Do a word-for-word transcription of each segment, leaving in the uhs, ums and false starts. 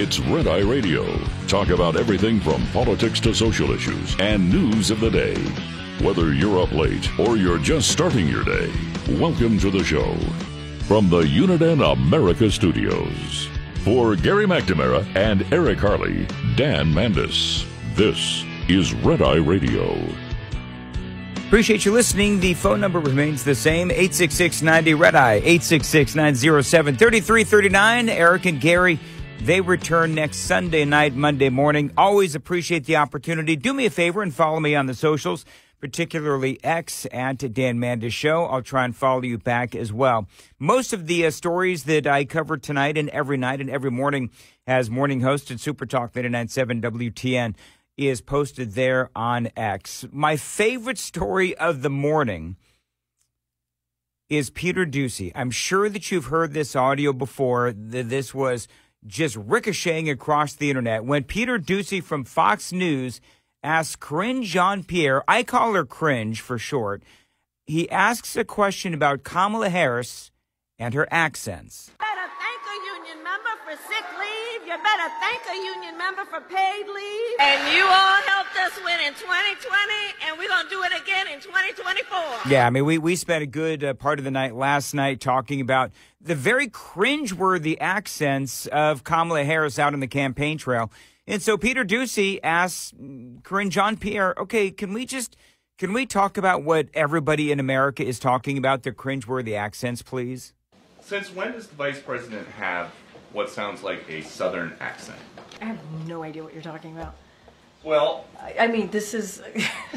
It's Red Eye Radio. Talk about everything from politics to social issues and news of the day. Whether you're up late or you're just starting your day, welcome to the show. From the Uniden America studios, for Gary McNamara and Eric Harley, Dan Mandis, this is Red Eye Radio. Appreciate you listening. The phone number remains the same, eight six six, ninety, RED-EYE, eight six six, nine oh seven, three three three nine. Eric and Gary, they return next Sunday night, Monday morning. Always appreciate the opportunity. Do me a favor and follow me on the socials, particularly X at Dan Mandis Show. I'll try and follow you back as well. Most of the uh, stories that I cover tonight and every night and every morning as morning host at Super Talk ninety-nine point seven W T N is posted there on X. My favorite story of the morning is Peter Doocy. I'm sure that you've heard this audio before. This was just ricocheting across the internet. When Peter Doocy from Fox News asked Karine Jean-Pierre, I call her Cringe for short, he asks a question about Kamala Harris and her accents. You better thank a union member for sick leave. You better thank a union member for paid leave. And you all helped us win in twenty twenty, and we're going to do it again in twenty twenty-four. Yeah, I mean, we, we spent a good uh, part of the night last night talking about the very cringeworthy accents of Kamala Harris out on the campaign trail. And so Peter Doocy asks Karine Jean-Pierre, okay, can we just, can we talk about what everybody in America is talking about, the cringeworthy accents, please? Since when does the vice president have what sounds like a southern accent? I have no idea what you're talking about. Well, I, I mean, this is...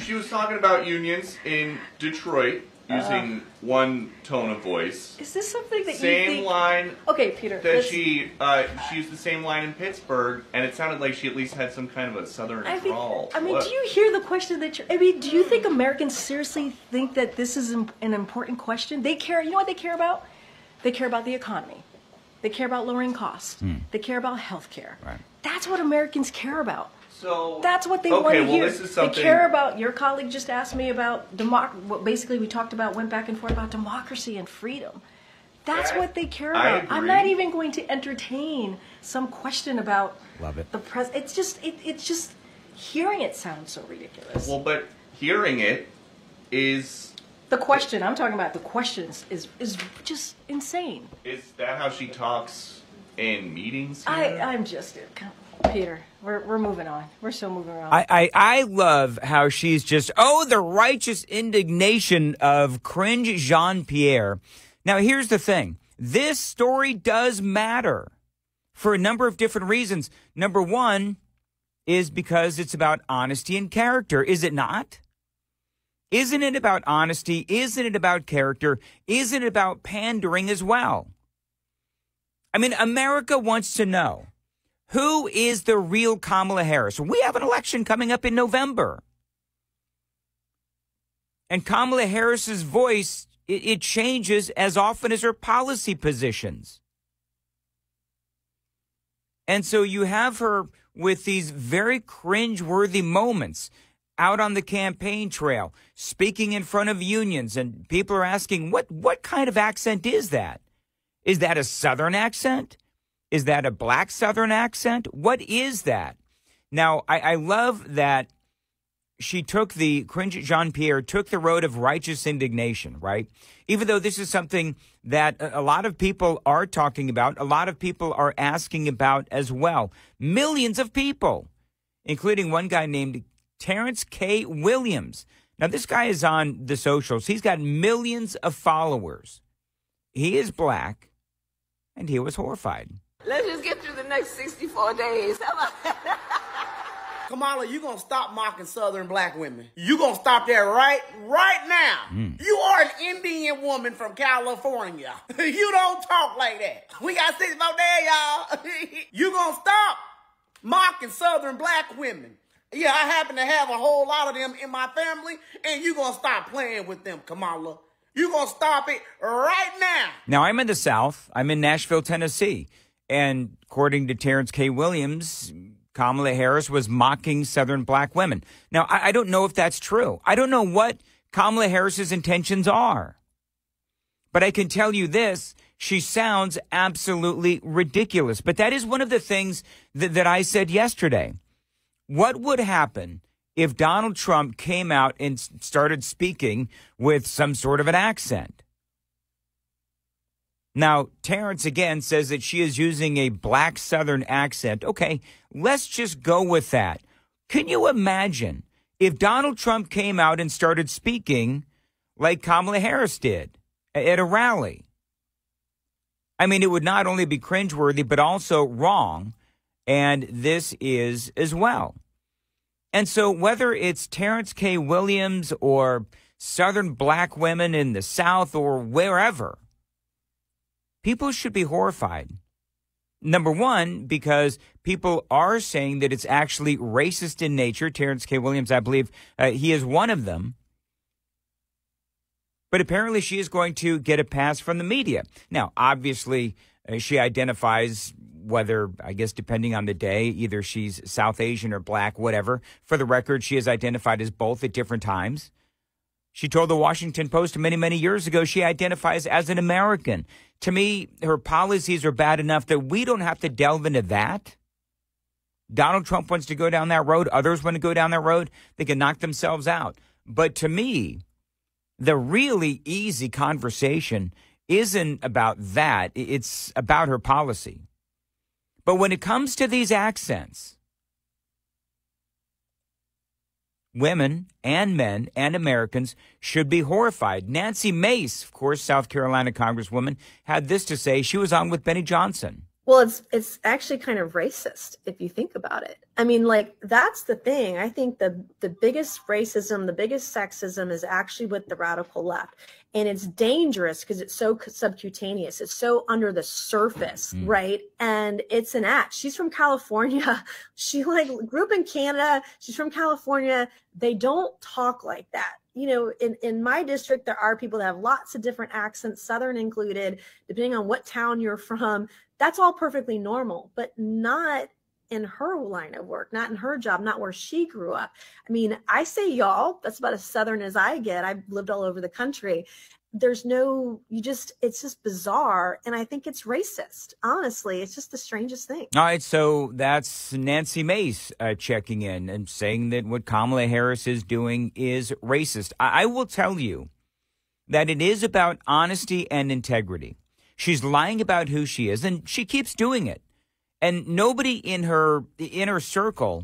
She was talking about unions in Detroit using uh, one tone of voice. Is this something that same you Same think... line... Okay, Peter. That this... she, uh, she used the same line in Pittsburgh, and it sounded like she at least had some kind of a southern I drawl. Think, I mean, what? Do you hear the question that you're... I mean, do you think Americans seriously think that this is an important question? They care... You know what they care about? They care about the economy. They care about lowering costs. Hmm. They care about health care. Right. That's what Americans care about. So, that's what they okay, want to well, hear. This is something... They care about, your colleague just asked me about, democ what basically we talked about, went back and forth about democracy and freedom. That's I, what they care about. I'm not even going to entertain some question about Love it. the pres. It's just, it, it's just, hearing it sounds so ridiculous. Well, but hearing it is... The question, I'm talking about the questions, is, is just insane. Is that how she talks in meetings here? I, I'm just, Peter. We're, we're moving on. We're still moving on. I, I, I love how she's just, oh, the righteous indignation of Karine Jean-Pierre. Now, here's the thing. This story does matter for a number of different reasons. Number one is because it's about honesty and character. Is it not? Isn't it about honesty? Isn't it about character? Isn't it about pandering as well? I mean, America wants to know, who is the real Kamala Harris? We have an election coming up in November. And Kamala Harris's voice, it, it changes as often as her policy positions. And so you have her with these very cringeworthy moments out on the campaign trail, speaking in front of unions, and people are asking, what, what kind of accent is that? Is that a Southern accent? Is that a black Southern accent? What is that? Now, I, I love that she took the, Karine Jean-Pierre took the road of righteous indignation, right? Even though this is something that a lot of people are talking about, a lot of people are asking about as well. Millions of people, including one guy named Terrence K. Williams. Now, this guy is on the socials. He's got millions of followers. He is black, and he was horrified. Let's just get through the next sixty-four days. Kamala, you're going to stop mocking Southern black women. You're going to stop that right, right now. Mm. You are an Indian woman from California. You don't talk like that. We got six more days, y'all. You're going to stop mocking Southern black women. Yeah, I happen to have a whole lot of them in my family, and you're going to stop playing with them, Kamala. You're going to stop it right now. Now, I'm in the South. I'm in Nashville, Tennessee. And according to Terrence K. Williams, Kamala Harris was mocking Southern black women. Now, I, I don't know if that's true. I don't know what Kamala Harris's intentions are. But I can tell you this. She sounds absolutely ridiculous. But that is one of the things that, that I said yesterday. What would happen if Donald Trump came out and started speaking with some sort of an accent? Now, Terrence again says that she is using a black Southern accent. Okay, let's just go with that. Can you imagine if Donald Trump came out and started speaking like Kamala Harris did at a rally? I mean, it would not only be cringeworthy, but also wrong. And this is as well. And so whether it's Terrence K. Williams or Southern black women in the South or wherever, people should be horrified. Number one, because people are saying that it's actually racist in nature. Terrence K. Williams, I believe uh, he is one of them. But apparently she is going to get a pass from the media. Now, obviously, uh, she identifies, whether, I guess, depending on the day, either she's South Asian or black, whatever. For the record, she is identified as both at different times. She told the Washington Post many, many years ago she identifies as an American. To me, her policies are bad enough that we don't have to delve into that. Donald Trump wants to go down that road. Others want to go down that road. They can knock themselves out. But to me, the really easy conversation isn't about that. It's about her policy. But when it comes to these accents, women and men and Americans should be horrified. Nancy Mace, of course, South Carolina congresswoman, had this to say. She was on with Benny Johnson. Well, it's it's actually kind of racist if you think about it. I mean, like, that's the thing. I think the, the biggest racism, the biggest sexism is actually with the radical left. And it's dangerous because it's so subcutaneous. It's so under the surface, mm. right? And it's an act. She's from California. She, like, grew up in Canada. She's from California. They don't talk like that. You know, in, in my district, there are people that have lots of different accents, Southern included, depending on what town you're from. That's all perfectly normal, but not in her line of work, not in her job, not where she grew up. I mean, I say y'all, that's about as Southern as I get. I've lived all over the country. There's no, you just, it's just bizarre. And I think it's racist. Honestly, it's just the strangest thing. All right. So that's Nancy Mace uh, checking in and saying that what Kamala Harris is doing is racist. I, I will tell you that it is about honesty and integrity. She's lying about who she is, and she keeps doing it. And nobody in her inner circle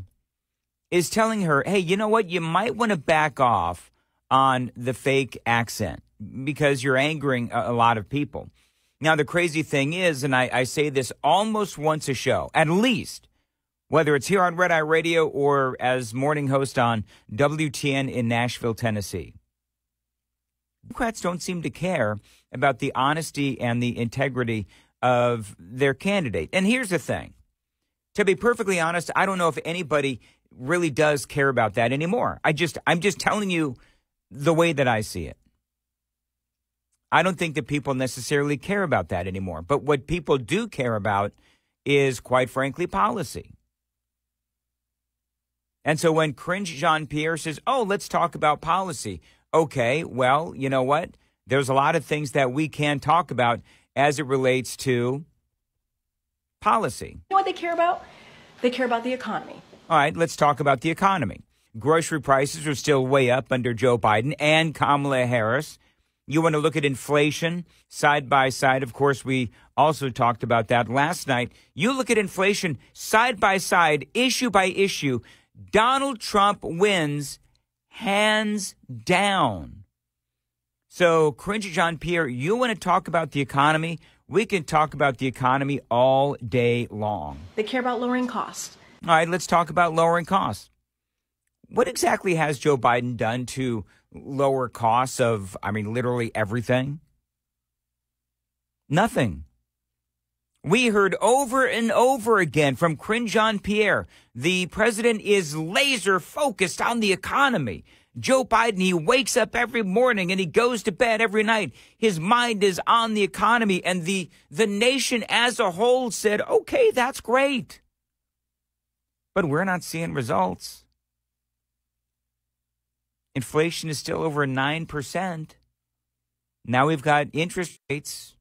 is telling her, hey, you know what? You might want to back off on the fake accent because you're angering a, a lot of people. Now, the crazy thing is, and I, I say this almost once a show, at least, whether it's here on Red Eye Radio or as morning host on W T N in Nashville, Tennessee. Democrats don't seem to care about the honesty and the integrity of their candidate. And here's the thing. To be perfectly honest, I don't know if anybody really does care about that anymore. I just I'm just telling you the way that I see it. I don't think that people necessarily care about that anymore. But what people do care about is, quite frankly, policy. And so when Karine Jean-Pierre says, oh, let's talk about policy. OK, well, you know what? There's a lot of things that we can talk about as it relates to policy. You know what they care about? They care about the economy. All right, let's talk about the economy. Grocery prices are still way up under Joe Biden and Kamala Harris. You want to look at inflation side by side. Of course, we also talked about that last night. You look at inflation side by side, issue by issue. Donald Trump wins hands down. So, Karine Jean-Pierre, you want to talk about the economy? We can talk about the economy all day long. They care about lowering costs. All right, let's talk about lowering costs. What exactly has Joe Biden done to lower costs of, I mean, literally everything? Nothing. We heard over and over again from Karine Jean-Pierre, the president is laser focused on the economy. Joe Biden, he wakes up every morning and he goes to bed every night. His mind is on the economy, and the, the nation as a whole said, okay, that's great. But we're not seeing results. Inflation is still over nine percent. Now we've got interest rates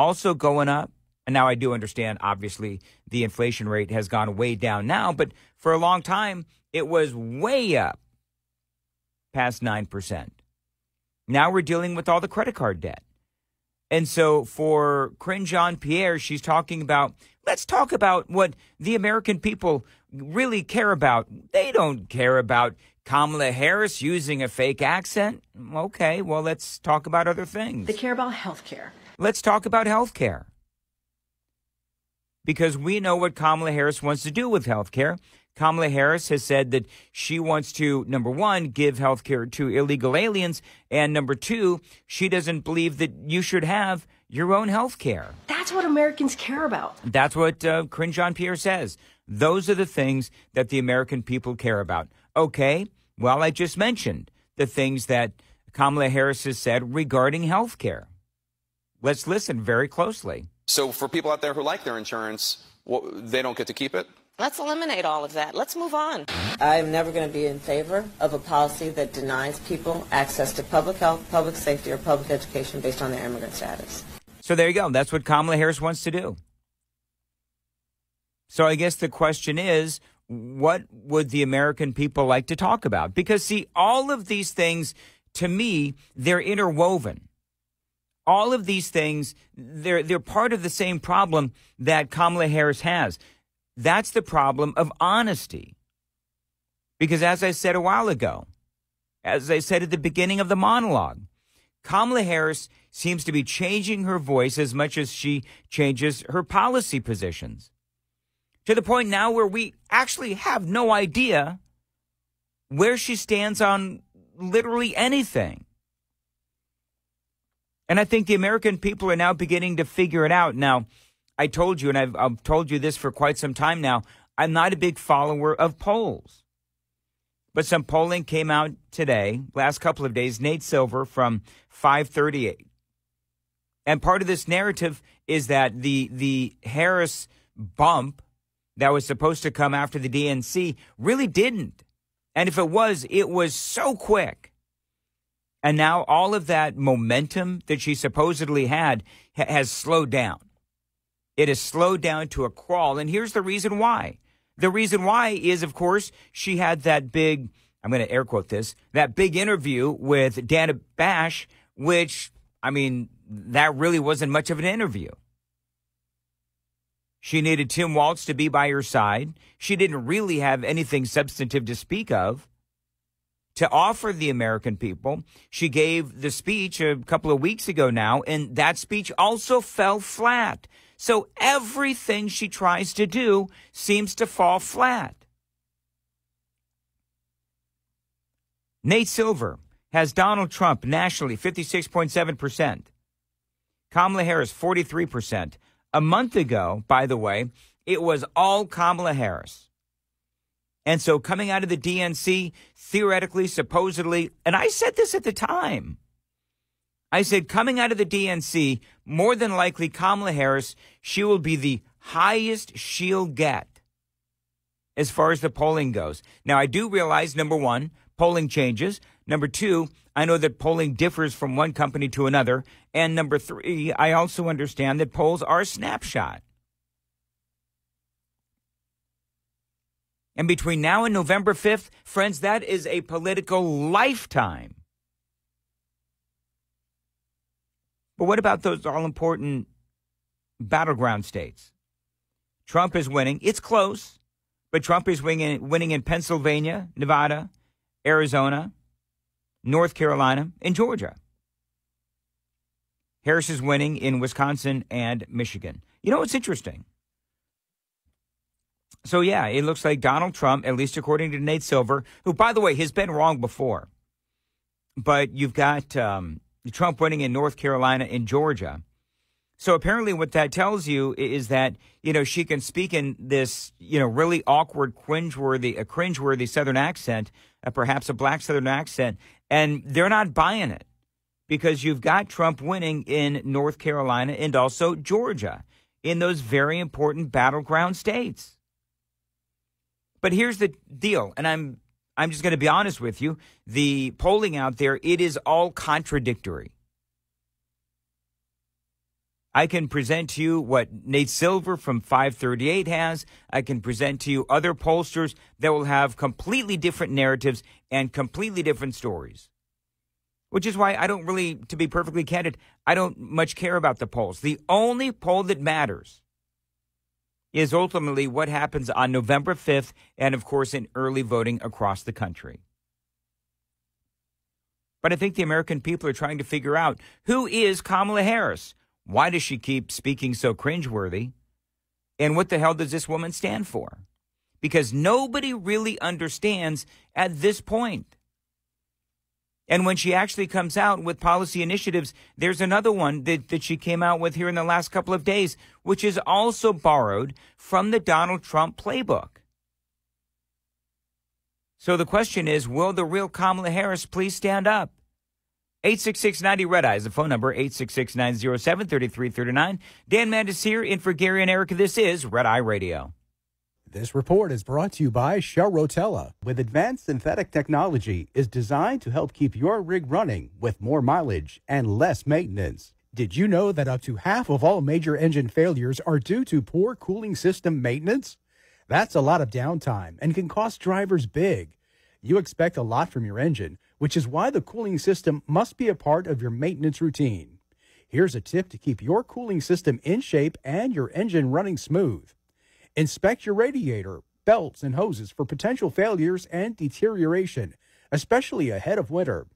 also going up. And now I do understand, obviously, the inflation rate has gone way down now. But for a long time, it was way up past nine percent. Now we're dealing with all the credit card debt. And so for Karine Jean-Pierre, she's talking about, let's talk about what the American people really care about. They don't care about Kamala Harris using a fake accent. Okay, well, let's talk about other things. They care about health care. Let's talk about health care. Because we know what Kamala Harris wants to do with health care. Kamala Harris has said that she wants to, number one, give health care to illegal aliens. And number two, she doesn't believe that you should have your own health care. That's what Americans care about. That's what uh, Karine Jean-Pierre says. Those are the things that the American people care about. Okay, well, I just mentioned the things that Kamala Harris has said regarding health care. Let's listen very closely. So for people out there who like their insurance, well, they don't get to keep it? Let's eliminate all of that. Let's move on. I'm never going to be in favor of a policy that denies people access to public health, public safety, or public education based on their immigrant status. So there you go. That's what Kamala Harris wants to do. So I guess the question is, what would the American people like to talk about? Because, see, all of these things, to me, they're interwoven. All of these things, they're, they're part of the same problem that Kamala Harris has. That's the problem of honesty. Because as I said a while ago, as I said at the beginning of the monologue, Kamala Harris seems to be changing her voice as much as she changes her policy positions. To the point now where we actually have no idea where she stands on literally anything. And I think the American people are now beginning to figure it out. Now, I told you, and I've, I've told you this for quite some time now, I'm not a big follower of polls. But some polling came out today, last couple of days, Nate Silver from five thirty-eight. And part of this narrative is that the, the Harris bump that was supposed to come after the D N C really didn't. And if it was, it was so quick. And now all of that momentum that she supposedly had ha- has slowed down. It has slowed down to a crawl. And here's the reason why. The reason why is, of course, she had that big, I'm going to air quote this, that big interview with Dana Bash, which, I mean, that really wasn't much of an interview. She needed Tim Walz to be by her side. She didn't really have anything substantive to speak of to offer the American people. She gave the speech a couple of weeks ago now, and that speech also fell flat. So everything she tries to do seems to fall flat. Nate Silver has Donald Trump nationally fifty-six point seven percent. Kamala Harris, forty-three percent. A month ago, by the way, it was all Kamala Harris. And so coming out of the D N C, theoretically, supposedly, and I said this at the time. I said, coming out of the D N C, more than likely Kamala Harris, she will be the highest she'll get as far as the polling goes. Now, I do realize, number one, polling changes. Number two, I know that polling differs from one company to another. And number three, I also understand that polls are a snapshot. And between now and November fifth, friends, that is a political lifetime. But what about those all-important battleground states? Trump is winning. It's close, but Trump is winning, winning in Pennsylvania, Nevada, Arizona, North Carolina, and Georgia. Harris is winning in Wisconsin and Michigan. You know, it's interesting. So, yeah, it looks like Donald Trump, at least according to Nate Silver, who, by the way, has been wrong before. But you've got um, Trump winning in North Carolina and Georgia. So apparently what that tells you is that, you know, she can speak in this, you know, really awkward, cringeworthy, a cringeworthy Southern accent, uh, perhaps a black Southern accent. And they're not buying it because you've got Trump winning in North Carolina and also Georgia in those very important battleground states. But here's the deal, and I'm I'm just going to be honest with you. The polling out there, it is all contradictory. I can present to you what Nate Silver from five thirty-eight has. I can present to you other pollsters that will have completely different narratives and completely different stories, which is why I don't really, to be perfectly candid, I don't much care about the polls. The only poll that matters is ultimately what happens on November fifth and, of course, in early voting across the country. But I think the American people are trying to figure out, who is Kamala Harris? Why does she keep speaking so cringeworthy? And what the hell does this woman stand for? Because nobody really understands at this point. And when she actually comes out with policy initiatives, there's another one that, that she came out with here in the last couple of days, which is also borrowed from the Donald Trump playbook. So the question is, will the real Kamala Harris please stand up? eight six six ninety red eye is the phone number, eight six six, nine oh seven, three three three nine. Dan Mandis here in for Gary and Erica. This is Red Eye Radio. This report is brought to you by Shell Rotella. With advanced synthetic technology, is designed to help keep your rig running with more mileage and less maintenance. Did you know that up to half of all major engine failures are due to poor cooling system maintenance? That's a lot of downtime and can cost drivers big. You expect a lot from your engine, which is why the cooling system must be a part of your maintenance routine. Here's a tip to keep your cooling system in shape and your engine running smooth. Inspect your radiator, belts, and hoses for potential failures and deterioration, especially ahead of winter.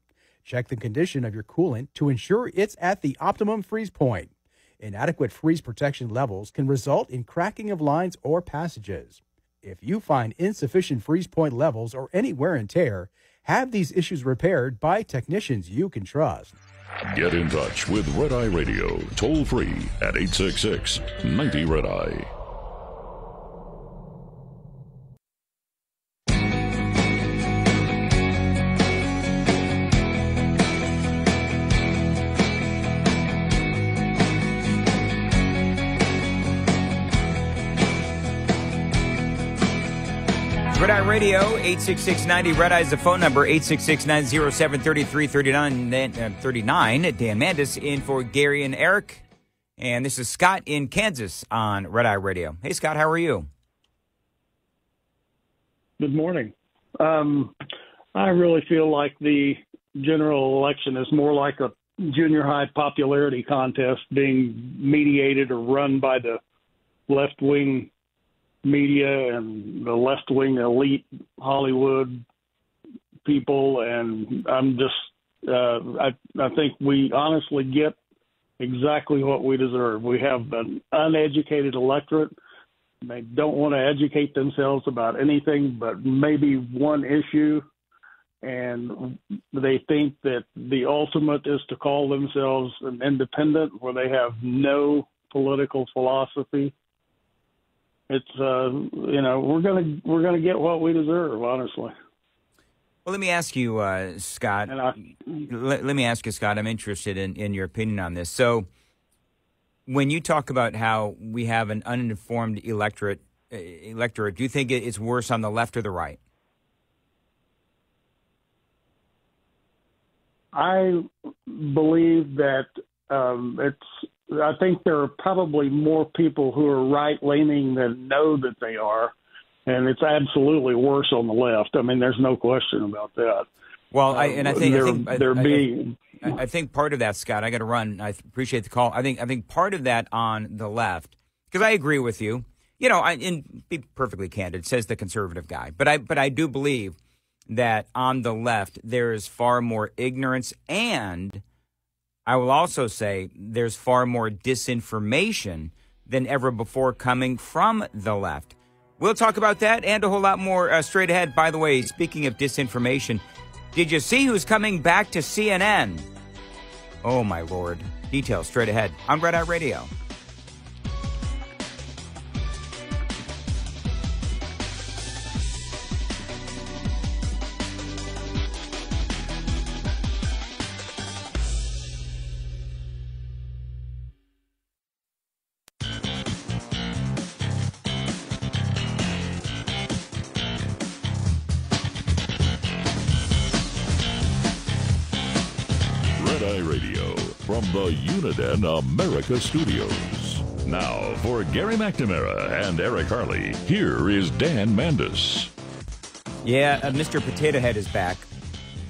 Check the condition of your coolant to ensure it's at the optimum freeze point. Inadequate freeze protection levels can result in cracking of lines or passages. If you find insufficient freeze point levels or any wear and tear, have these issues repaired by technicians you can trust. Get in touch with Red Eye Radio, toll free at eight six six, ninety red eye. Red Eye Radio, eight six six ninety red eye is the phone number, eight six six, nine oh seven, three three three nine. Dan Mandis in for Gary and Eric. And this is Scott in Kansas on Red Eye Radio. Hey, Scott, how are you? Good morning. Um, I really feel like the general election is more like a junior high popularity contest being mediated or run by the left-wing media and the left-wing elite Hollywood people, and I'm just, uh, I, I think we honestly get exactly what we deserve. We have an uneducated electorate. They don't want to educate themselves about anything but maybe one issue, and they think that the ultimate is to call themselves an independent, where they have no political philosophy. It's, uh, you know, we're going to we're going to get what we deserve, honestly. Well, let me ask you, uh, Scott, and I, let, let me ask you, Scott, I'm interested in, in your opinion on this. So when you talk about how we have an uninformed electorate, uh, electorate, do you think it's worse on the left or the right? I believe that um, it's. I think there are probably more people who are right-leaning than know that they are, and it's absolutely worse on the left. I mean, there's no question about that. Well, I, and I think, uh, I, think they're, I, they're I, being... I, I think part of that, Scott, I got to run. I appreciate the call. I think I think part of that on the left, because I agree with you. You know, I, and be perfectly candid, says the conservative guy. But I but I do believe that on the left there is far more ignorance, and I will also say there's far more disinformation than ever before coming from the left. We'll talk about that and a whole lot more uh, straight ahead. By the way, speaking of disinformation, did you see who's coming back to C N N? Oh, my Lord. Details straight ahead on Red Eye Radio. Red Eye Radio. from the Uniden America studios. Now, for Gary McNamara and Eric Harley, here is Dan Mandis. Yeah, uh, Mister Potato Head is back.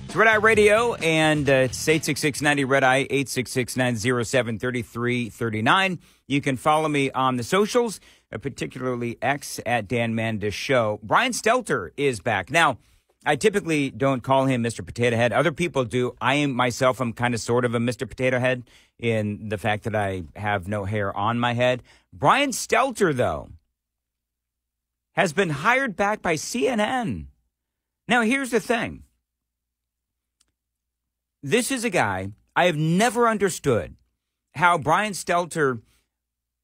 It's Red Eye Radio, and uh, it's eight six six ninety Red Eye, eight six six nine oh seven three three three nine. You can follow me on the socials, uh, particularly X at Dan Mandis Show. Brian Stelter is back. Now, I typically don't call him Mister Potato Head. Other people do. I am myself, I'm kind of sort of a Mister Potato Head in the fact that I have no hair on my head. Brian Stelter, though, has been hired back by C N N. Now, here's the thing. This is a guy I have never understood how Brian Stelter,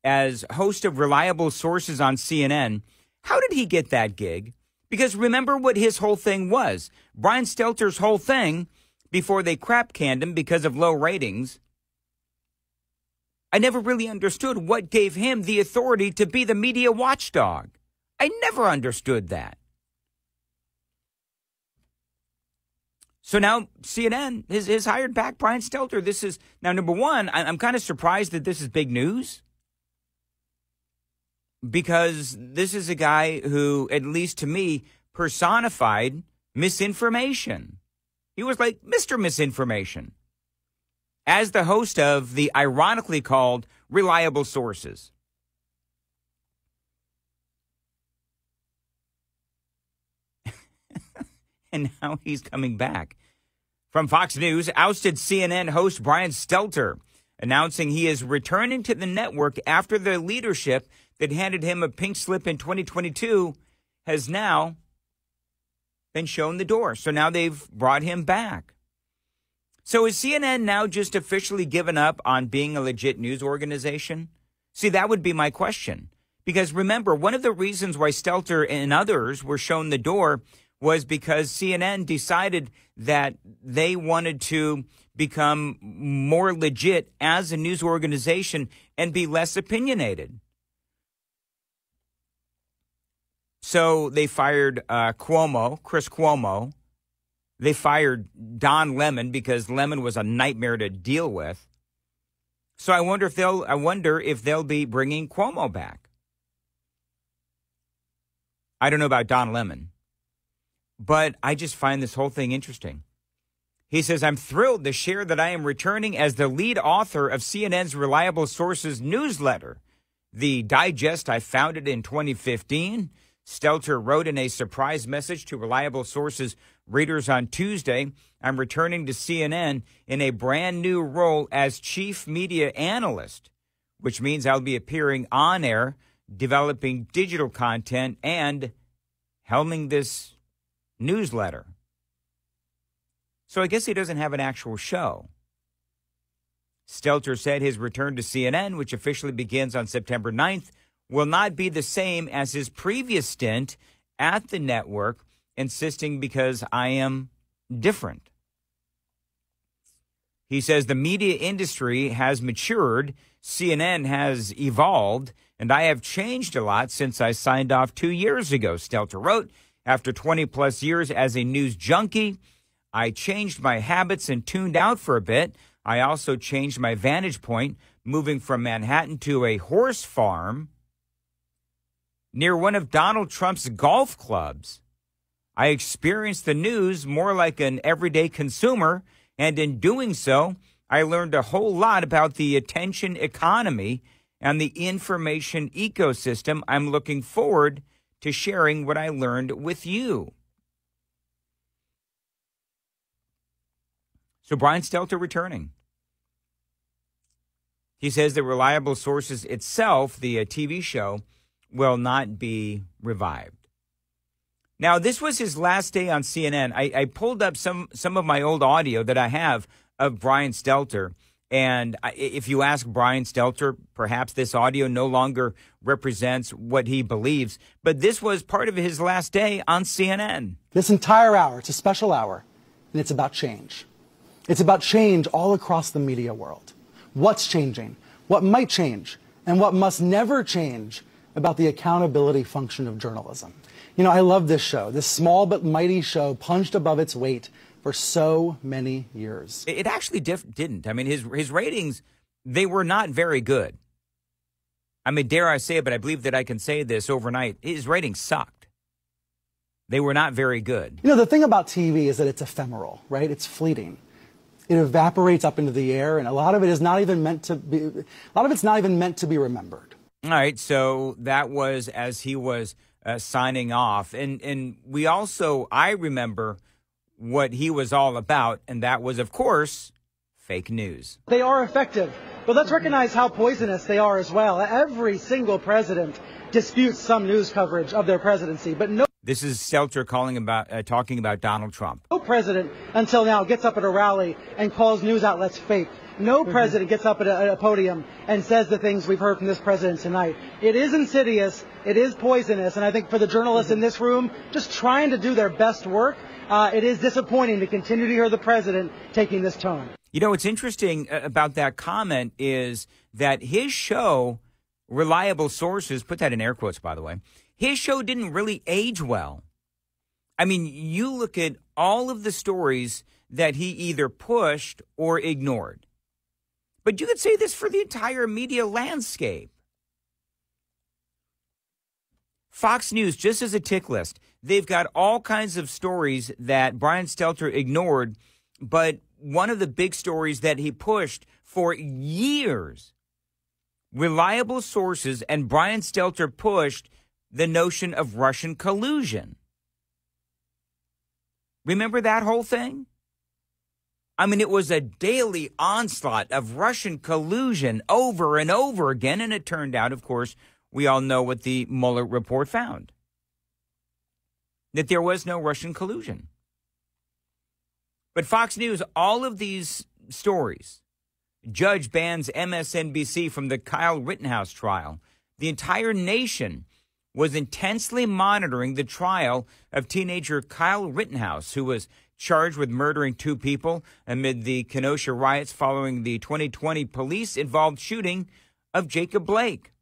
as host of Reliable Sources on C N N, how did he get that gig? Because remember what his whole thing was. Brian Stelter's whole thing, before they crap canned him because of low ratings, I never really understood what gave him the authority to be the media watchdog. I never understood that. So now C N N has, has hired back Brian Stelter. This is, now, number one, I'm kind of surprised that this is big news, because this is a guy who, at least to me, personified misinformation. He was like Mister Misinformation as the host of the ironically called Reliable Sources. And now he's coming back. From Fox News, ousted C N N host Brian Stelter, announcing he is returning to the network after the leadership that handed him a pink slip in twenty twenty-two has now been shown the door. So now they've brought him back. So is C N N now just officially given up on being a legit news organization? See, that would be my question. Because remember, one of the reasons why Stelter and others were shown the door was because C N N decided that they wanted to become more legit as a news organization and be less opinionated. So they fired uh, Cuomo, Chris Cuomo. They fired Don Lemon because Lemon was a nightmare to deal with. So I wonder if they'll, I wonder if they'll be bringing Cuomo back. I don't know about Don Lemon, but I just find this whole thing interesting. He says, I'm thrilled to share that I am returning as the lead author of C N N's Reliable Sources newsletter, the digest I founded in twenty fifteen. Stelter wrote in a surprise message to Reliable Sources readers on Tuesday, I'm returning to C N N in a brand new role as chief media analyst, which means I'll be appearing on air, developing digital content, and helming this newsletter. So I guess he doesn't have an actual show. Stelter said his return to C N N, which officially begins on September ninth, will not be the same as his previous stint at the network, insisting because I am different. He says the media industry has matured, C N N has evolved, and I have changed a lot since I signed off two years ago, Stelter wrote. After twenty plus years as a news junkie, I changed my habits and tuned out for a bit. I also changed my vantage point, moving from Manhattan to a horse farm near one of Donald Trump's golf clubs. I experienced the news more like an everyday consumer, and in doing so, I learned a whole lot about the attention economy and the information ecosystem. I'm looking forward to to sharing what I learned with you. So Brian Stelter returning. He says that Reliable Sources itself, the uh, T V show, will not be revived. Now, this was his last day on C N N. I, I pulled up some, some of my old audio that I have of Brian Stelter. And if you ask Brian Stelter, perhaps this audio no longer represents what he believes. But this was part of his last day on C N N. This entire hour, it's a special hour, and it's about change. It's about change all across the media world. What's changing, what might change, and what must never change about the accountability function of journalism. You know, I love this show. This small but mighty show, punched above its weight for so many years. It actually diff- didn't. I mean, his his ratings, they were not very good. I mean, dare I say it, but I believe that I can say this overnight. His ratings sucked. They were not very good. You know, the thing about T V is that it's ephemeral, right? It's fleeting. It evaporates up into the air, and a lot of it is not even meant to be, a lot of it's not even meant to be remembered. All right, so that was as he was uh, signing off. And, and we also, I remember what he was all about, and that was, of course, fake news. They are effective, but let's recognize how poisonous they are as well. Every single president disputes some news coverage of their presidency, but no... This is Stelter calling about, uh, talking about Donald Trump. No president until now gets up at a rally and calls news outlets fake. No mm-hmm. president gets up at a, at a podium and says the things we've heard from this president tonight. It is insidious. It is poisonous. And I think for the journalists mm-hmm. in this room, just trying to do their best work, uh, it is disappointing to continue to hear the president taking this tone. You know, what's interesting about that comment is that his show, Reliable Sources, put that in air quotes, by the way, his show didn't really age well. I mean, you look at all of the stories that he either pushed or ignored. But you could say this for the entire media landscape. Fox News, just as a tick list, they've got all kinds of stories that Brian Stelter ignored, but one of the big stories that he pushed for years, Reliable Sources and Brian Stelter pushed the notion of Russian collusion. Remember that whole thing? I mean, it was a daily onslaught of Russian collusion over and over again. And it turned out, of course, we all know what the Mueller report found, that there was no Russian collusion. But Fox News, all of these stories, judge bans M S N B C from the Kyle Rittenhouse trial. The entire nation was intensely monitoring the trial of teenager Kyle Rittenhouse, who was charged with murdering two people amid the Kenosha riots following the twenty twenty police-involved shooting of Jacob Blake.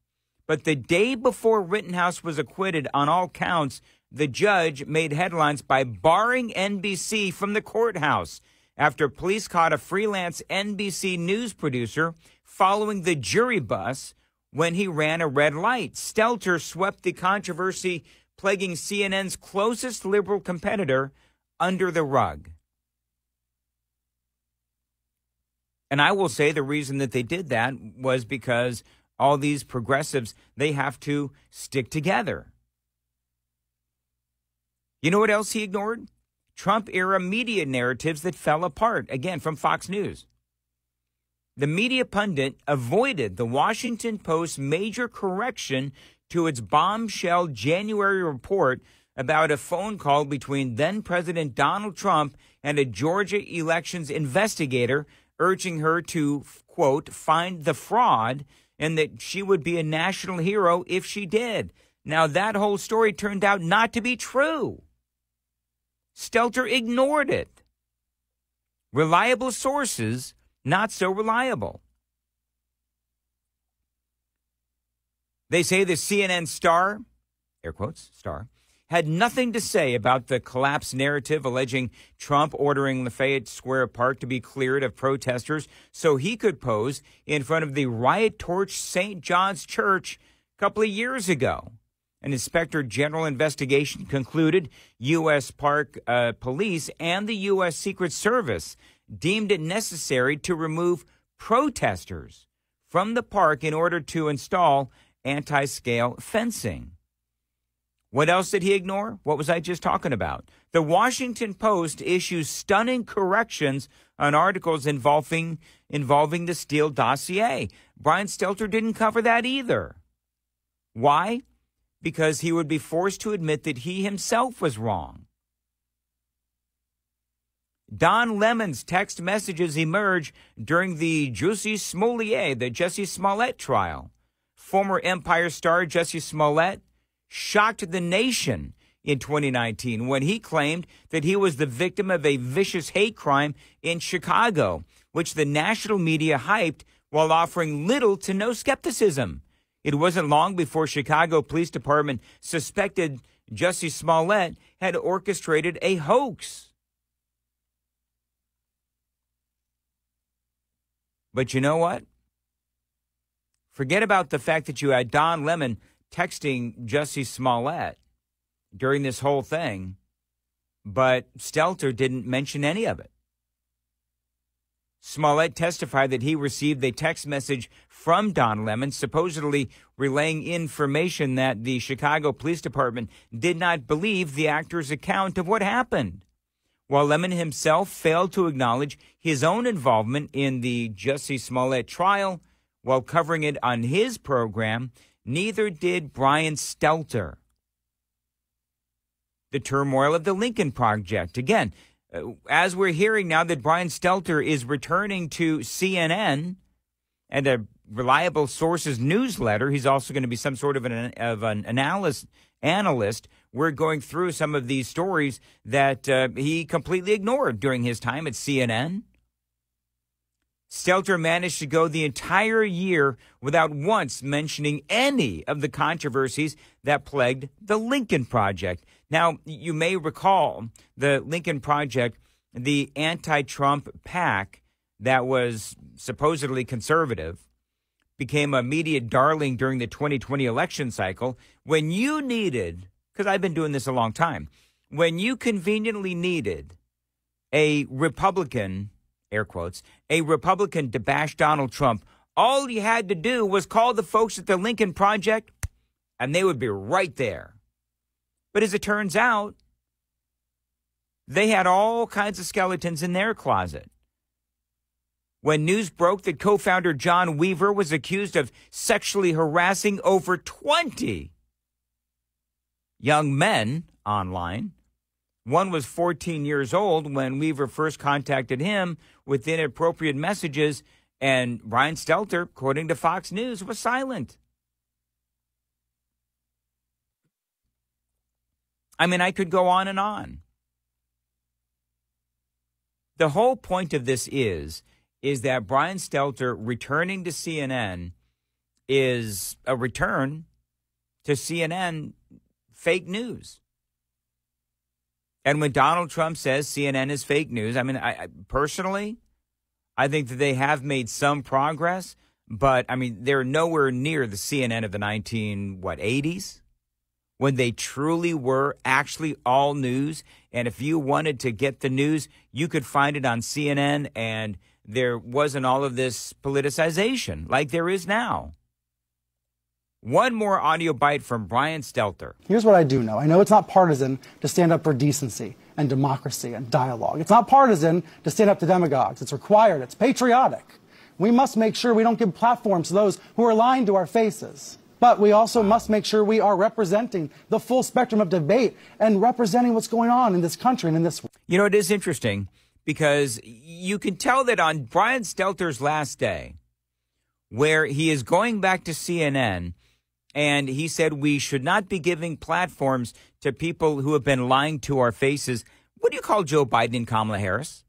But the day before Rittenhouse was acquitted on all counts, the judge made headlines by barring N B C from the courthouse after police caught a freelance N B C news producer following the jury bus when he ran a red light. Stelter swept the controversy plaguing C N N's closest liberal competitor under the rug. And I will say the reason that they did that was because all these progressives, they have to stick together. You know what else he ignored? Trump-era media narratives that fell apart, again, from Fox News. The media pundit avoided the Washington Post's major correction to its bombshell January report about a phone call between then-President Donald Trump and a Georgia elections investigator urging her to, quote, find the fraud and that she would be a national hero if she did. Now, that whole story turned out not to be true. Stelter ignored it. Reliable sources, not so reliable. They say the C N N star, air quotes, star, had nothing to say about the collapse narrative alleging Trump ordering Lafayette Square Park to be cleared of protesters so he could pose in front of the riot-torched Saint John's Church a couple of years ago. An inspector general investigation concluded U S. Park uh, Police and the U S. Secret Service deemed it necessary to remove protesters from the park in order to install anti-scale fencing. What else did he ignore? What was I just talking about? The Washington Post issues stunning corrections on articles involving involving the Steele dossier. Brian Stelter didn't cover that either. Why? Because he would be forced to admit that he himself was wrong. Don Lemon's text messages emerge during the Jussie Smollett, the Jussie Smollett trial. Former Empire star Jussie Smollett shocked the nation in twenty nineteen when he claimed that he was the victim of a vicious hate crime in Chicago, which the national media hyped while offering little to no skepticism. It wasn't long before Chicago Police Department suspected Jussie Smollett had orchestrated a hoax. But you know what? Forget about the fact that you had Don Lemon texting Jussie Smollett during this whole thing, but Stelter didn't mention any of it. Smollett testified that he received a text message from Don Lemon, supposedly relaying information that the Chicago Police Department did not believe the actor's account of what happened, while Lemon himself failed to acknowledge his own involvement in the Jussie Smollett trial while covering it on his program. Neither did Brian Stelter. The turmoil of the Lincoln Project. Again, as we're hearing now that Brian Stelter is returning to C N N and a Reliable Sources newsletter, he's also going to be some sort of an, of an analyst, analyst. We're going through some of these stories that uh, he completely ignored during his time at C N N. Stelter managed to go the entire year without once mentioning any of the controversies that plagued the Lincoln Project. Now, you may recall the Lincoln Project, the anti-Trump PAC that was supposedly conservative, became a media darling during the twenty twenty election cycle when you needed, because I've been doing this a long time, when you conveniently needed a Republican, air quotes, a Republican to bash Donald Trump, all you had to do was call the folks at the Lincoln Project and they would be right there. But as it turns out, they had all kinds of skeletons in their closet. When news broke that co-founder John Weaver was accused of sexually harassing over twenty young men online, one was fourteen years old when Weaver first contacted him with inappropriate messages, and Brian Stelter, according to Fox News, was silent. I mean, I could go on and on. The whole point of this is, is that Brian Stelter returning to C N N is a return to C N N fake news. And when Donald Trump says C N N is fake news, I mean, I, I personally, I think that they have made some progress, but I mean, they're nowhere near the C N N of the nineteen, what, eighties? When they truly were actually all news. And if you wanted to get the news, you could find it on C N N, and there wasn't all of this politicization like there is now. One more audio bite from Brian Stelter. Here's what I do know. I know it's not partisan to stand up for decency and democracy and dialogue. It's not partisan to stand up to demagogues. It's required. It's patriotic. We must make sure we don't give platforms to those who are lying to our faces. But we also must make sure we are representing the full spectrum of debate and representing what's going on in this country and in this world. You know, it is interesting because you can tell that on Brian Stelter's last day, where he is going back to C N N, and he said we should not be giving platforms to people who have been lying to our faces. What do you call Joe Biden and Kamala Harris?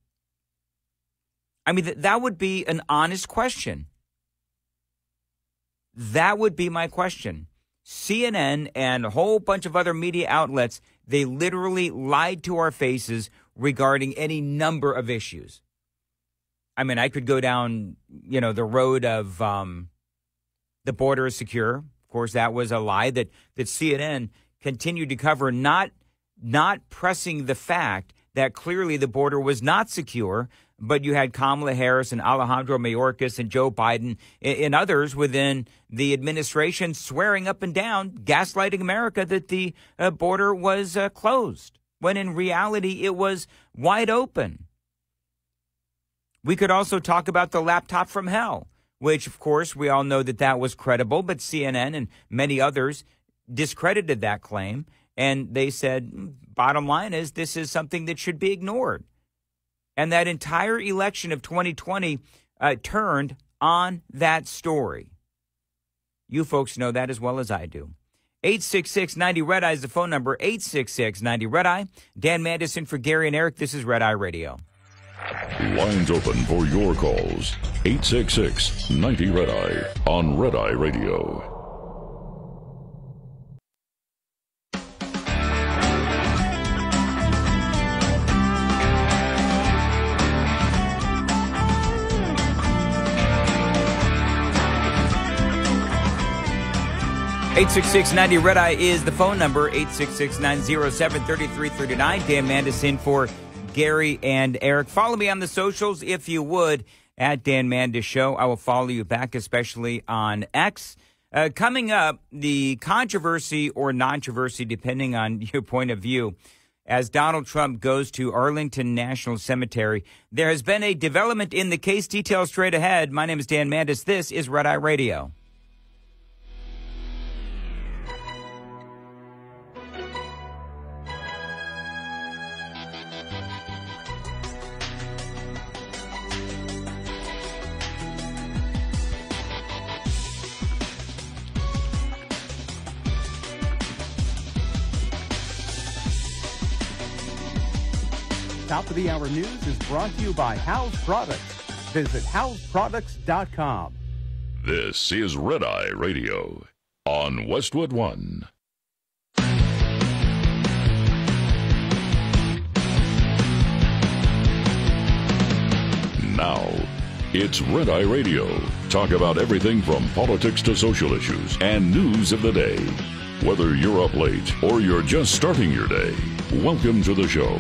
I mean, th that would be an honest question. That would be my question. C N N and a whole bunch of other media outlets, they literally lied to our faces regarding any number of issues. I mean, I could go down, you know, the road of um, the border is secure. Of course, that was a lie that, that C N N continued to cover, not, not pressing the fact that clearly the border was not secure, but you had Kamala Harris and Alejandro Mayorkas and Joe Biden and others within the administration swearing up and down, gaslighting America that the uh, border was uh, closed, when in reality it was wide open. We could also talk about the laptop from hell, which, of course, we all know that that was credible, but C N N and many others discredited that claim, and they said, bottom line is this is something that should be ignored. And that entire election of twenty twenty uh, turned on that story. You folks know that as well as I do. eight six six ninety red eye is the phone number, eight six six ninety red eye. Dan Mandis for Gary and Eric. This is Red Eye Radio. Lines open for your calls. eight six six ninety red eye on Red Eye Radio. eight six six, nine zero Red Eye is the phone number, eight six six, nine zero seven, three three three nine. Dan Mandis in for Gary and Eric. Follow me on the socials if you would, at Dan Mandis Show. I will follow you back, especially on X. Uh, coming up, the controversy or non-controversy, depending on your point of view, as Donald Trump goes to Arlington National Cemetery. There has been a development in the case. Details straight ahead. My name is Dan Mandis. This is Red Eye Radio. Top of the Hour News is brought to you by House Products. Visit house products dot com. This is Red Eye Radio on Westwood One. Now, it's Red Eye Radio. Talk about everything from politics to social issues and news of the day. Whether you're up late or you're just starting your day, welcome to the show.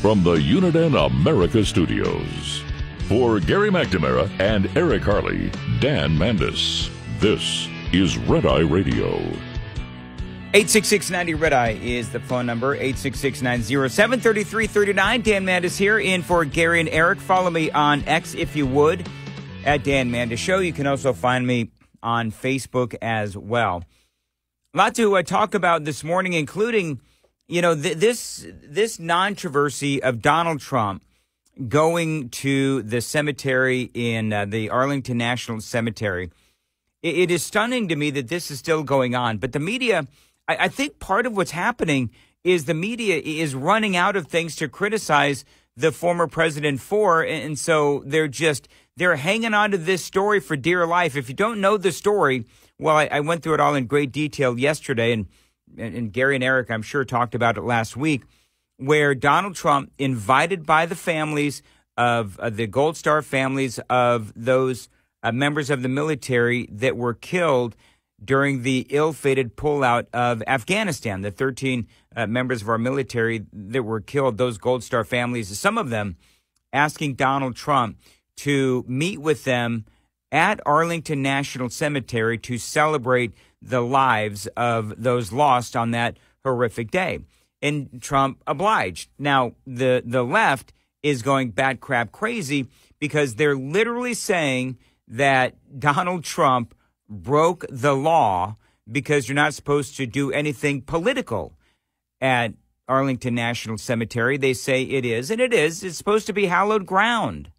From the Uniden America studios, for Gary McNamara and Eric Harley, Dan Mandis, this is Red Eye Radio. eight six six, nine zero Red Eye is the phone number, eight six six, nine zero seven, three three three nine. Dan Mandis here in for Gary and Eric. Follow me on X if you would, at Dan Mandis Show. You can also find me on Facebook as well. A lot to uh, talk about this morning, including... You know, th this this non-controversy of Donald Trump going to the cemetery in uh, the Arlington National Cemetery, it, it is stunning to me that this is still going on. But the media, I, I think part of what's happening is the media is running out of things to criticize the former president for. And, and so they're just they're hanging on to this story for dear life. If you don't know the story, well, I, I went through it all in great detail yesterday, and and Gary and Eric, I'm sure, talked about it last week, where Donald Trump, invited by the families of uh, the Gold Star families of those uh, members of the military that were killed during the ill-fated pullout of Afghanistan, the thirteen uh, members of our military that were killed, those Gold Star families, some of them asking Donald Trump to meet with them at Arlington National Cemetery to celebrate the lives of those lost on that horrific day. And Trump obliged. Now, the, the left is going bat crap crazy because they're literally saying that Donald Trump broke the law because you're not supposed to do anything political at Arlington National Cemetery. They say it is, and it is. It's supposed to be hallowed ground.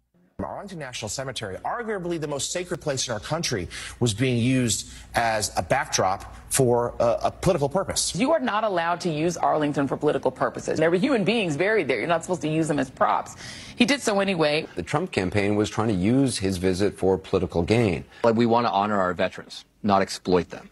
Arlington National Cemetery, arguably the most sacred place in our country, was being used as a backdrop for a, a political purpose. You are not allowed to use Arlington for political purposes. There were human beings buried there. You're not supposed to use them as props. He did so anyway. The Trump campaign was trying to use his visit for political gain. Like, we want to honor our veterans, not exploit them.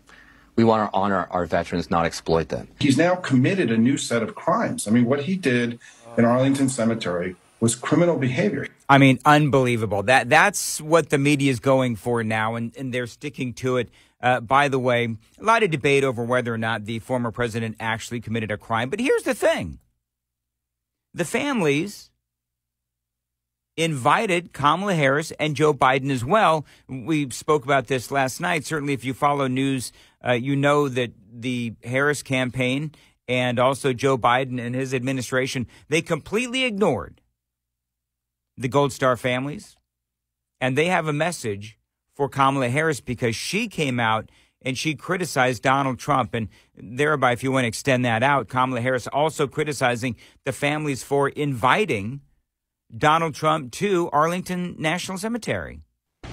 We want to honor our veterans, not exploit them. He's now committed a new set of crimes. I mean, what he did in Arlington Cemetery was criminal behavior. I mean, unbelievable. That that's what the media is going for now, and, and they're sticking to it. Uh, by the way, a lot of debate over whether or not the former president actually committed a crime. But here's the thing. The families invited Kamala Harris and Joe Biden as well. We spoke about this last night. Certainly, if you follow news, uh, you know that the Harris campaign and also Joe Biden and his administration, they completely ignored the Gold Star families, and they have a message for Kamala Harris because she came out and she criticized Donald Trump, and thereby, if you want to extend that out, Kamala Harris also criticizing the families for inviting Donald Trump to Arlington National Cemetery.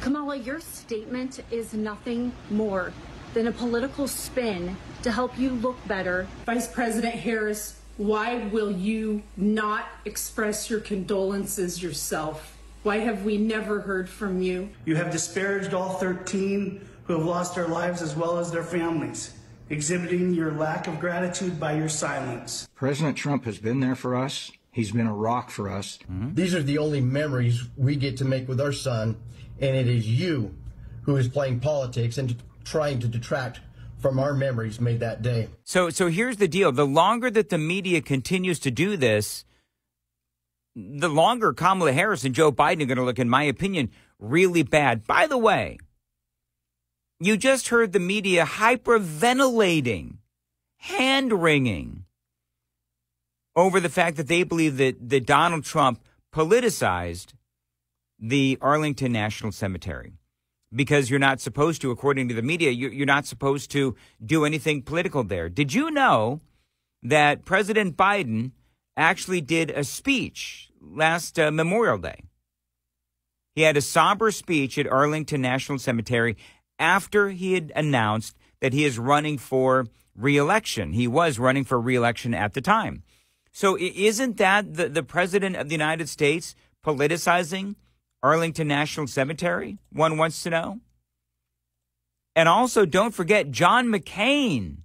Kamala, your statement is nothing more than a political spin to help you look better. Vice President Harris, why will you not express your condolences yourself? Why have we never heard from you? You have disparaged all thirteen who have lost their lives as well as their families, exhibiting your lack of gratitude by your silence. President Trump has been there for us. He's been a rock for us. Mm-hmm. These are the only memories we get to make with our son, and it is you who is playing politics and trying to detract from our memories made that day. So so here's the deal. The longer that the media continues to do this, the longer Kamala Harris and Joe Biden are going to look, in my opinion, really bad. By the way, you just heard the media hyperventilating, hand-wringing over the fact that they believe that, that Donald Trump politicized the Arlington National Cemetery. Because you're not supposed to, according to the media, you're not supposed to do anything political there. Did you know that President Biden actually did a speech last uh, Memorial Day? He had a somber speech at Arlington National Cemetery after he had announced that he is running for re-election. He was running for re-election at the time. So isn't that the, the president of the United States politicizing Arlington National Cemetery, one wants to know? And also, don't forget, John McCain,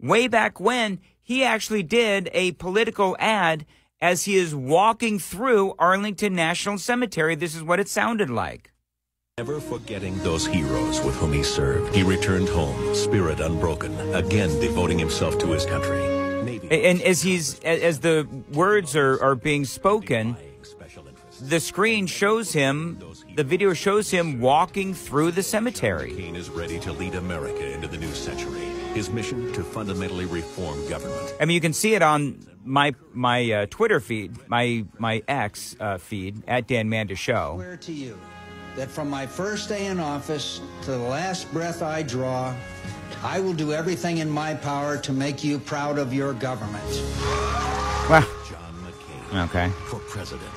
way back when, he actually did a political ad as he is walking through Arlington National Cemetery. This is what it sounded like. Never forgetting those heroes with whom he served, he returned home, spirit unbroken, again devoting himself to his country. And as he's, as the words are, are being spoken, the screen shows him, the video shows him walking through the cemetery. John McCain is ready to lead America into the new century. His mission to fundamentally reform government. I mean, you can see it on my my uh, Twitter feed, my my X uh, feed at Dan Mandis Show. I swear to you that from my first day in office to the last breath I draw, I will do everything in my power to make you proud of your government. Wow. John McCain. Okay. For president.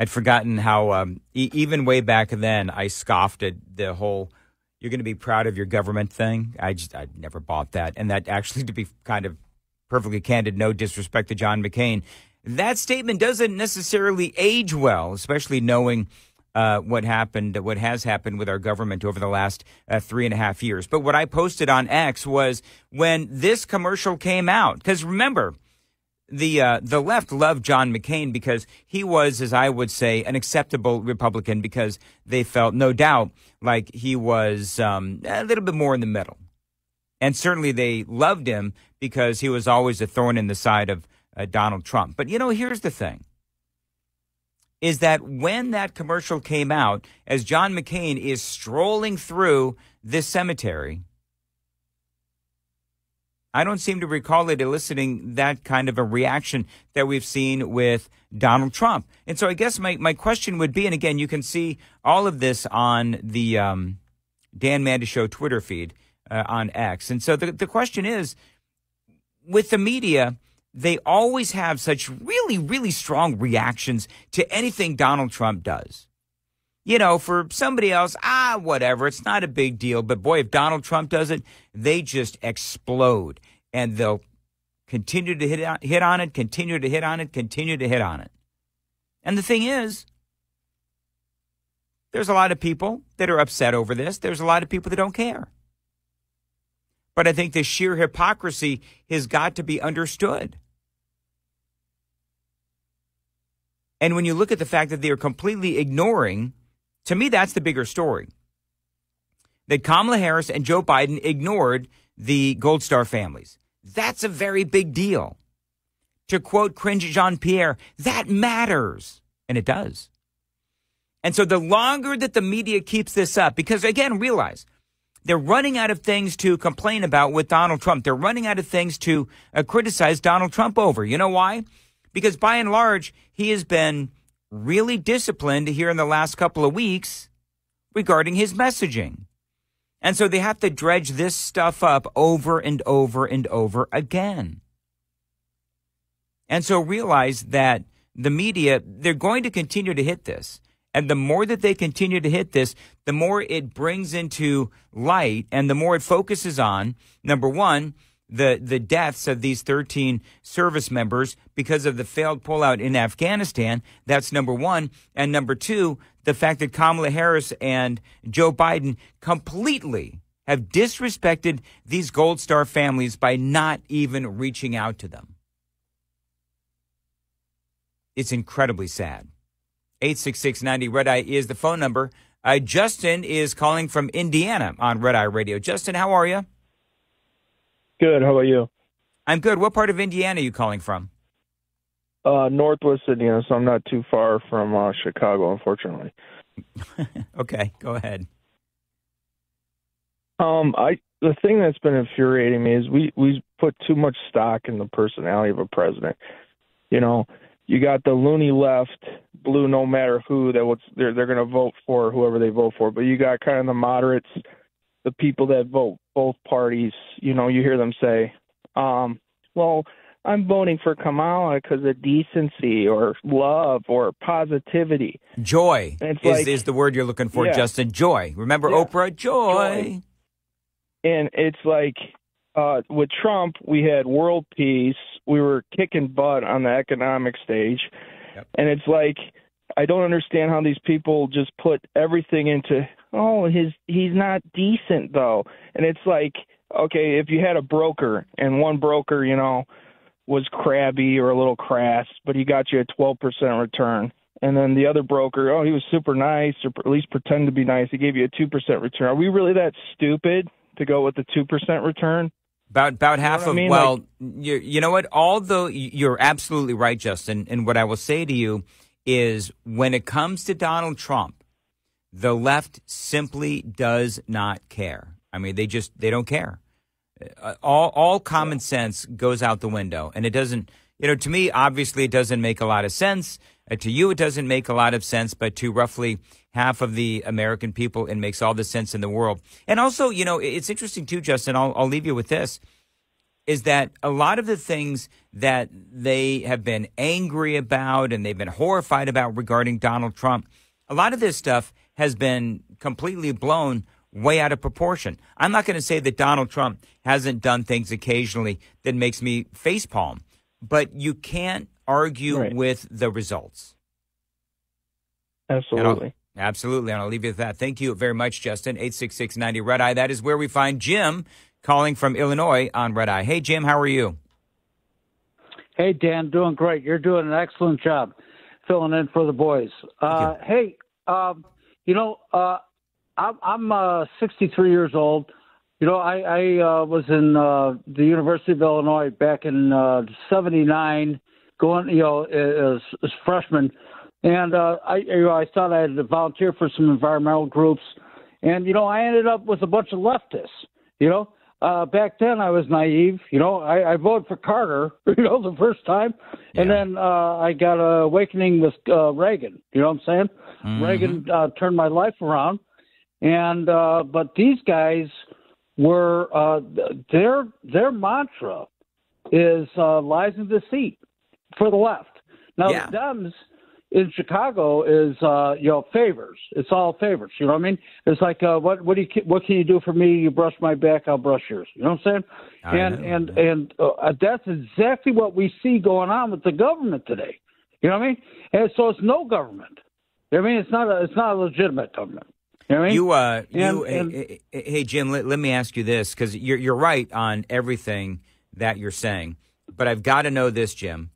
I'd forgotten how um, e even way back then I scoffed at the whole "you're going to be proud of your government" thing. I just I never bought that. And that actually, to be kind of perfectly candid, no disrespect to John McCain, that statement doesn't necessarily age well, especially knowing uh, what happened, what has happened with our government over the last uh, three and a half years. But what I posted on X was when this commercial came out, because remember, The uh, the left loved John McCain because he was, as I would say, an acceptable Republican, because they felt, no doubt, like he was um, a little bit more in the middle. And certainly they loved him because he was always a thorn in the side of uh, Donald Trump. But, you know, here's the thing, is that when that commercial came out, as John McCain is strolling through this cemetery, I don't seem to recall it eliciting that kind of a reaction that we've seen with Donald Trump. And so I guess my, my question would be, and again, you can see all of this on the um, Dan Mandis Show Twitter feed uh, on X. And so the, the question is, with the media, they always have such really, really strong reactions to anything Donald Trump does. You know, for somebody else, ah, whatever, it's not a big deal. But boy, if Donald Trump does it, they just explode, and they'll continue to hit on, hit on it, continue to hit on it, continue to hit on it. And the thing is, there's a lot of people that are upset over this. There's a lot of people that don't care. But I think the sheer hypocrisy has got to be understood. And when you look at the fact that they are completely ignoring, to me, that's the bigger story, that Kamala Harris and Joe Biden ignored the Gold Star families. That's a very big deal. To quote Karine Jean-Pierre, that matters. And it does. And so the longer that the media keeps this up, because, again, realize they're running out of things to complain about with Donald Trump. They're running out of things to uh, criticize Donald Trump over. You know why? Because by and large, he has been really disciplined here in the last couple of weeks regarding his messaging. And so they have to dredge this stuff up over and over and over again. And so realize that the media, they're going to continue to hit this. And the more that they continue to hit this, the more it brings into light and the more it focuses on, number one, the, the deaths of these thirteen service members because of the failed pullout in Afghanistan. That's number one. And number two, the fact that Kamala Harris and Joe Biden completely have disrespected these Gold Star families by not even reaching out to them. It's incredibly sad. eight six six ninety Red Eye is the phone number. Uh, Justin is calling from Indiana on Red Eye Radio. Justin, how are you? Good. How about you? I'm good. What part of Indiana are you calling from? Uh, Northwest Indiana, so I'm not too far from uh, Chicago, unfortunately. Okay, go ahead. Um, I the thing that's been infuriating me is we we put too much stock in the personality of a president. You know, you got the loony left, blue, no matter who that what's they're they're going to vote for whoever they vote for, but you got kind of the moderates, the people that vote both parties. You know, you hear them say, um, "Well, I'm voting for Kamala because of decency or love or positivity." Joy is, like, is the word you're looking for, yeah. Justin. Joy. Remember yeah. Oprah? Joy. Joy. And it's like uh, with Trump, we had world peace. We were kicking butt on the economic stage. Yep. And it's like, I don't understand how these people just put everything into, oh, his he's not decent, though. And it's like, okay, if you had a broker and one broker, you know, was crabby or a little crass, but he got you a twelve percent return. And then the other broker, oh, he was super nice, or at least pretend to be nice. He gave you a two percent return. Are we really that stupid to go with the two percent return? About about half you know of, I mean? well, like, you, you know what? Although you're absolutely right, Justin, and what I will say to you is when it comes to Donald Trump, the left simply does not care. I mean, they just, they don't care. All, all common sense goes out the window, and it doesn't, you know, to me, obviously, it doesn't make a lot of sense. Uh, to you, it doesn't make a lot of sense, but to roughly half of the American people, it makes all the sense in the world. And also, you know, it's interesting, too, Justin, I'll, I'll leave you with this, is that a lot of the things that they have been angry about and they've been horrified about regarding Donald Trump, a lot of this stuff has been completely blown way out of proportion. I'm not going to say that Donald Trump hasn't done things occasionally that makes me facepalm, but you can't argue right. with the results. Absolutely. And absolutely. And I'll leave you with that. Thank you very much, Justin. eight six six ninety Red Eye. That is where we find Jim calling from Illinois on Red Eye. Hey, Jim, how are you? Hey, Dan, doing great. You're doing an excellent job filling in for the boys. Uh, hey, um, you know, uh, I'm uh, sixty-three years old. You know, I, I uh, was in uh, the University of Illinois back in uh, seventy-nine, going, you know, as, as freshman. And uh, I, you know, I thought I had to volunteer for some environmental groups. And, you know, I ended up with a bunch of leftists, you know. Uh, back then I was naive. You know, I, I voted for Carter, you know, the first time. Yeah. And then uh, I got an awakening with uh, Reagan, you know what I'm saying? Mm-hmm. Reagan uh, turned my life around. And uh, but these guys were uh, their their mantra is uh, lies and deceit for the left. Now yeah. the Dems in Chicago is uh, you know favors. It's all favors. You know what I mean? It's like uh, what what do you what can you do for me? You brush my back, I'll brush yours. You know what I'm saying? I and know, and man. and uh, that's exactly what we see going on with the government today. You know what I mean? And so it's no government. I mean, it's not a, it's not a legitimate government. You, know I mean? you, uh, you and, and, hey, hey, Jim, let, let me ask you this, because you're, you're right on everything that you're saying. But I've got to know this, Jim.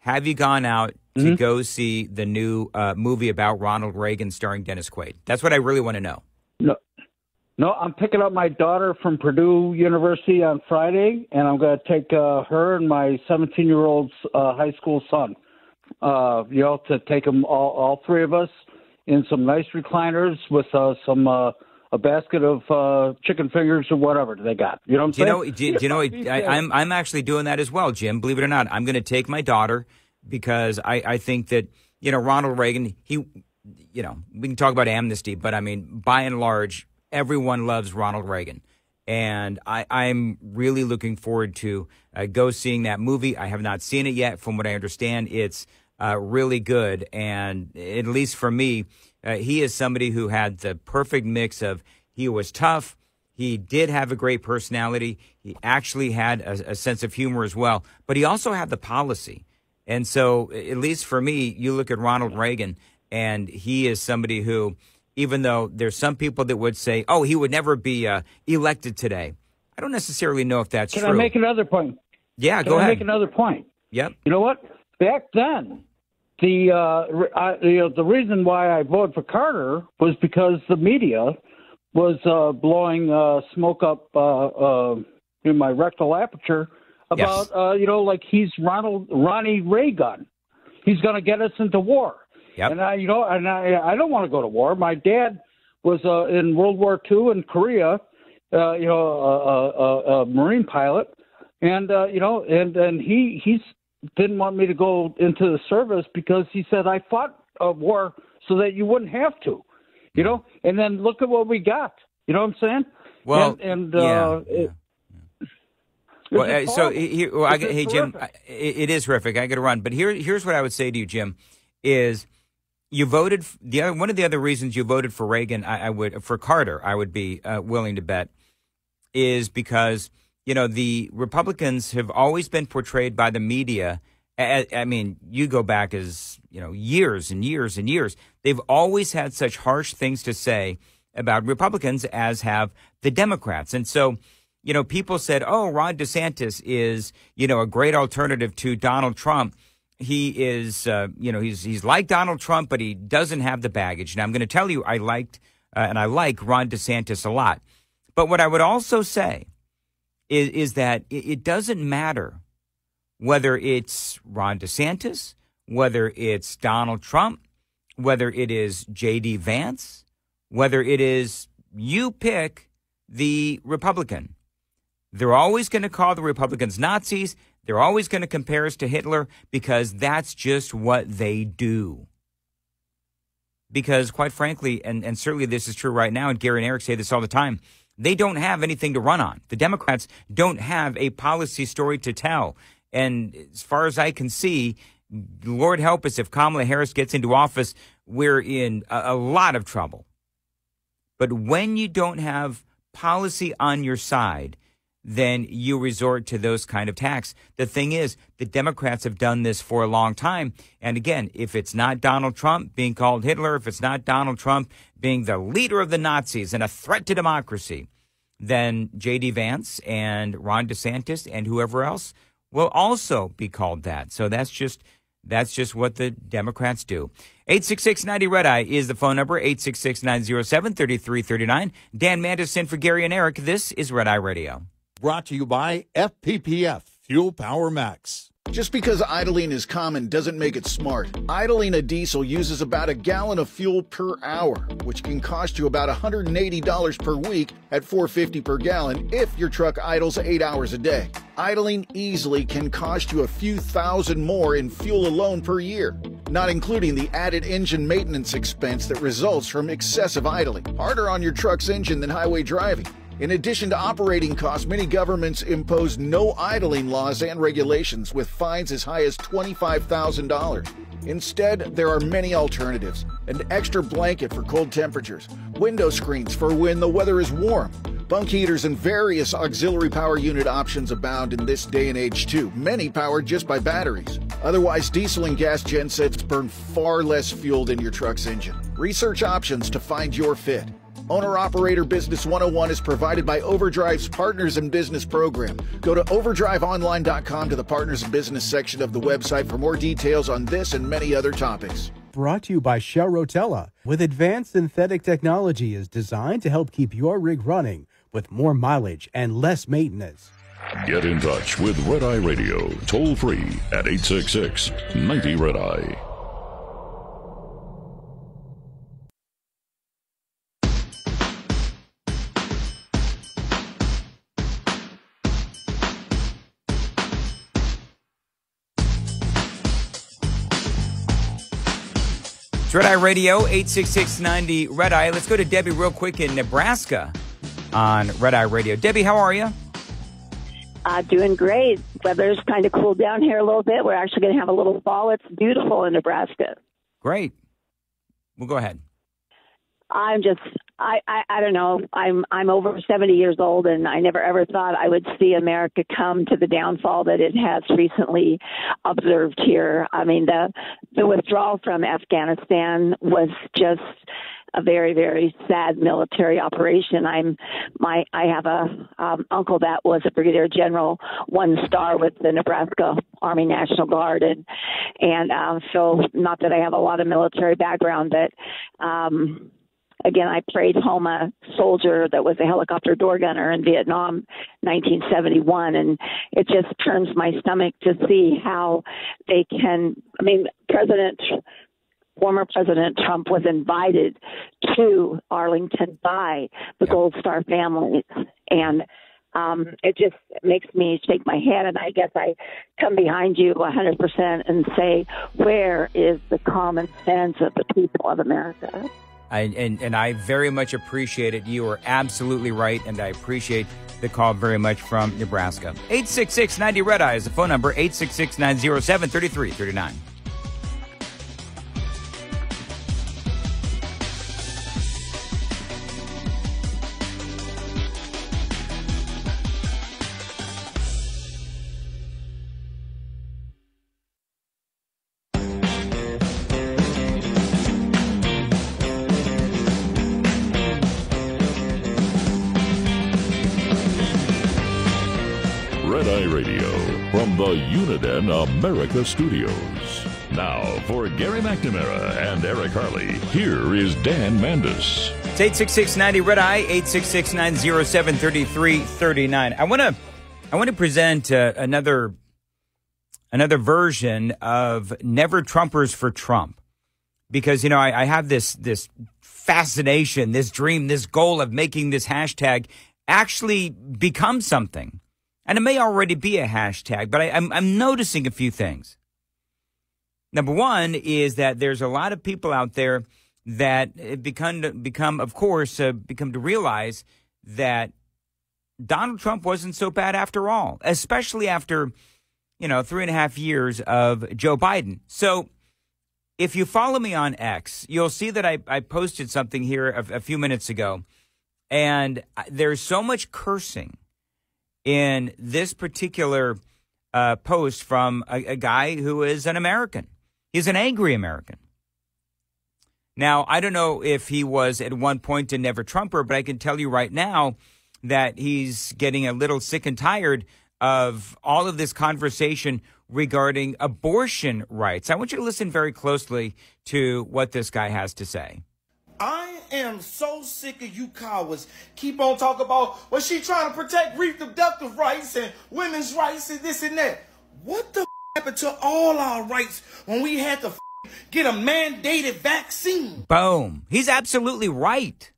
Have you gone out mm-hmm. to go see the new uh, movie about Ronald Reagan starring Dennis Quaid? That's what I really want to know. No, no, I'm picking up my daughter from Purdue University on Friday, and I'm going to take uh, her and my seventeen-year-old uh, high school son, uh, you know, to take them, all, all three of us, in some nice recliners with uh, some uh, a basket of uh, chicken fingers or whatever they got. You know what I'm do saying? You know, do, do you know what, I, I'm I'm actually doing that as well, Jim. Believe it or not, I'm going to take my daughter because I, I think that you know Ronald Reagan. He, you know, we can talk about amnesty, but I mean, by and large, everyone loves Ronald Reagan, and I I'm really looking forward to uh, go seeing that movie. I have not seen it yet. From what I understand, it's Uh, really good, and at least for me, uh, he is somebody who had the perfect mix of he was tough, he did have a great personality, he actually had a, a sense of humor as well, but he also had the policy. And so, at least for me, you look at Ronald Reagan, and he is somebody who, even though there's some people that would say, oh, he would never be uh, elected today. I don't necessarily know if that's Can true. Can I make another point? Yeah, Can go I ahead. Can I make another point? Yep. You know what? Back then, The uh, I, you know, the reason why I voted for Carter was because the media was uh, blowing uh, smoke up uh, uh, in my rectal aperture about, yes. uh, you know, like he's Ronald Ronnie Reagan. He's going to get us into war. Yep. And I, you know, and I, I don't want to go to war. My dad was uh, in World War Two in Korea, uh, you know, a, a, a Marine pilot. And, uh, you know, and, and he he's didn't want me to go into the service because he said, I fought a war so that you wouldn't have to, you know, and then look at what we got. You know what I'm saying? Well, and, and yeah, uh, yeah. It, Well, so here, well, I, hey, Jim, I, it is horrific. I got to run. But here, here's what I would say to you, Jim, is you voted the other, one of the other reasons you voted for Reagan. I, I would for Carter. I would be uh, willing to bet is because, you know, the Republicans have always been portrayed by the media. I, I mean, you go back as, you know, years and years and years. They've always had such harsh things to say about Republicans, as have the Democrats. And so, you know, people said, oh, Ron DeSantis is, you know, a great alternative to Donald Trump. He is, uh, you know, he's he's like Donald Trump, but he doesn't have the baggage. And I'm going to tell you, I liked uh, and I like Ron DeSantis a lot. But what I would also say is, is that it, it doesn't matter whether it's Ron DeSantis, whether it's Donald Trump, whether it is J D. Vance, whether it is you pick the Republican. They're always going to call the Republicans Nazis. They're always going to compare us to Hitler because that's just what they do. Because quite frankly, and, and certainly this is true right now, and Gary and Eric say this all the time, they don't have anything to run on. The Democrats don't have a policy story to tell. And as far as I can see, Lord help us, if Kamala Harris gets into office, we're in a, a lot of trouble. But when you don't have policy on your side, then you resort to those kind of attacks. The thing is, the Democrats have done this for a long time. And again, if it's not Donald Trump being called Hitler, if it's not Donald Trump being the leader of the Nazis and a threat to democracy, then J D. Vance and Ron DeSantis and whoever else will also be called that. So that's just that's just what the Democrats do. eight six six ninety red eye is the phone number, eight six six, nine oh seven, three three three nine. Dan Mandis in for Gary and Eric. This is Red Eye Radio. Brought to you by F P P F, Fuel Power Max. Just because idling is common doesn't make it smart. Idling a diesel uses about a gallon of fuel per hour, which can cost you about one hundred eighty dollars per week at four dollars and fifty cents per gallon if your truck idles eight hours a day. Idling easily can cost you a few thousand more in fuel alone per year, not including the added engine maintenance expense that results from excessive idling. Harder on your truck's engine than highway driving. In addition to operating costs, many governments impose no idling laws and regulations with fines as high as twenty-five thousand dollars. Instead, there are many alternatives. An extra blanket for cold temperatures, window screens for when the weather is warm, bunk heaters and various auxiliary power unit options abound in this day and age too, many powered just by batteries. Otherwise, diesel and gas gensets burn far less fuel than your truck's engine. Research options to find your fit. Owner-Operator Business one oh one is provided by Overdrive's Partners in Business program. Go to overdrive online dot com to the Partners in Business section of the website for more details on this and many other topics. Brought to you by Shell Rotella. With advanced synthetic technology is designed to help keep your rig running with more mileage and less maintenance. Get in touch with Red Eye Radio, toll-free at eight six six, ninety red eye. It's Red Eye Radio, eight six six ninety red eye. Let's go to Debbie real quick in Nebraska on Red Eye Radio. Debbie, how are you? Uh, doing great. Weather's kind of cooled down here a little bit. We're actually going to have a little fall. It's beautiful in Nebraska. Great. Well, go ahead. I'm just, I, I, I don't know. I'm, I'm over seventy years old, and I never ever thought I would see America come to the downfall that it has recently observed here. I mean, the, the withdrawal from Afghanistan was just a very, very sad military operation. I'm my I have a um, uncle that was a brigadier general, one star with the Nebraska Army National Guard, and and uh, so not that I have a lot of military background, but um, again, I prayed home a soldier that was a helicopter door gunner in Vietnam, nineteen seventy-one, and it just turns my stomach to see how they can. I mean, President. Former President Trump was invited to Arlington by the yep. Gold Star family. And um, it just makes me shake my head. And I guess I come behind you one hundred percent and say, where is the common sense of the people of America? I, and, and I very much appreciate it. You are absolutely right. And I appreciate the call very much from Nebraska. eight six six ninety RED EYE is the phone number, eight six six nine zero seven three three three nine. Uniden America Studios. Now for Gary McNamara and Eric Harley, here is Dan Mandis. It's eight six six ninety RED EYE, eight six six nine zero seven three three three nine. I want to I want to present uh, another another version of Never Trumpers for Trump, because you know I, I have this this fascination, this dream, this goal of making this hashtag actually become something. And it may already be a hashtag, but I, I'm, I'm noticing a few things. Number one is that there's a lot of people out there that become, become of course, uh, become to realize that Donald Trump wasn't so bad after all, especially after, you know, three and a half years of Joe Biden. So if you follow me on X, you'll see that I, I posted something here a, a few minutes ago, and there's so much cursing in this particular uh, post from a, a guy who is an American. He's an angry American. Now, I don't know if he was at one point a Never Trumper, but I can tell you right now that he's getting a little sick and tired of all of this conversation regarding abortion rights. I want you to listen very closely to what this guy has to say. I am so sick of you cowards. Keep on talking about, well, she trying to protect reproductive rights and women's rights and this and that. What the f happened to all our rights when we had to f get a mandated vaccine? Boom. He's absolutely right.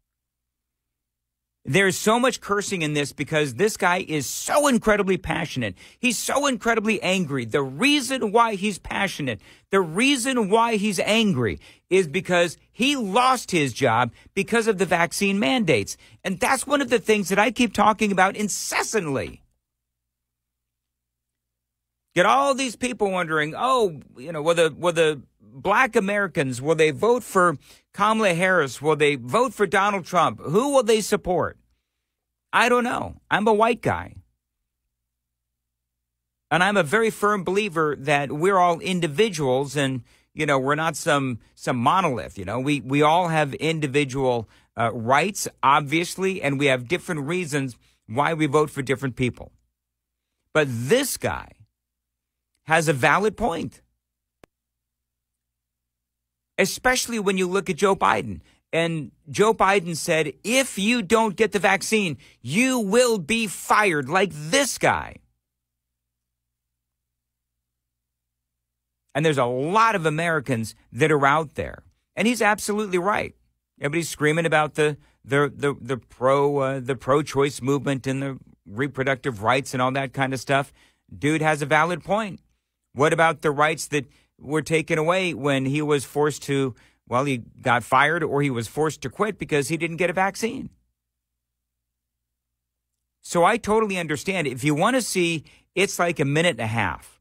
There's so much cursing in this because this guy is so incredibly passionate. He's so incredibly angry. The reason why he's passionate, the reason why he's angry is because he lost his job because of the vaccine mandates. And that's one of the things that I keep talking about incessantly. Get all these people wondering, oh, you know, will the, will the black Americans, will they vote for Kamala Harris? Will they vote for Donald Trump? Who will they support? I don't know. I'm a white guy. And I'm a very firm believer that we're all individuals and, you know, we're not some some monolith. You know, we, we all have individual uh, rights, obviously, and we have different reasons why we vote for different people. But this guy has a valid point, especially when you look at Joe Biden. And Joe Biden said, if you don't get the vaccine, you will be fired, like this guy. And there's a lot of Americans that are out there. And he's absolutely right. Everybody's screaming about the the the, the pro uh, the pro-choice movement and the reproductive rights and all that kind of stuff. Dude has a valid point. What about the rights that were taken away when he was forced to, well, he got fired or he was forced to quit because he didn't get a vaccine? So I totally understand. If you want to see, it's like a minute and a half.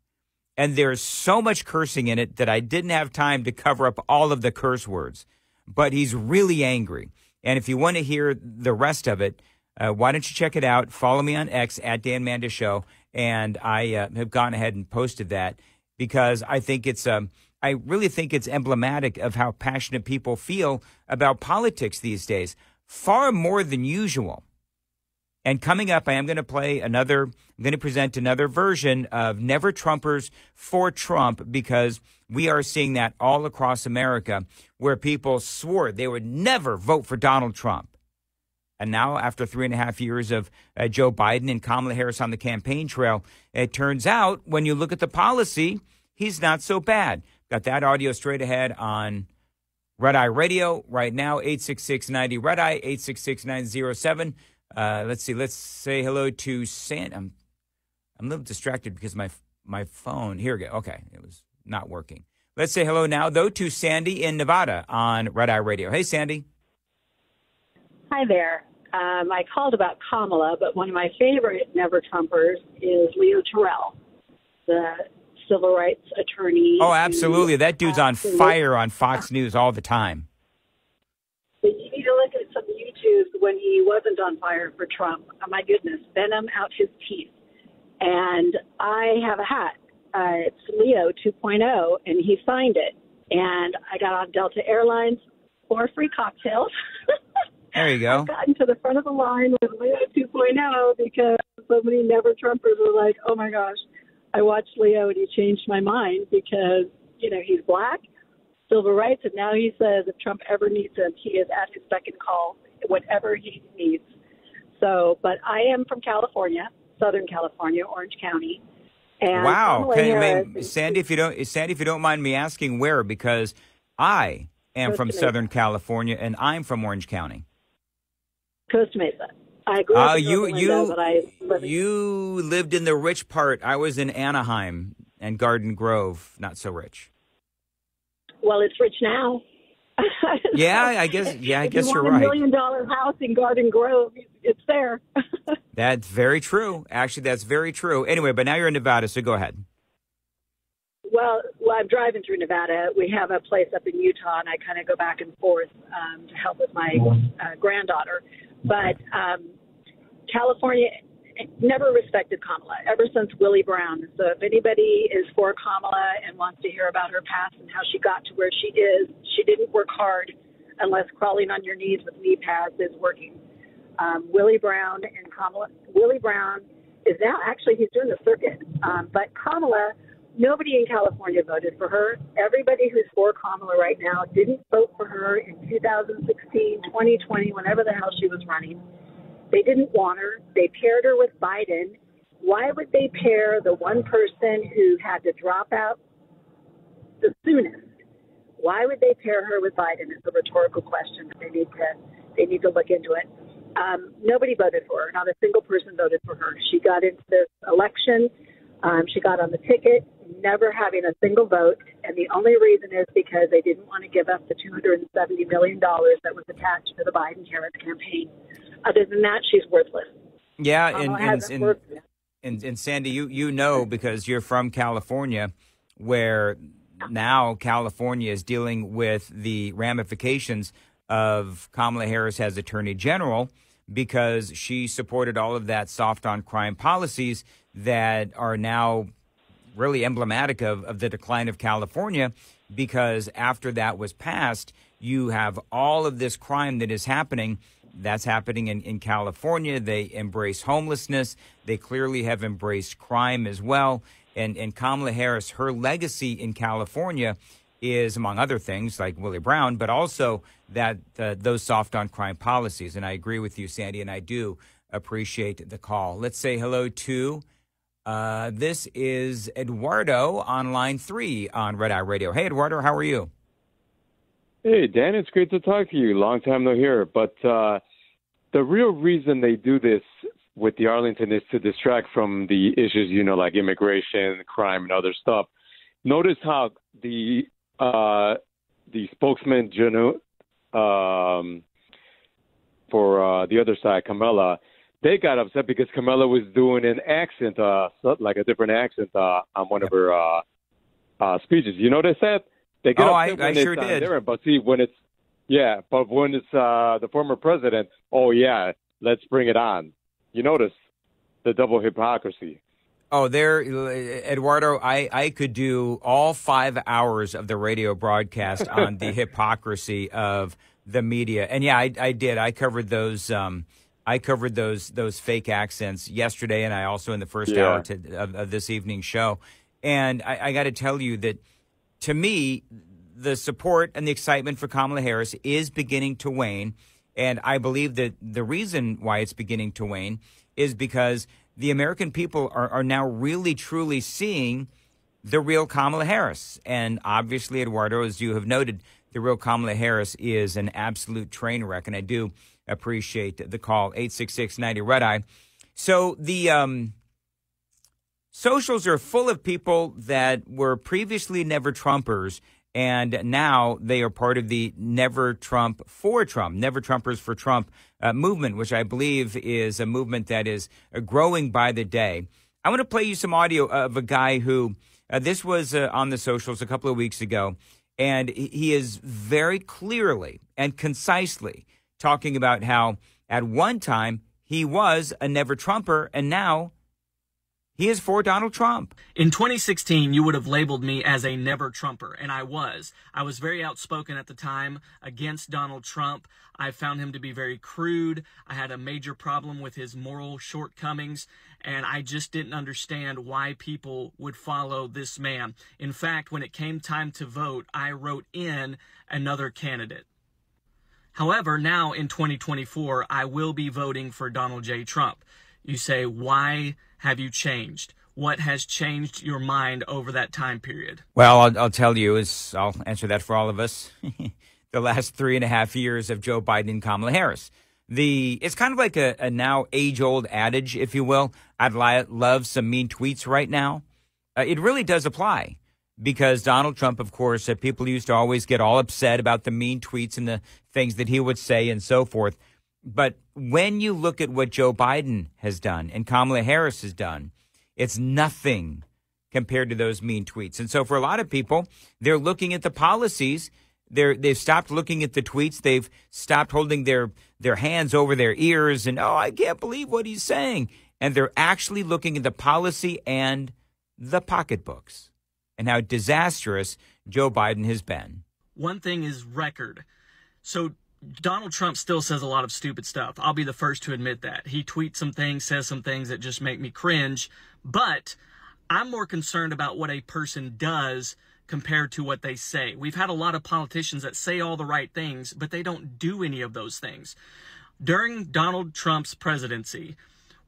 And there's so much cursing in it that I didn't have time to cover up all of the curse words. But he's really angry. And if you want to hear the rest of it, uh, why don't you check it out? Follow me on X at Dan Mandis Show. And I uh, have gone ahead and posted that, because I think it's a, I really think it's emblematic of how passionate people feel about politics these days, far more than usual. And coming up, I am going to play another, I'm going to present another version of Never Trumpers for Trump, because we are seeing that all across America, where people swore they would never vote for Donald Trump. And now, after three and a half years of uh, Joe Biden and Kamala Harris on the campaign trail, it turns out when you look at the policy, he's not so bad. Got that audio straight ahead on Red Eye Radio right now, eight six six ninety Red Eye, eight six six nine oh seven. Uh, let's see. Let's say hello to San. I'm, I'm a little distracted because my my phone. Here we go. Okay, it was not working. Let's say hello now, though, to Sandy in Nevada on Red Eye Radio. Hey, Sandy. Hi there. Um, I called about Kamala, but one of my favorite Never Trumpers is Leo Terrell, the civil rights attorney. Oh, absolutely. That dude's on fire on Fox News all the time. But you need to look at some YouTube when he wasn't on fire for Trump. Oh, my goodness, venom out his teeth. And I have a hat. Uh, it's Leo two point oh, and he signed it. And I got on Delta Airlines for free cocktails. There you go. I've gotten to the front of the line with Leo two point oh because so many Never Trumpers were like, oh, my gosh, I watched Leo and he changed my mind because, you know, he's black, civil rights, and now he says if Trump ever needs him, he is at his beck and call, whatever he needs. So, but I am from California, Southern California, Orange County. And wow. Can, I mean, Sandy, if you don't, Sandy, if you don't mind me asking where, because I am from Southern California and I'm from Orange County. Costa Mesa. I grew up uh, in you, Orlando, you, but I lived in- you lived in the rich part. I was in Anaheim and Garden Grove, not so rich. Well, it's rich now. yeah, I guess. Yeah, I if guess you want you're right. A million dollar house in Garden Grove, it's there. That's very true. Actually, that's very true. Anyway, but now you're in Nevada, so go ahead. Well, well, I'm driving through Nevada. We have a place up in Utah, and I kind of go back and forth um, to help with my uh, granddaughter. But um, California never respected Kamala ever since Willie Brown. So if anybody is for Kamala and wants to hear about her past and how she got to where she is, she didn't work hard unless crawling on your knees with knee pads is working. Um, Willie Brown and Kamala. Willie Brown is now actually he's doing the circuit, um, but Kamala. Nobody in California voted for her. Everybody who's for Kamala right now didn't vote for her in two thousand sixteen, twenty twenty, whenever the hell she was running. They didn't want her. They paired her with Biden. Why would they pair the one person who had to drop out the soonest? Why would they pair her with Biden? It's a rhetorical question, but they need to, they need to look into it. Um, nobody voted for her. Not a single person voted for her. She got into this election. Um, she got on the ticket, never having a single vote, and the only reason is because they didn't want to give up the two hundred seventy million dollars that was attached to the Biden-Harris campaign. Other than that, she's worthless. Yeah, and, and, and, and, and Sandy, you, you know, because you're from California, where now California is dealing with the ramifications of Kamala Harris as Attorney General, because she supported all of that soft-on-crime policies that are now really emblematic of, of the decline of California, because after that was passed, you have all of this crime that is happening. That's happening in, in California. They embrace homelessness. They clearly have embraced crime as well. And, and Kamala Harris, her legacy in California is, among other things, like Willie Brown, but also that uh, those soft on crime policies. And I agree with you, Sandy, and I do appreciate the call. Let's say hello to uh, this is Eduardo on line three on Red Eye Radio. Hey, Eduardo, how are you? Hey, Dan, it's great to talk to you. Long time no hear. But uh, the real reason they do this with the Arlington is to distract from the issues, you know, like immigration, crime, and other stuff. Notice how the Uh, the spokesman um, for uh, the other side, Kamala, they got upset because Kamala was doing an accent, uh, like a different accent uh, on one of her uh, uh, speeches. You notice that? They get oh, upset I, when I sure did. Different, but see, when it's, yeah, but when it's uh, the former president, oh, yeah, let's bring it on. You notice the double hypocrisy. Oh, there, Eduardo, I, I could do all five hours of the radio broadcast on the hypocrisy of the media. And yeah, I, I did. I covered those. Um, I covered those those fake accents yesterday, and I also in the first yeah. hour to, of, of this evening's show. And I, I got to tell you that, to me, the support and the excitement for Kamala Harris is beginning to wane. And I believe that the reason why it's beginning to wane is because the American people are, are now really, truly seeing the real Kamala Harris. And obviously, Eduardo, as you have noted, the real Kamala Harris is an absolute train wreck. And I do appreciate the call, eight six six, ninety, RED EYE. So the um, socials are full of people that were previously never Trumpers, and now they are part of the Never Trump for Trump, Never Trumpers for Trump uh, movement, which I believe is a movement that is uh, growing by the day. I want to play you some audio of a guy who uh, this was uh, on the socials a couple of weeks ago, and he is very clearly and concisely talking about how at one time he was a Never Trumper and now he is for Donald Trump. In twenty sixteen, you would have labeled me as a Never Trumper, and I was. I was very outspoken at the time against Donald Trump. I found him to be very crude. I had a major problem with his moral shortcomings, and I just didn't understand why people would follow this man. In fact, when it came time to vote, I wrote in another candidate. However, now in twenty twenty-four, I will be voting for Donald J. Trump. You say, why have you changed? What has changed your mind over that time period? Well, I'll, I'll tell you, is I'll answer that for all of us. The last three and a half years of Joe Biden and Kamala Harris. The it's kind of like a, a now age-old adage, if you will. I'd li love some mean tweets right now. Uh, it really does apply because Donald Trump, of course, uh, people used to always get all upset about the mean tweets and the things that he would say and so forth. But when you look at what Joe Biden has done and Kamala Harris has done, it's nothing compared to those mean tweets. And so for a lot of people, they're looking at the policies. They're, they've stopped looking at the tweets. They've stopped holding their, their hands over their ears and, oh, I can't believe what he's saying. And they're actually looking at the policy and the pocketbooks and how disastrous Joe Biden has been. One thing is record. So Donald Trump still says a lot of stupid stuff. I'll be the first to admit that. He tweets some things, says some things that just make me cringe. But I'm more concerned about what a person does compared to what they say. We've had a lot of politicians that say all the right things, but they don't do any of those things. During Donald Trump's presidency,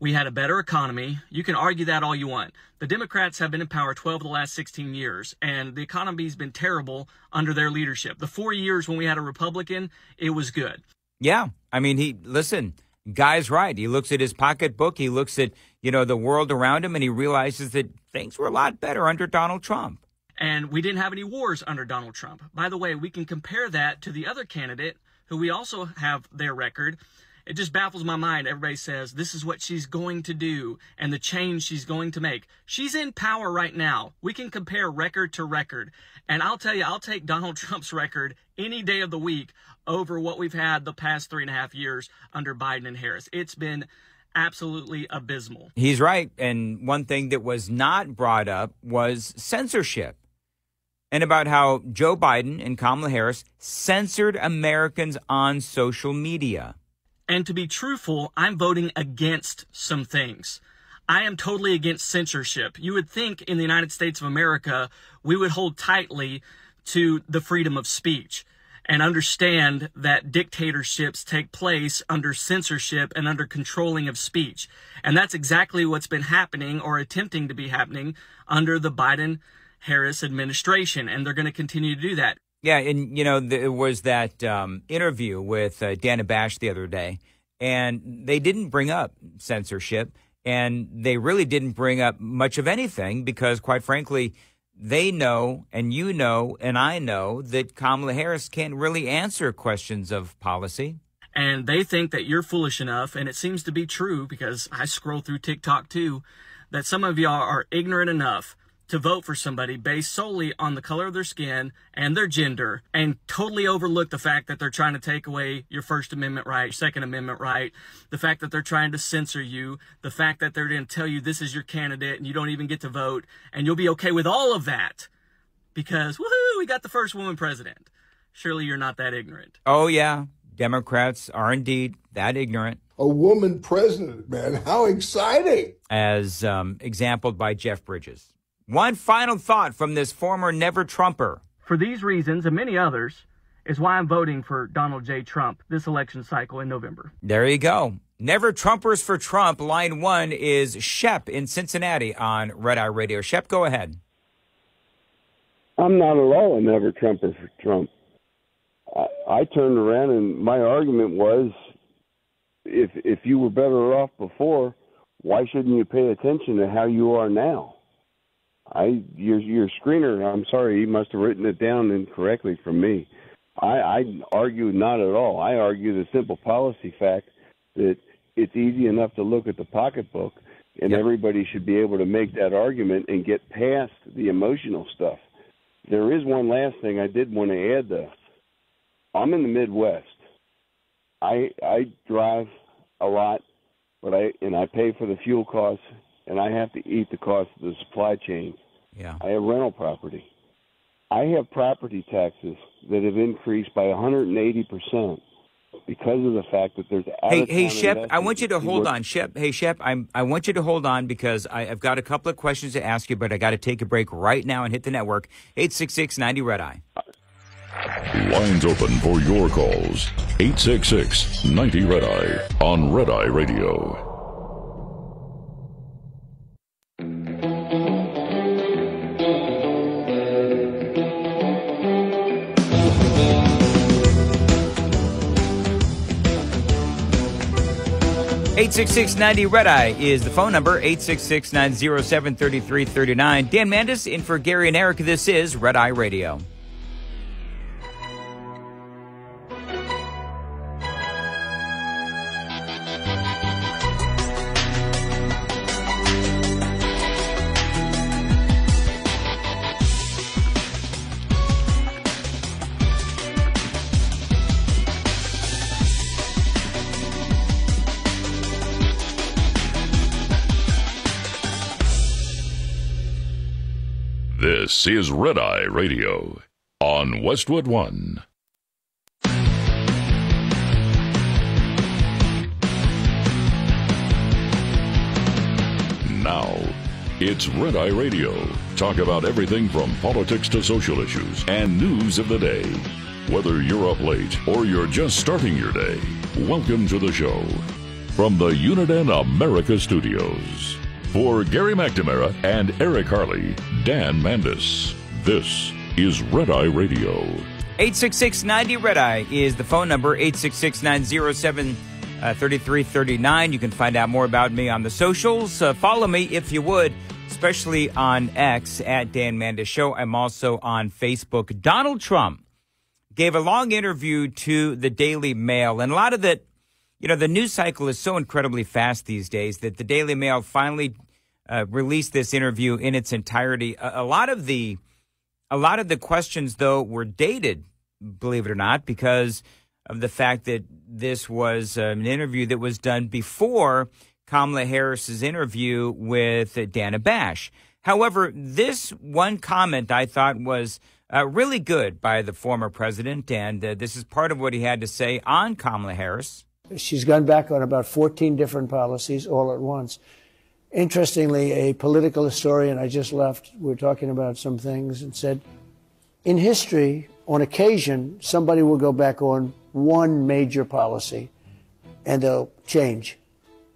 we had a better economy. You can argue that all you want. The Democrats have been in power twelve of the last sixteen years, and the economy's been terrible under their leadership. The four years when we had a Republican, it was good. Yeah. I mean, he listen, guy's right. He looks at his pocketbook. He looks at, you know, the world around him, and he realizes that things were a lot better under Donald Trump. And we didn't have any wars under Donald Trump. By the way, we can compare that to the other candidate who we also have their record. It just baffles my mind. Everybody says this is what she's going to do and the change she's going to make. She's in power right now. We can compare record to record. And I'll tell you, I'll take Donald Trump's record any day of the week over what we've had the past three and a half years under Biden and Harris. It's been absolutely abysmal. He's right. And one thing that was not brought up was censorship and about how Joe Biden and Kamala Harris censored Americans on social media. And to be truthful, I'm voting against some things. I am totally against censorship. You would think in the United States of America, we would hold tightly to the freedom of speech and understand that dictatorships take place under censorship and under controlling of speech. And that's exactly what's been happening or attempting to be happening under the Biden-Harris administration. And they're going to continue to do that. Yeah, and, you know, there was that um, interview with uh, Dana Bash the other day, and they didn't bring up censorship, and they really didn't bring up much of anything because, quite frankly, they know, and you know, and I know that Kamala Harris can't really answer questions of policy. And they think that you're foolish enough, and it seems to be true because I scroll through TikTok too, that some of y'all are ignorant enough to vote for somebody based solely on the color of their skin and their gender, and totally overlook the fact that they're trying to take away your First Amendment right, your Second Amendment right, the fact that they're trying to censor you, the fact that they're going to tell you this is your candidate and you don't even get to vote, and you'll be okay with all of that because, woohoo, we got the first woman president. Surely you're not that ignorant. Oh, yeah. Democrats are indeed that ignorant. A woman president, man. How exciting. As um, exampled by Jeff Bridges. One final thought from this former never-Trumper. For these reasons and many others is why I'm voting for Donald J. Trump this election cycle in November. There you go. Never-Trumpers for Trump. Line one is Shep in Cincinnati on Red Eye Radio. Shep, go ahead. I'm not at all a never-Trumper for Trump. I turned around and my argument was, if if you were better off before, why shouldn't you pay attention to how you are now? I your your screener, I'm sorry, he must have written it down incorrectly for me. I, I argue not at all. I argue the simple policy fact that it's easy enough to look at the pocketbook, and yep, everybody should be able to make that argument and get past the emotional stuff. There is one last thing I did want to add, though. I'm in the Midwest. I I drive a lot, but I and I pay for the fuel costs, and I have to eat the cost of the supply chain. Yeah. I have rental property. I have property taxes that have increased by one hundred eighty percent because of the fact that there's out Hey, hey Shep, I want you to hold on, Shep. Hey, Shep, I'm, I want you to hold on because I, I've got a couple of questions to ask you, but I got to take a break right now and hit the network. eight six six ninety red eye. Lines open for your calls. eight six six ninety red eye on Red Eye Radio. eight six six ninety red eye is the phone number, eight six six nine zero seven three three three nine. Dan Mandis in for Gary and Eric. This is Red Eye Radio. This is Red Eye Radio on Westwood One. Now, it's Red Eye Radio. Talk about everything from politics to social issues and news of the day. Whether you're up late or you're just starting your day, welcome to the show from the Uniden America studios. For Gary McNamara and Eric Harley, Dan Mandis, this is Red Eye Radio. eight six six ninety red eye is the phone number, eight six six nine zero seven three three three nine. You can find out more about me on the socials. Uh, follow me if you would, especially on X at Dan Mandis Show. I'm also on Facebook. Donald Trump gave a long interview to the Daily Mail, and a lot of that, you know, the news cycle is so incredibly fast these days that the Daily Mail finally uh, released this interview in its entirety. A, a lot of the a lot of the questions, though, were dated, believe it or not, because of the fact that this was an interview that was done before Kamala Harris's interview with Dana Bash. However, this one comment I thought was uh, really good by the former president, and uh, this is part of what he had to say on Kamala Harris. She's gone back on about fourteen different policies all at once. Interestingly, a political historian I just left, we were talking about some things, and said, in history, on occasion, somebody will go back on one major policy and they'll change.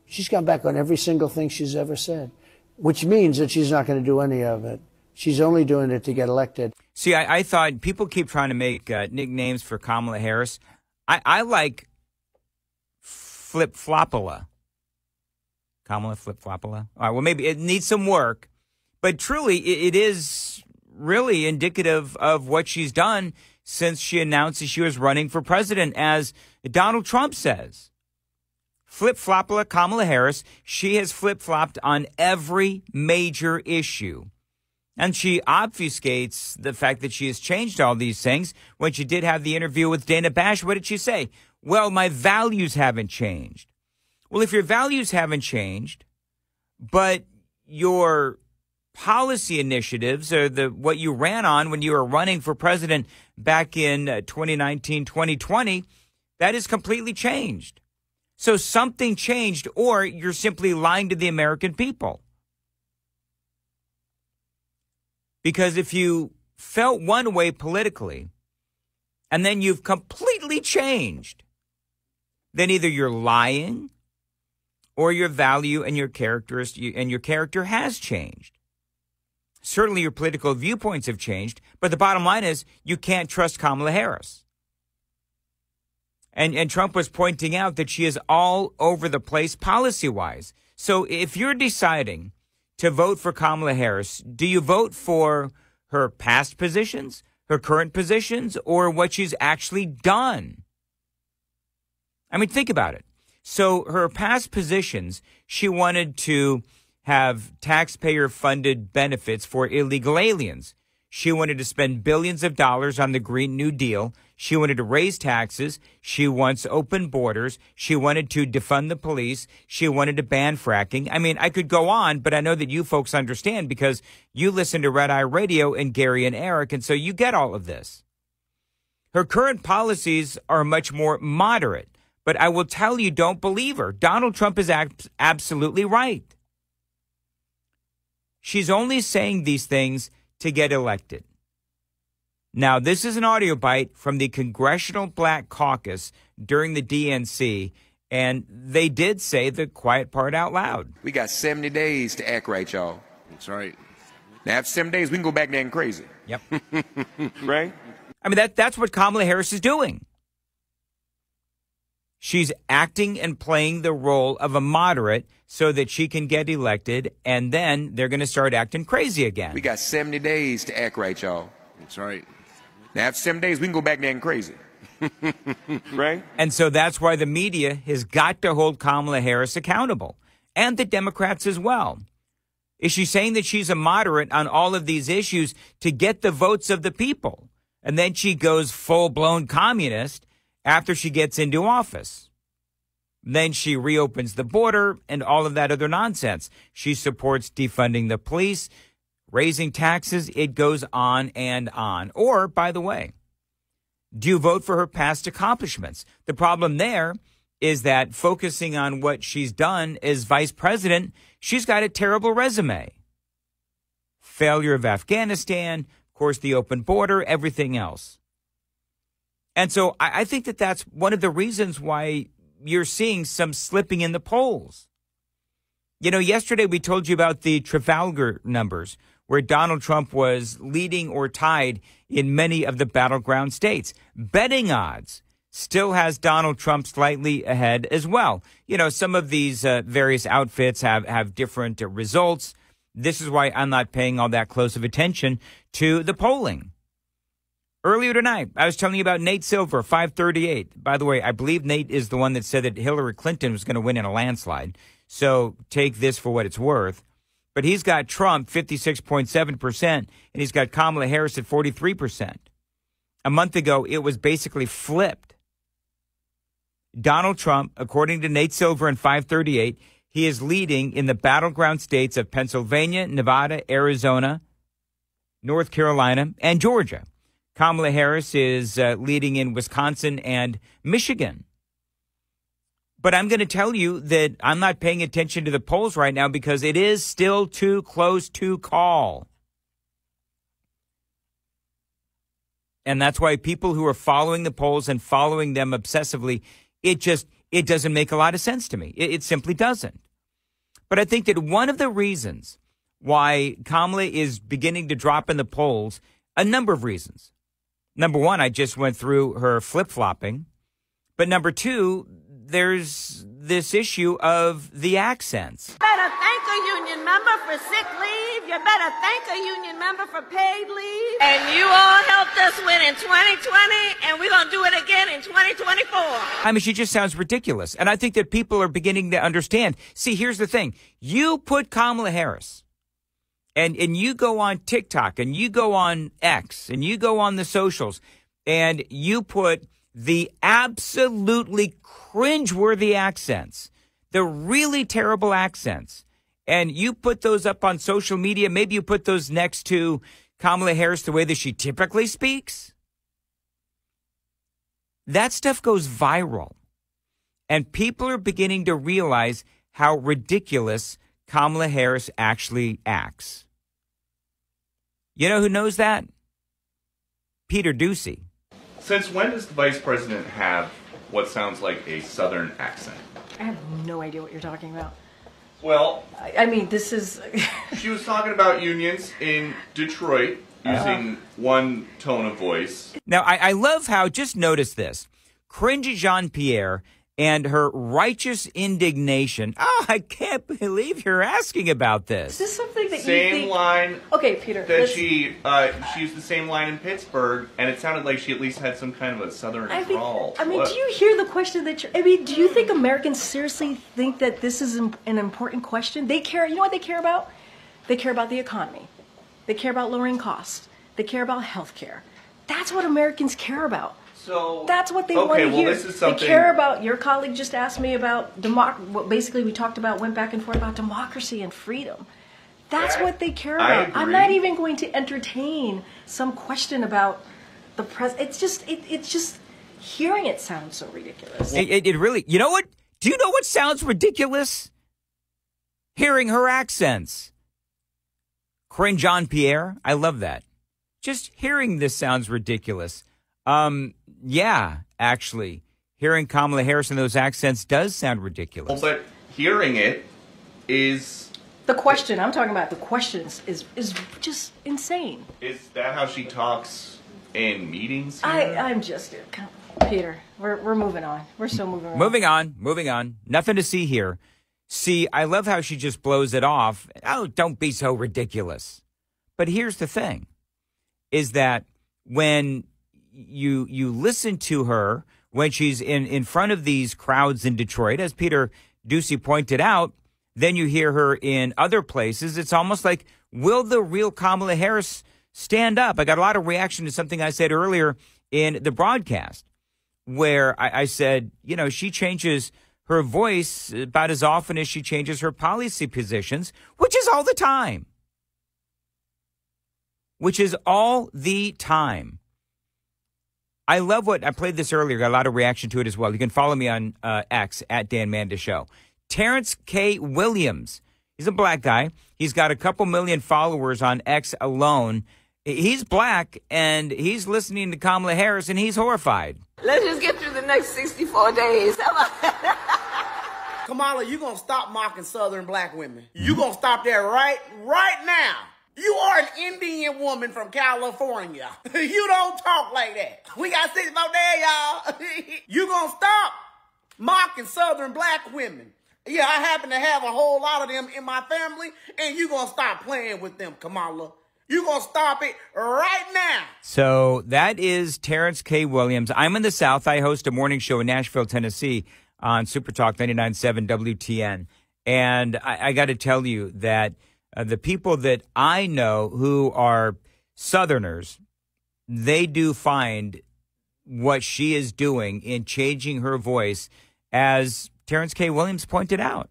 She's gone back on every single thing she's ever said, which means that she's not going to do any of it. She's only doing it to get elected. See, I, I thought people keep trying to make uh, nicknames for Kamala Harris. I, I like... Flip-flopola. Kamala Flip-flopola. All right, well, maybe it needs some work, but truly it, it is really indicative of what she's done since she announced that she was running for president. As Donald Trump says, Flip-flopola Kamala Harris, she has flip-flopped on every major issue And she obfuscates the fact that she has changed all these things. When she did have the interview with Dana Bash, what did she say? Well, my values haven't changed. Well, if your values haven't changed, but your policy initiatives are the what you ran on when you were running for president back in twenty nineteen, twenty twenty, that is completely changed. So something changed, or you're simply lying to the American people. Because if you felt one way politically and then you've completely changed, then either you're lying or your value and your characteristic and your character has changed. Certainly your political viewpoints have changed. But the bottom line is you can't trust Kamala Harris. And, and Trump was pointing out that she is all over the place policy-wise. So if you're deciding to vote for Kamala Harris, do you vote for her past positions, her current positions, or what she's actually done? I mean, think about it. So her past positions, she wanted to have taxpayer-funded benefits for illegal aliens. She wanted to spend billions of dollars on the Green New Deal. She wanted to raise taxes. She wants open borders. She wanted to defund the police. She wanted to ban fracking. I mean, I could go on, but I know that you folks understand because you listen to Red Eye Radio and Gary and Eric, and so you get all of this. Her current policies are much more moderate, but I will tell you, don't believe her. Donald Trump is absolutely right. She's only saying these things to get elected. Now, this is an audio bite from the Congressional Black Caucus during the D N C, and they did say the quiet part out loud. We got seventy days to act right, y'all. That's right. Now, after seventy days, we can go back there and crazy. Yep. Right? I mean, that that's what Kamala Harris is doing. She's acting and playing the role of a moderate so that she can get elected, and then they're going to start acting crazy again. We got seventy days to act right, y'all. That's right. Now, after seven days, we can go back there and crazy. Right? And so that's why the media has got to hold Kamala Harris accountable, and the Democrats as well. Is she saying that she's a moderate on all of these issues to get the votes of the people? And then she goes full-blown communist after she gets into office. Then she reopens the border and all of that other nonsense. She supports defunding the police, raising taxes. It goes on and on. Or, by the way, do you vote for her past accomplishments? The problem there is that focusing on what she's done as vice president, she's got a terrible resume. Failure of Afghanistan, of course, the open border, everything else. And so I think that that's one of the reasons why you're seeing some slipping in the polls. You know, yesterday we told you about the Trafalgar numbers, where Donald Trump was leading or tied in many of the battleground states. Betting odds still has Donald Trump slightly ahead as well. You know, some of these uh, various outfits have, have different uh, results. This is why I'm not paying all that close of attention to the polling. Earlier tonight, I was telling you about Nate Silver, five thirty-eight. By the way, I believe Nate is the one that said that Hillary Clinton was going to win in a landslide. So take this for what it's worth. But he's got Trump fifty-six point seven percent, and he's got Kamala Harris at forty-three percent. A month ago, it was basically flipped. Donald Trump, according to Nate Silver in five thirty-eight, he is leading in the battleground states of Pennsylvania, Nevada, Arizona, North Carolina, and Georgia. Kamala Harris is uh, leading in Wisconsin and Michigan. But I'm going to tell you that I'm not paying attention to the polls right now because it is still too close to call. And that's why people who are following the polls and following them obsessively, it just, it doesn't make a lot of sense to me. It, it simply doesn't. But I think that one of the reasons why Kamala is beginning to drop in the polls, a number of reasons. Number one, I just went through her flip-flopping. But number two, there's this issue of the accents. You better thank a union member for sick leave. You better thank a union member for paid leave. And you all helped us win in twenty twenty, and we're going to do it again in twenty twenty-four. I mean, she just sounds ridiculous. And I think that people are beginning to understand. See, here's the thing. You put Kamala Harris And and you go on TikTok and you go on X and you go on the socials and you put the absolutely cringeworthy accents, the really terrible accents, and you put those up on social media. Maybe you put those next to Kamala Harris, the way that she typically speaks. That stuff goes viral. And people are beginning to realize how ridiculous Kamala Harris actually acts. You know who knows that? Peter Doocy. Since when does the vice president have what sounds like a southern accent? I have no idea what you're talking about. Well, I, I mean, this is... She was talking about unions in Detroit using uh, one tone of voice. Now, I, I love how, just notice this, Karine Jean-Pierre and her righteous indignation. Oh, I can't believe you're asking about this. Is this something that same you think... line? Okay, Peter. That she uh, she used the same line in Pittsburgh, and it sounded like she at least had some kind of a southern I drawl. Think, I mean, what? Do you hear the question that you're? I mean, do you think Americans seriously think that this is an important question? They care. You know what they care about? They care about the economy. They care about lowering costs. They care about health care. That's what Americans care about. So, that's what they okay, want to well, hear. This is something... They care about, your colleague just asked me about, democ what basically we talked about, went back and forth about democracy and freedom. That's I, what they care about. I'm not even going to entertain some question about the president. It's just, it, it's just, hearing it sounds so ridiculous. It, it, it really, you know what, do you know what sounds ridiculous? Hearing her accents. Karine Jean-Pierre, I love that. Just hearing this sounds ridiculous. Um, yeah, actually, hearing Kamala Harris in those accents does sound ridiculous. Well, but hearing it is... The question, I'm talking about the questions, is, is just insane. Is that how she talks in meetings here? I, I'm just... Come, Peter, we're, we're moving on. We're still moving on. Moving on, moving on. Nothing to see here. See, I love how she just blows it off. Oh, don't be so ridiculous. But here's the thing, is that when... You you listen to her when she's in, in front of these crowds in Detroit, as Peter Doocy pointed out, then you hear her in other places. It's almost like, will the real Kamala Harris stand up? I got a lot of reaction to something I said earlier in the broadcast where I, I said, you know, she changes her voice about as often as she changes her policy positions, which is all the time. Which is all the time. I love what, I played this earlier, got a lot of reaction to it as well. You can follow me on uh, X, at Dan Mandis Show. Terrence K. Williams, he's a black guy. He's got a couple million followers on X alone. He's black, and he's listening to Kamala Harris, and he's horrified. Let's just get through the next sixty-four days. Kamala, you're going to stop mocking Southern black women. You're going to stop that right, right now. You are an Indian woman from California. You don't talk like that. We got six more days, y'all. You gonna stop mocking Southern black women. Yeah, I happen to have a whole lot of them in my family, and you gonna stop playing with them, Kamala. You gonna stop it right now. So that is Terrence K. Williams. I'm in the South. I host a morning show in Nashville, Tennessee on Super Talk ninety-nine point seven W T N. And I, I got to tell you that Uh, the people that I know who are Southerners, they do find what she is doing in changing her voice, as Terrence K. Williams pointed out.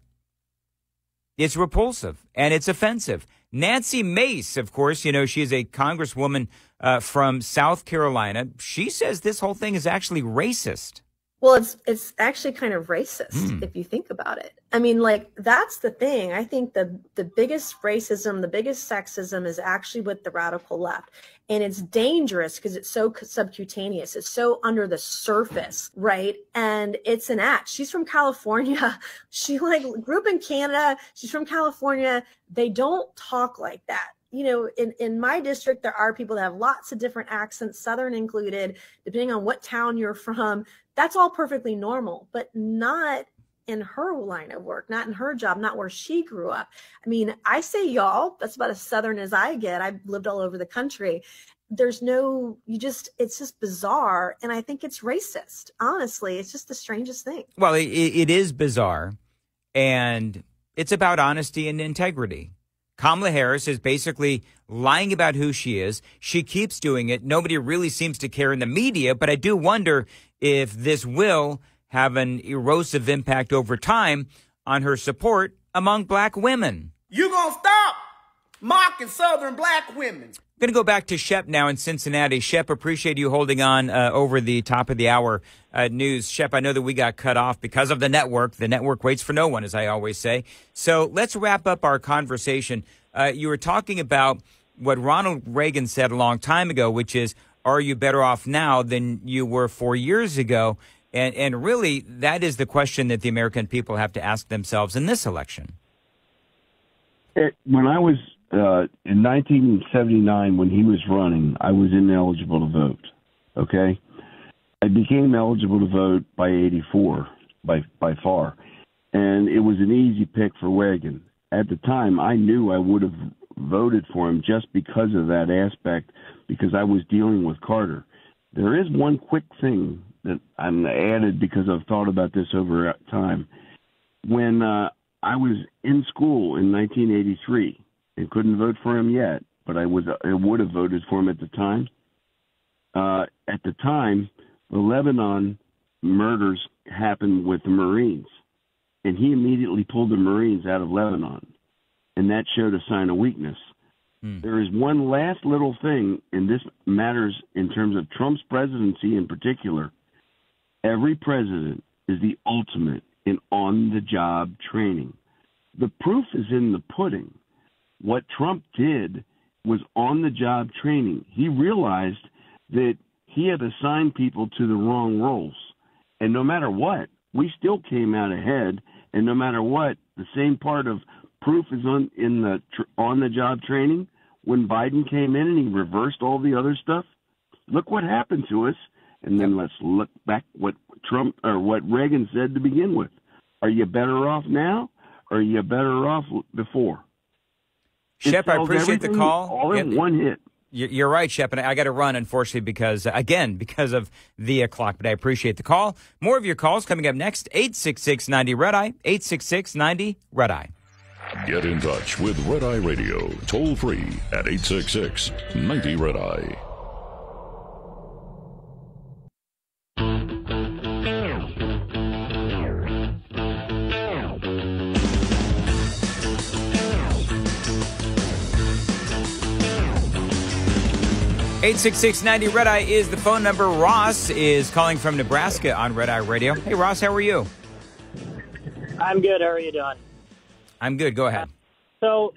It's repulsive and it's offensive. Nancy Mace, of course, you know, she is a congresswoman uh, from South Carolina. She says this whole thing is actually racist. Well, it's it's actually kind of racist mm. if you think about it. I mean, like, that's the thing. I think the, the biggest racism, the biggest sexism is actually with the radical left. And it's dangerous because it's so subcutaneous. It's so under the surface, right? And it's an act. She's from California. She, like, grew up in Canada. She's from California. They don't talk like that. You know, in, in my district, there are people that have lots of different accents, Southern included, depending on what town you're from. That's all perfectly normal, but not in her line of work, not in her job, not where she grew up. I mean, I say y'all, that's about as Southern as I get. I've lived all over the country. There's no, you just, it's just bizarre. And I think it's racist. Honestly, it's just the strangest thing. Well, it, it is bizarre. And it's about honesty and integrity. Kamala Harris is basically lying about who she is. She keeps doing it. Nobody really seems to care in the media. But I do wonder if this will have an erosive impact over time on her support among black women. You're going to stop mocking Southern black women. I'm going to go back to Shep now in Cincinnati. Shep, appreciate you holding on uh, over the top of the hour uh, news. Shep, I know that we got cut off because of the network. The network waits for no one, as I always say. So let's wrap up our conversation. Uh, you were talking about what Ronald Reagan said a long time ago, which is, are you better off now than you were four years ago? And, and really, that is the question that the American people have to ask themselves in this election. It, when I was... Uh, in nineteen seventy-nine, when he was running, I was ineligible to vote, okay? I became eligible to vote by eighty-four, by by far, and it was an easy pick for Reagan. At the time, I knew I would have voted for him just because of that aspect, because I was dealing with Carter. There is one quick thing that I'm added because I've thought about this over time. When uh, I was in school in nineteen eighty-three, and couldn't vote for him yet, but I was I would have voted for him at the time. Uh, at the time, the Lebanon murders happened with the Marines, and he immediately pulled the Marines out of Lebanon, and that showed a sign of weakness. Mm. There is one last little thing, and this matters in terms of Trump's presidency in particular. Every president is the ultimate in on-the-job training. The proof is in the pudding. What Trump did was on-the-job training. He realized that he had assigned people to the wrong roles. And no matter what, we still came out ahead. And no matter what, the same part of proof is on, in the tr- on-the-job training. When Biden came in and he reversed all the other stuff, look what happened to us. And then let's look back what Trump or what Reagan said to begin with. Are you better off now or are you better off before? Shep, I appreciate the call. All in yep. one hit. You're right, Shep, and I got to run, unfortunately, because, again, because of the o'clock, but I appreciate the call. More of your calls coming up next, eight six six, ninety, RED-EYE, eight six six, ninety, RED-EYE. Get in touch with Red Eye Radio, toll-free at eight six six, ninety, RED-EYE. eight six six, ninety, RED-EYE is the phone number. Ross is calling from Nebraska on Red Eye Radio. Hey, Ross, how are you? I'm good. How are you doing? I'm good. Go ahead. Uh, so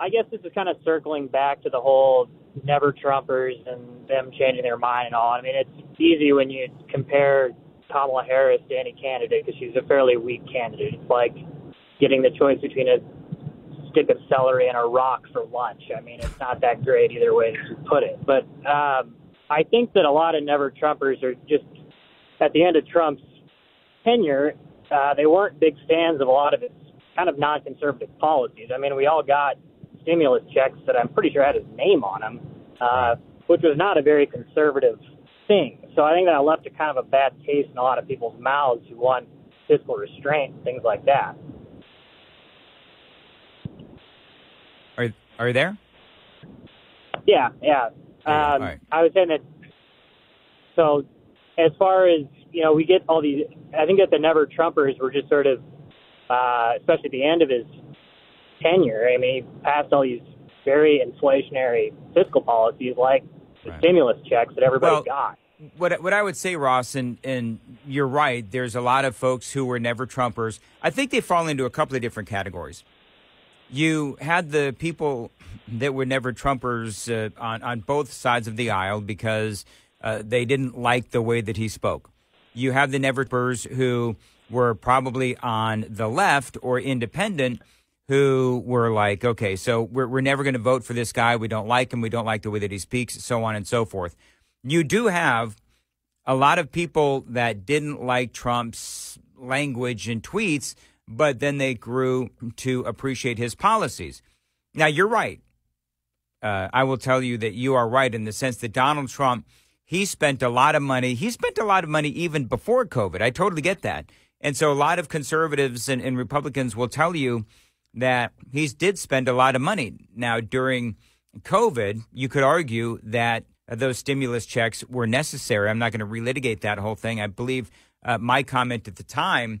I guess this is kind of circling back to the whole never-Trumpers and them changing their mind and all. I mean, it's easy when you compare Kamala Harris to any candidate because she's a fairly weak candidate. It's like getting the choice between a stick of celery and a rock for lunch. I mean, it's not that great either way to put it. But um, I think that a lot of never-Trumpers are just, at the end of Trump's tenure, uh, they weren't big fans of a lot of his kind of non-conservative policies. I mean, we all got stimulus checks that I'm pretty sure had his name on them, uh, which was not a very conservative thing. So I think that I left a kind of a bad taste in a lot of people's mouths who want fiscal restraint and things like that. Are are you there? Yeah, yeah. Um, all right. I was saying that. So, as far as you know, we get all these. I think that the Never Trumpers were just sort of, uh, especially at the end of his tenure. I mean, he passed all these very inflationary fiscal policies, like the right. stimulus checks that everybody well, got. What what I would say, Ross, and and you're right. There's a lot of folks who were Never Trumpers. I think they fall into a couple of different categories. You had the people that were never Trumpers uh, on, on both sides of the aisle because uh, they didn't like the way that he spoke. You have the never Trumpers who were probably on the left or independent who were like, OK, so we're, we're never going to vote for this guy. We don't like him. We don't like the way that he speaks, so on and so forth. You do have a lot of people that didn't like Trump's language and tweets, but then they grew to appreciate his policies. Now, you're right. Uh, I will tell you that you are right in the sense that Donald Trump, he spent a lot of money. He spent a lot of money even before COVID. I totally get that. And so a lot of conservatives and, and Republicans will tell you that he's did spend a lot of money. Now, during COVID, you could argue that those stimulus checks were necessary. I'm not going to relitigate that whole thing. I believe uh, my comment at the time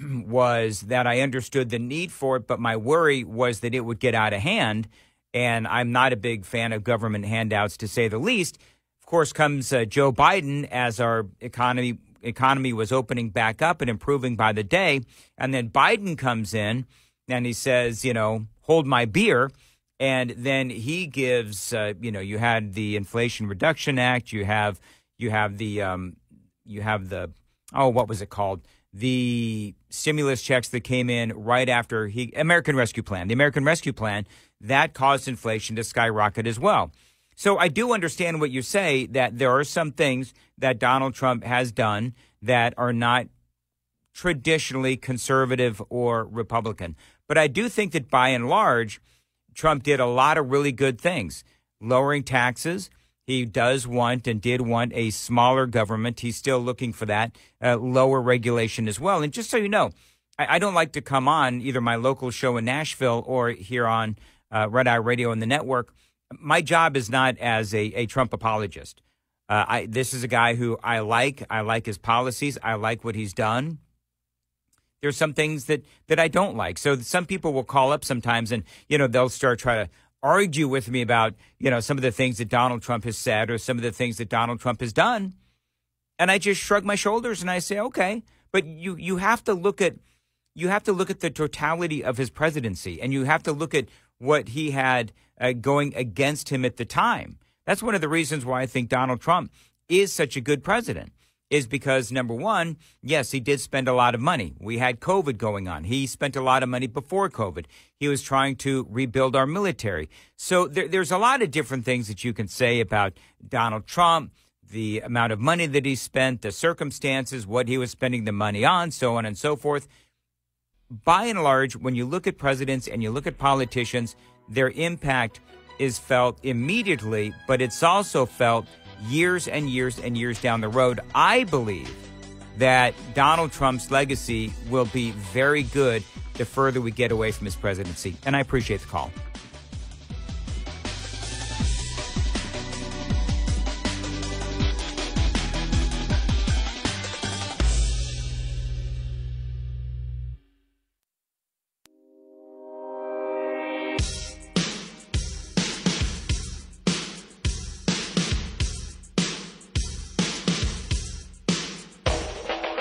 was that I understood the need for it, but my worry was that it would get out of hand. And I'm not a big fan of government handouts, to say the least. Of course, comes uh, Joe Biden as our economy economy was opening back up and improving by the day. And then Biden comes in and he says, you know, hold my beer. And then he gives, uh, you know, you had the Inflation Reduction Act. You have you have the um, you have the oh, what was it called? The stimulus checks that came in right after he American Rescue Plan, the American Rescue Plan that caused inflation to skyrocket as well. So I do understand what you say, that there are some things that Donald Trump has done that are not traditionally conservative or Republican. But I do think that by and large, Trump did a lot of really good things, lowering taxes. He does want and did want a smaller government. He's still looking for that, uh, lower regulation as well. And just so you know, I, I don't like to come on either my local show in Nashville or here on uh, Red Eye Radio and the network. My job is not as a, a Trump apologist. Uh, I, this is a guy who I like. I like his policies. I like what he's done. There's some things that, that I don't like. So some people will call up sometimes and, you know, they'll start trying to argue with me about, you know, some of the things that Donald Trump has said or some of the things that Donald Trump has done. And I just shrug my shoulders and I say, OK, but you you have to look at you have to look at the totality of his presidency, and you have to look at what he had uh, going against him at the time. That's one of the reasons why I think Donald Trump is such a good president. Is because, number one, yes, he did spend a lot of money. We had COVID going on. He spent a lot of money before COVID. He was trying to rebuild our military. So there, there's a lot of different things that you can say about Donald Trump, the amount of money that he spent, the circumstances, what he was spending the money on, so on and so forth. By and large, when you look at presidents and you look at politicians, their impact is felt immediately, but it's also felt years and years and years down the road. I believe that Donald Trump's legacy will be very good the further we get away from his presidency. And I appreciate the call.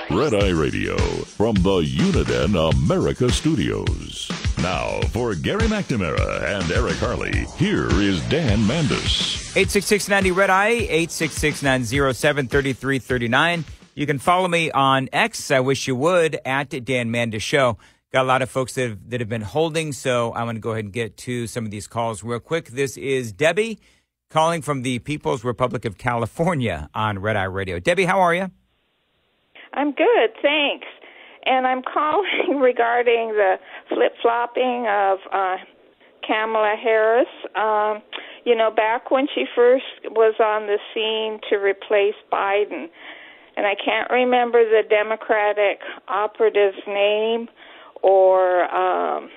Red Eye Radio, from the Uniden America studios. Now, for Gary McNamara and Eric Harley, here is Dan Mandis. eight six six ninety Red Eye, eight six six, nine oh seven, three three three nine. You can follow me on X, I wish you would, at Dan Mandis Show. Got a lot of folks that have, that have been holding, so I want to go ahead and get to some of these calls real quick. This is Debbie calling from the People's Republic of California on Red Eye Radio. Debbie, how are you? I'm good, thanks. And I'm calling regarding the flip-flopping of uh, Kamala Harris. Um, you know, back when she first was on the scene to replace Biden, and I can't remember the Democratic operative's name or um,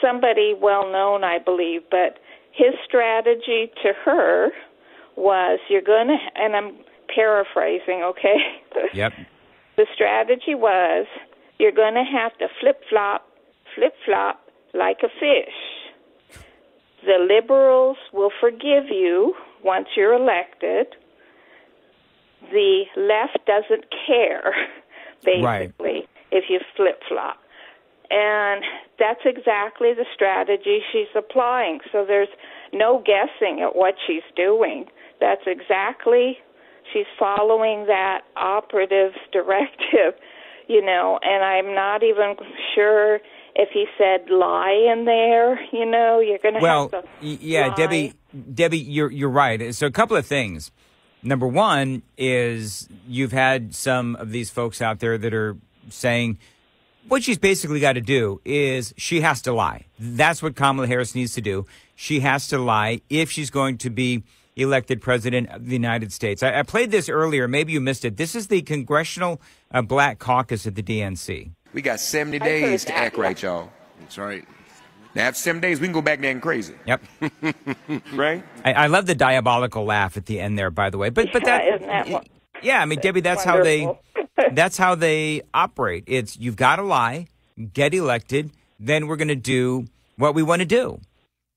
somebody well-known, I believe, but his strategy to her was you're going to, and I'm paraphrasing, okay? Yep. The strategy was you're going to have to flip-flop, flip-flop like a fish. The liberals will forgive you once you're elected. The left doesn't care, basically, right, if you flip-flop. And that's exactly the strategy she's applying. So there's no guessing at what she's doing. That's exactly... she's following that operative's directive, you know, and I'm not even sure if he said lie in there, you know, you're going to well, have to yeah, lie. Debbie, Debbie, you're, you're right. So a couple of things. Number one is you've had some of these folks out there that are saying what she's basically got to do is she has to lie. That's what Kamala Harris needs to do. She has to lie if she's going to be elected president of the United States. I, I played this earlier. Maybe you missed it. This is the Congressional uh, Black Caucus at the D N C. We got seventy days to act right, y'all. That's right. Now, after seven days, we can go back there and crazy. Yep. Right? I, I love the diabolical laugh at the end there, by the way. But, but that, yeah, isn't that one? Yeah, I mean, Debbie, that's wonderful. how they that's how they operate. It's you've got to lie, get elected, then we're going to do what we want to do.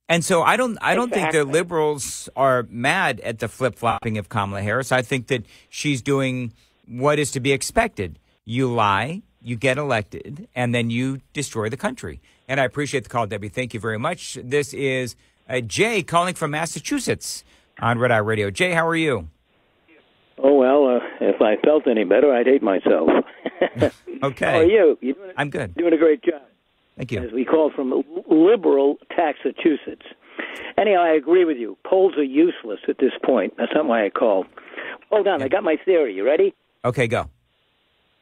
And so I don't I don't exactly. think the liberals are mad at the flip-flopping of Kamala Harris. I think that she's doing what is to be expected. You lie, you get elected, and then you destroy the country. And I appreciate the call, Debbie. Thank you very much. This is uh, Jay calling from Massachusetts on Red Eye Radio. Jay, how are you? Oh, well, uh, if I felt any better, I'd hate myself. Okay. How are you? You're doing a, I'm good. Doing a great job. Thank you. As we call from liberal Taxachusetts. Anyhow, I agree with you. Polls are useless at this point. That's not why I call. Hold on. Yeah. I got my theory. You ready? Okay, go.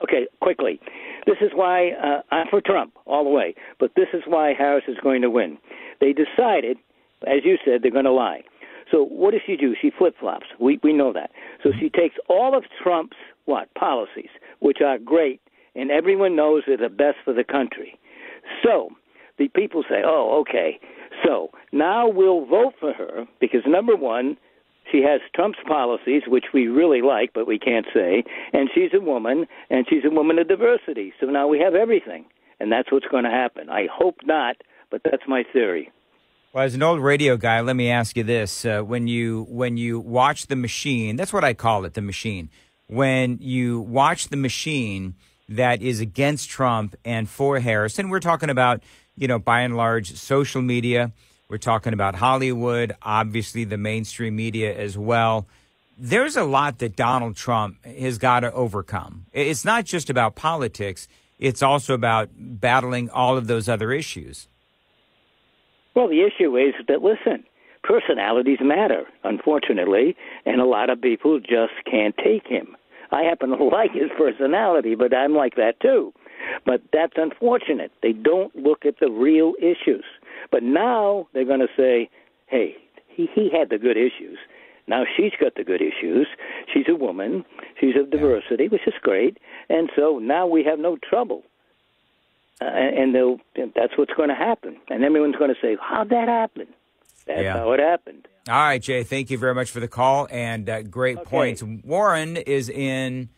Okay, quickly. This is why uh, I'm for Trump all the way, but this is why Harris is going to win. They decided, as you said, they're going to lie. So what does she do? She flip-flops. We we know that. So she takes all of Trump's, what, policies, which are great, and everyone knows they're the best for the country. So the people say, oh, okay, so now we'll vote for her because, number one, she has Trump's policies, which we really like, but we can't say, and she's a woman, and she's a woman of diversity. So now we have everything, and that's what's going to happen. I hope not, but that's my theory. Well, as an old radio guy, let me ask you this. Uh, when you when you watch the machine, that's what I call it, the machine. When you watch the machine that is against Trump and for Harris, and we're talking about, you know, by and large, social media. We're talking about Hollywood, obviously the mainstream media as well. There's a lot that Donald Trump has got to overcome. It's not just about politics. It's also about battling all of those other issues. Well, the issue is that, listen, personalities matter, unfortunately, and a lot of people just can't take him. I happen to like his personality, but I'm like that too. But that's unfortunate. They don't look at the real issues. But now they're going to say, hey, he, he had the good issues. Now she's got the good issues. She's a woman. She's of diversity, which is great. And so now we have no trouble. Uh, and they'll, that's what's going to happen. And everyone's going to say, how'd that happen? That's yeah. how it happened. All right, Jay, thank you very much for the call and uh, great okay. points. Warren is in...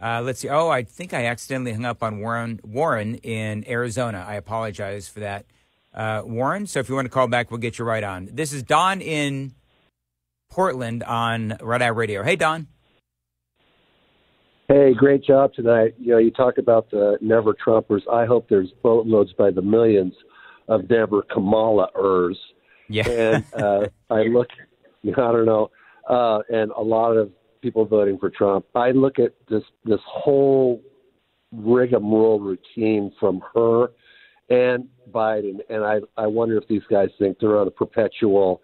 Uh, let's see. Oh, I think I accidentally hung up on Warren Warren in Arizona. I apologize for that, uh, Warren. So if you want to call back, we'll get you right on. This is Don in Portland on Red Eye Radio. Hey, Don. Hey, great job tonight. You know, you talk about the never Trumpers. I hope there's boatloads by the millions of never Kamala-ers. Yeah. And uh, I look, I don't know, uh, and a lot of people voting for Trump. I look at this this whole rigmarole routine from her and Biden, and I, I wonder if these guys think they're on a perpetual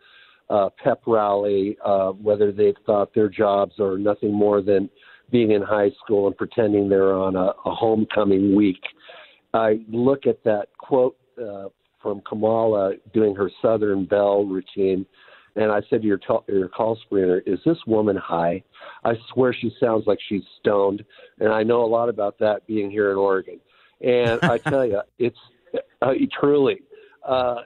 uh, pep rally, uh, whether they've thought their jobs are nothing more than being in high school and pretending they're on a, a homecoming week. I look at that quote uh, from Kamala doing her Southern Belle routine, and I said to your, t- your call screener, is this woman high? I swear she sounds like she's stoned, and I know a lot about that being here in Oregon. And I tell you, it's uh, truly, uh,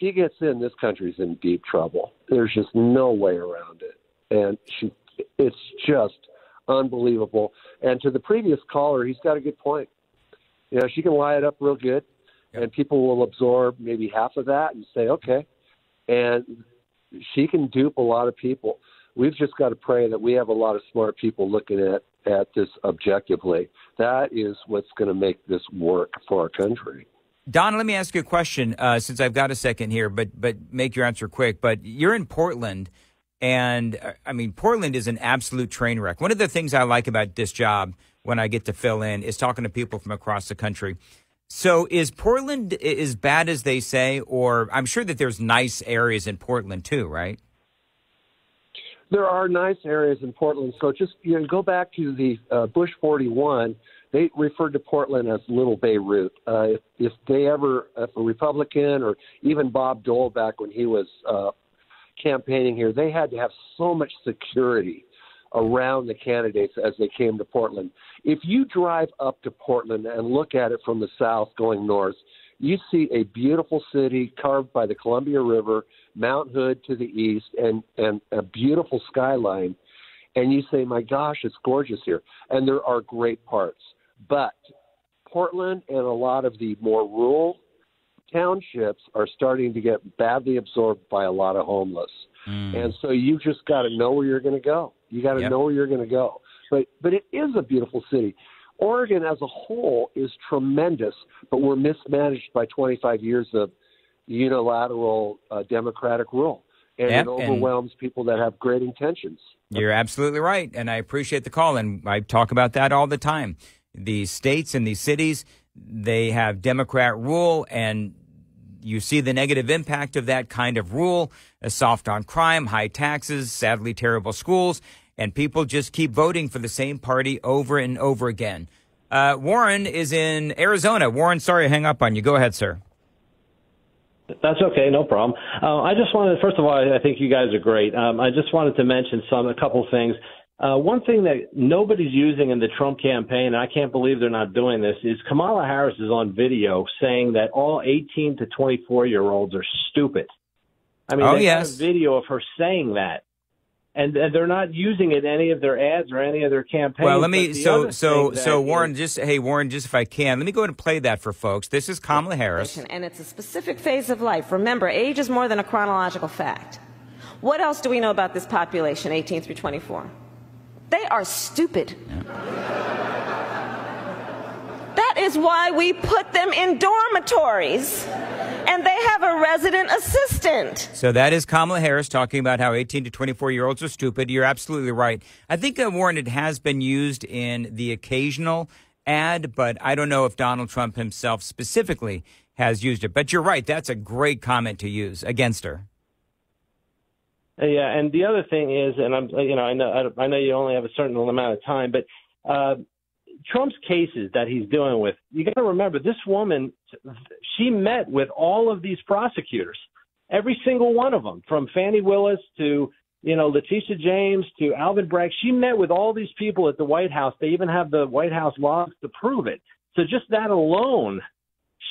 she gets in, this country's in deep trouble. There's just no way around it. And she, it's just unbelievable. And to the previous caller, he's got a good point. You know, she can lie it up real good, yep. and people will absorb maybe half of that and say, okay. And she can dupe a lot of people. We've just got to pray that we have a lot of smart people looking at, at this objectively. That is what's going to make this work for our country. Don, let me ask you a question uh, since I've got a second here, but but make your answer quick. But you're in Portland, and I mean, Portland is an absolute train wreck. One of the things I like about this job when I get to fill in is talking to people from across the country. So is Portland as bad as they say, or I'm sure that there's nice areas in Portland too, right? There are nice areas in Portland. So just you know, go back to the uh, Bush forty-one. They referred to Portland as Little Beirut. Uh, if, if they ever, if a Republican or even Bob Dole back when he was uh, campaigning here, they had to have so much security around the candidates as they came to Portland. If you drive up to Portland and look at it from the south going north, you see a beautiful city carved by the Columbia River, Mount Hood to the east, and, and a beautiful skyline. And you say, my gosh, it's gorgeous here. And there are great parts. But Portland and a lot of the more rural townships are starting to get badly absorbed by a lot of homeless. Mm. And so you just got to know where you're going to go. You got to yep. know where you're going to go. But but it is a beautiful city. Oregon as a whole is tremendous, but we're mismanaged by twenty-five years of unilateral uh, democratic rule. And yep, it overwhelms and people that have great intentions. You're absolutely right. And I appreciate the call. And I talk about that all the time. The states and the cities, they have Democrat rule, and you see the negative impact of that kind of rule, a soft on crime, high taxes, sadly terrible schools, and people just keep voting for the same party over and over again. Uh, Warren is in Arizona. Warren, sorry I hang up on you. Go ahead, sir. That's okay, no problem. Uh, I just wanted, first of all, I think you guys are great. Um, I just wanted to mention some, a couple things. Uh, one thing that nobody's using in the Trump campaign, and I can't believe they're not doing this, is Kamala Harris is on video saying that all eighteen to twenty-four-year-olds are stupid. I mean, oh, they yes. have a video of her saying that, and, and they're not using it in any of their ads or any of their campaigns. Well, let me so so so Warren, is, just hey Warren, just if I can, let me go ahead and play that for folks. This is Kamala Harris, and it's a specific phase of life. Remember, age is more than a chronological fact. What else do we know about this population, eighteen through twenty-four? They are stupid. Yeah. That is why we put them in dormitories and they have a resident assistant. So that is Kamala Harris talking about how eighteen to twenty-four-year-olds are stupid. You're absolutely right. I think, uh, Warren, it has been used in the occasional ad, but I don't know if Donald Trump himself specifically has used it. But you're right. That's a great comment to use against her. Yeah, and the other thing is, and I'm, you know, I know, I know you only have a certain amount of time, but uh, Trump's cases that he's dealing with, you got to remember, this woman, she met with all of these prosecutors, every single one of them, from Fannie Willis to, you know, Letitia James to Alvin Bragg. She met with all these people at the White House. They even have the White House logs to prove it. So just that alone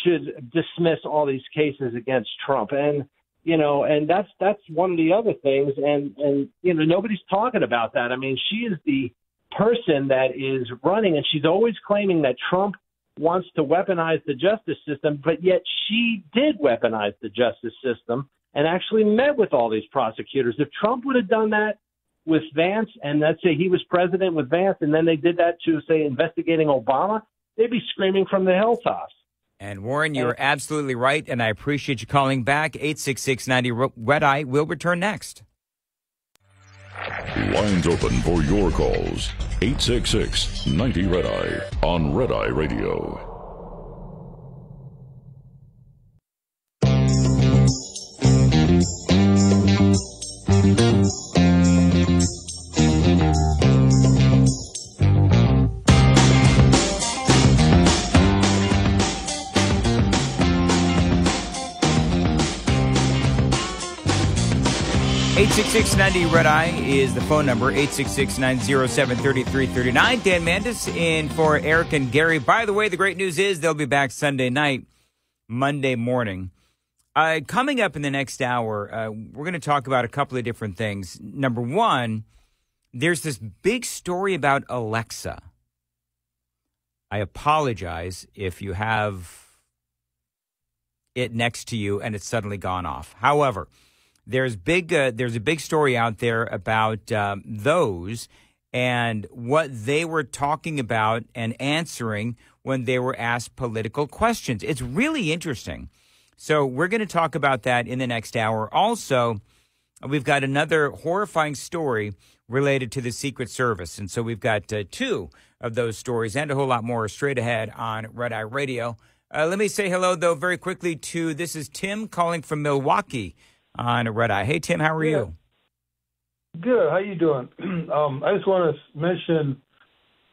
should dismiss all these cases against Trump. And You know, and that's that's one of the other things. And, and, you know, nobody's talking about that. I mean, she is the person that is running, and she's always claiming that Trump wants to weaponize the justice system. But yet she did weaponize the justice system and actually met with all these prosecutors. If Trump would have done that with Vance, and let's say he was president with Vance, and then they did that to, say, investigating Obama, they'd be screaming from the hilltops. And, Warren, you're absolutely right, and I appreciate you calling back. eight six six ninety Red Eye will return next. Lines open for your calls. eight six six ninety Red Eye on Red Eye Radio. eight six six ninety Red Eye is the phone number, eight six six nine oh seven three three three nine. Dan Mandis in for Eric and Gary. By the way, the great news is they'll be back Sunday night, Monday morning. Uh, coming up in the next hour, uh, we're going to talk about a couple of different things. Number one, there's this big story about Alexa. I apologize if you have it next to you and it's suddenly gone off. However, There's big. Uh, there's a big story out there about um, those and what they were talking about and answering when they were asked political questions. It's really interesting. So we're going to talk about that in the next hour. Also, we've got another horrifying story related to the Secret Service. And so we've got uh, two of those stories and a whole lot more straight ahead on Red Eye Radio. Uh, let me say hello, though, very quickly to this is Tim calling from Milwaukee on a Red Eye. Hey, Tim, how are yeah. you? Good. How you doing? um, I just want to mention,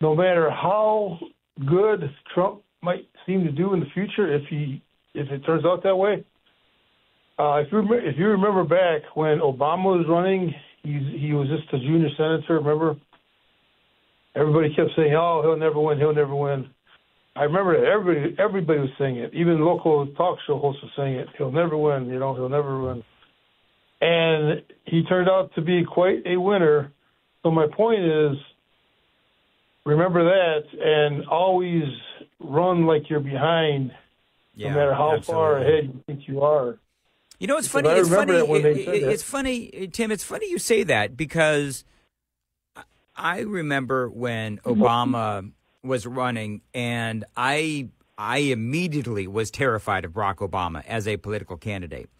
no matter how good Trump might seem to do in the future, if he if it turns out that way, uh, if you if you remember back when Obama was running, he he was just a junior senator. Remember, everybody kept saying, "Oh, he'll never win. He'll never win." I remember that everybody, everybody was saying it. Even local talk show hosts were saying it. He'll never win, you know, he'll never win. And he turned out to be quite a winner. So my point is, remember that and always run like you're behind, yeah, no matter how absolutely. far ahead you think you are. You know, it's funny. It's funny. It, it, it's funny, Tim. It's funny you say that, because I remember when Obama was running, and I I immediately was terrified of Barack Obama as a political candidate,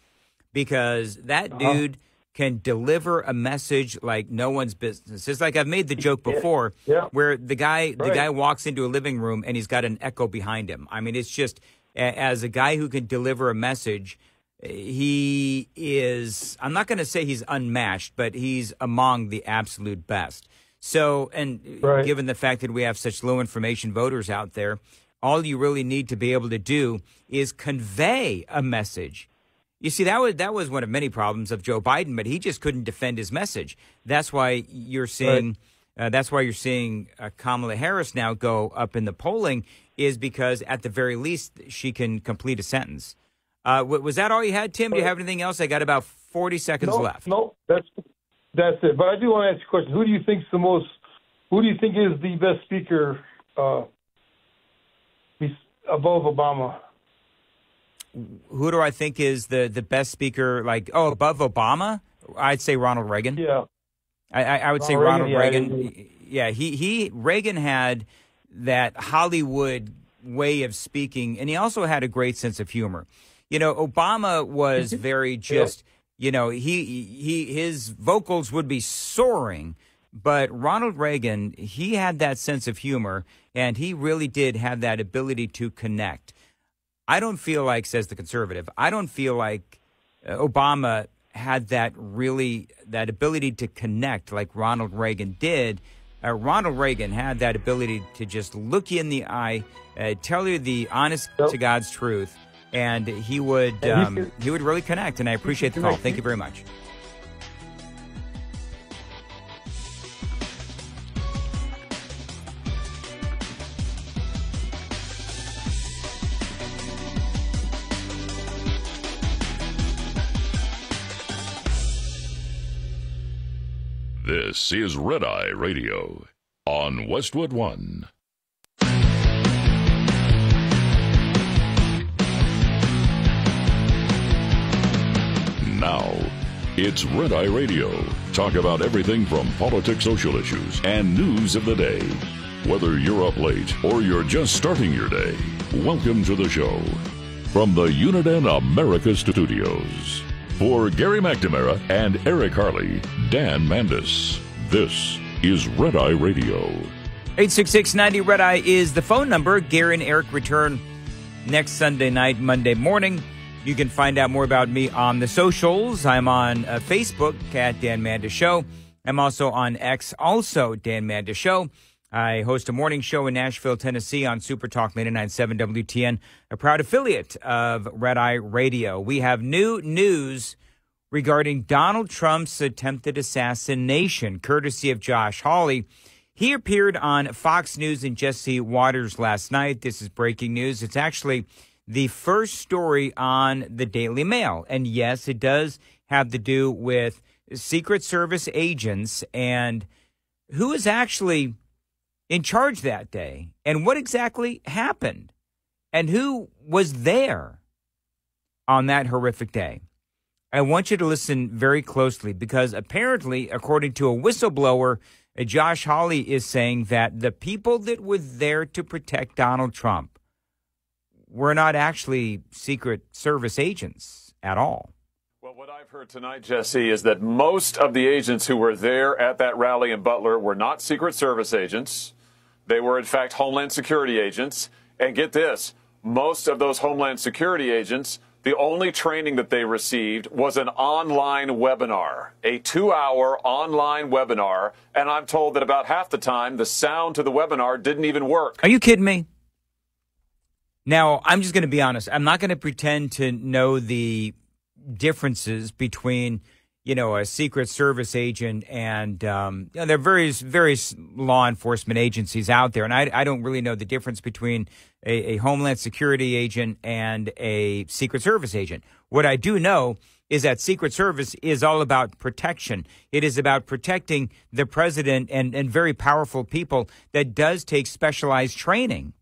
because that uh-huh. dude can deliver a message like no one's business. It's like I've made the joke before, yeah. Yeah. where the guy right. the guy walks into a living room and he's got an echo behind him. I mean, it's just, as a guy who can deliver a message, he is, I'm not going to say he's unmatched, but he's among the absolute best. So, and right. given the fact that we have such low information voters out there, all you really need to be able to do is convey a message. You see, that was, that was one of many problems of Joe Biden, but he just couldn't defend his message. That's why you're seeing, right. uh, that's why you're seeing uh, Kamala Harris now go up in the polling, is because at the very least she can complete a sentence. Uh, was that all you had, Tim? Do you have anything else? I got about forty seconds no, left. No, that's that's it. But I do want to ask you a question. Who do you think's the most? Who do you think is the best speaker uh, above Obama? Who do I think is the the best speaker? Like oh, above Obama, I'd say Ronald Reagan. Yeah, I, I, I would Ronald say Ronald Reagan. Reagan. Yeah, yeah, he he Reagan had that Hollywood way of speaking, and he also had a great sense of humor. You know, Obama was very just, you know, he he his vocals would be soaring. But Ronald Reagan, he had that sense of humor, and he really did have that ability to connect. I don't feel like, says the conservative, I don't feel like Obama had that really that ability to connect like Ronald Reagan did. Uh, Ronald Reagan had that ability to just look you in the eye, uh, tell you the honest to God's truth. And he would um, he would really connect, and I appreciate the call. Thank you very much. This is Red Eye Radio on Westwood One. Now, it's Red Eye Radio. Talk about everything from politics, social issues, and news of the day. Whether you're up late or you're just starting your day, welcome to the show. From the Uniden America studios, for Gary McNamara and Eric Harley, Dan Mandis, this is Red Eye Radio. eight six six ninety Red Eye is the phone number. Gary and Eric return next Sunday night, Monday morning. You can find out more about me on the socials. I'm on uh, Facebook at Dan Mandis Show. I'm also on X, also Dan Mandis Show. I host a morning show in Nashville, Tennessee on Super Talk ninety-nine point seven W T N, a proud affiliate of Red Eye Radio. We have new news regarding Donald Trump's attempted assassination, courtesy of Josh Hawley. He appeared on Fox News and Jesse Waters last night. This is breaking news. It's actually the first story on the Daily Mail. And yes, it does have to do with Secret Service agents and who is actually in charge that day and what exactly happened and who was there on that horrific day. I want you to listen very closely, because apparently, according to a whistleblower, Josh Hawley is saying that the people that were there to protect Donald Trump we're not actually Secret Service agents at all. Well, what I've heard tonight, Jesse, is that most of the agents who were there at that rally in Butler were not Secret Service agents. They were, in fact, Homeland Security agents. And get this, most of those Homeland Security agents, the only training that they received was an online webinar, a two-hour online webinar. And I'm told that about half the time, the sound to the webinar didn't even work. Are you kidding me? Now, I'm just going to be honest. I'm not going to pretend to know the differences between, you know, a Secret Service agent, and um, you know, there are various various law enforcement agencies out there, and I, I don't really know the difference between a, a Homeland Security agent and a Secret Service agent. What I do know is that Secret Service is all about protection. It is about protecting the president and, and very powerful people that does take specialized training.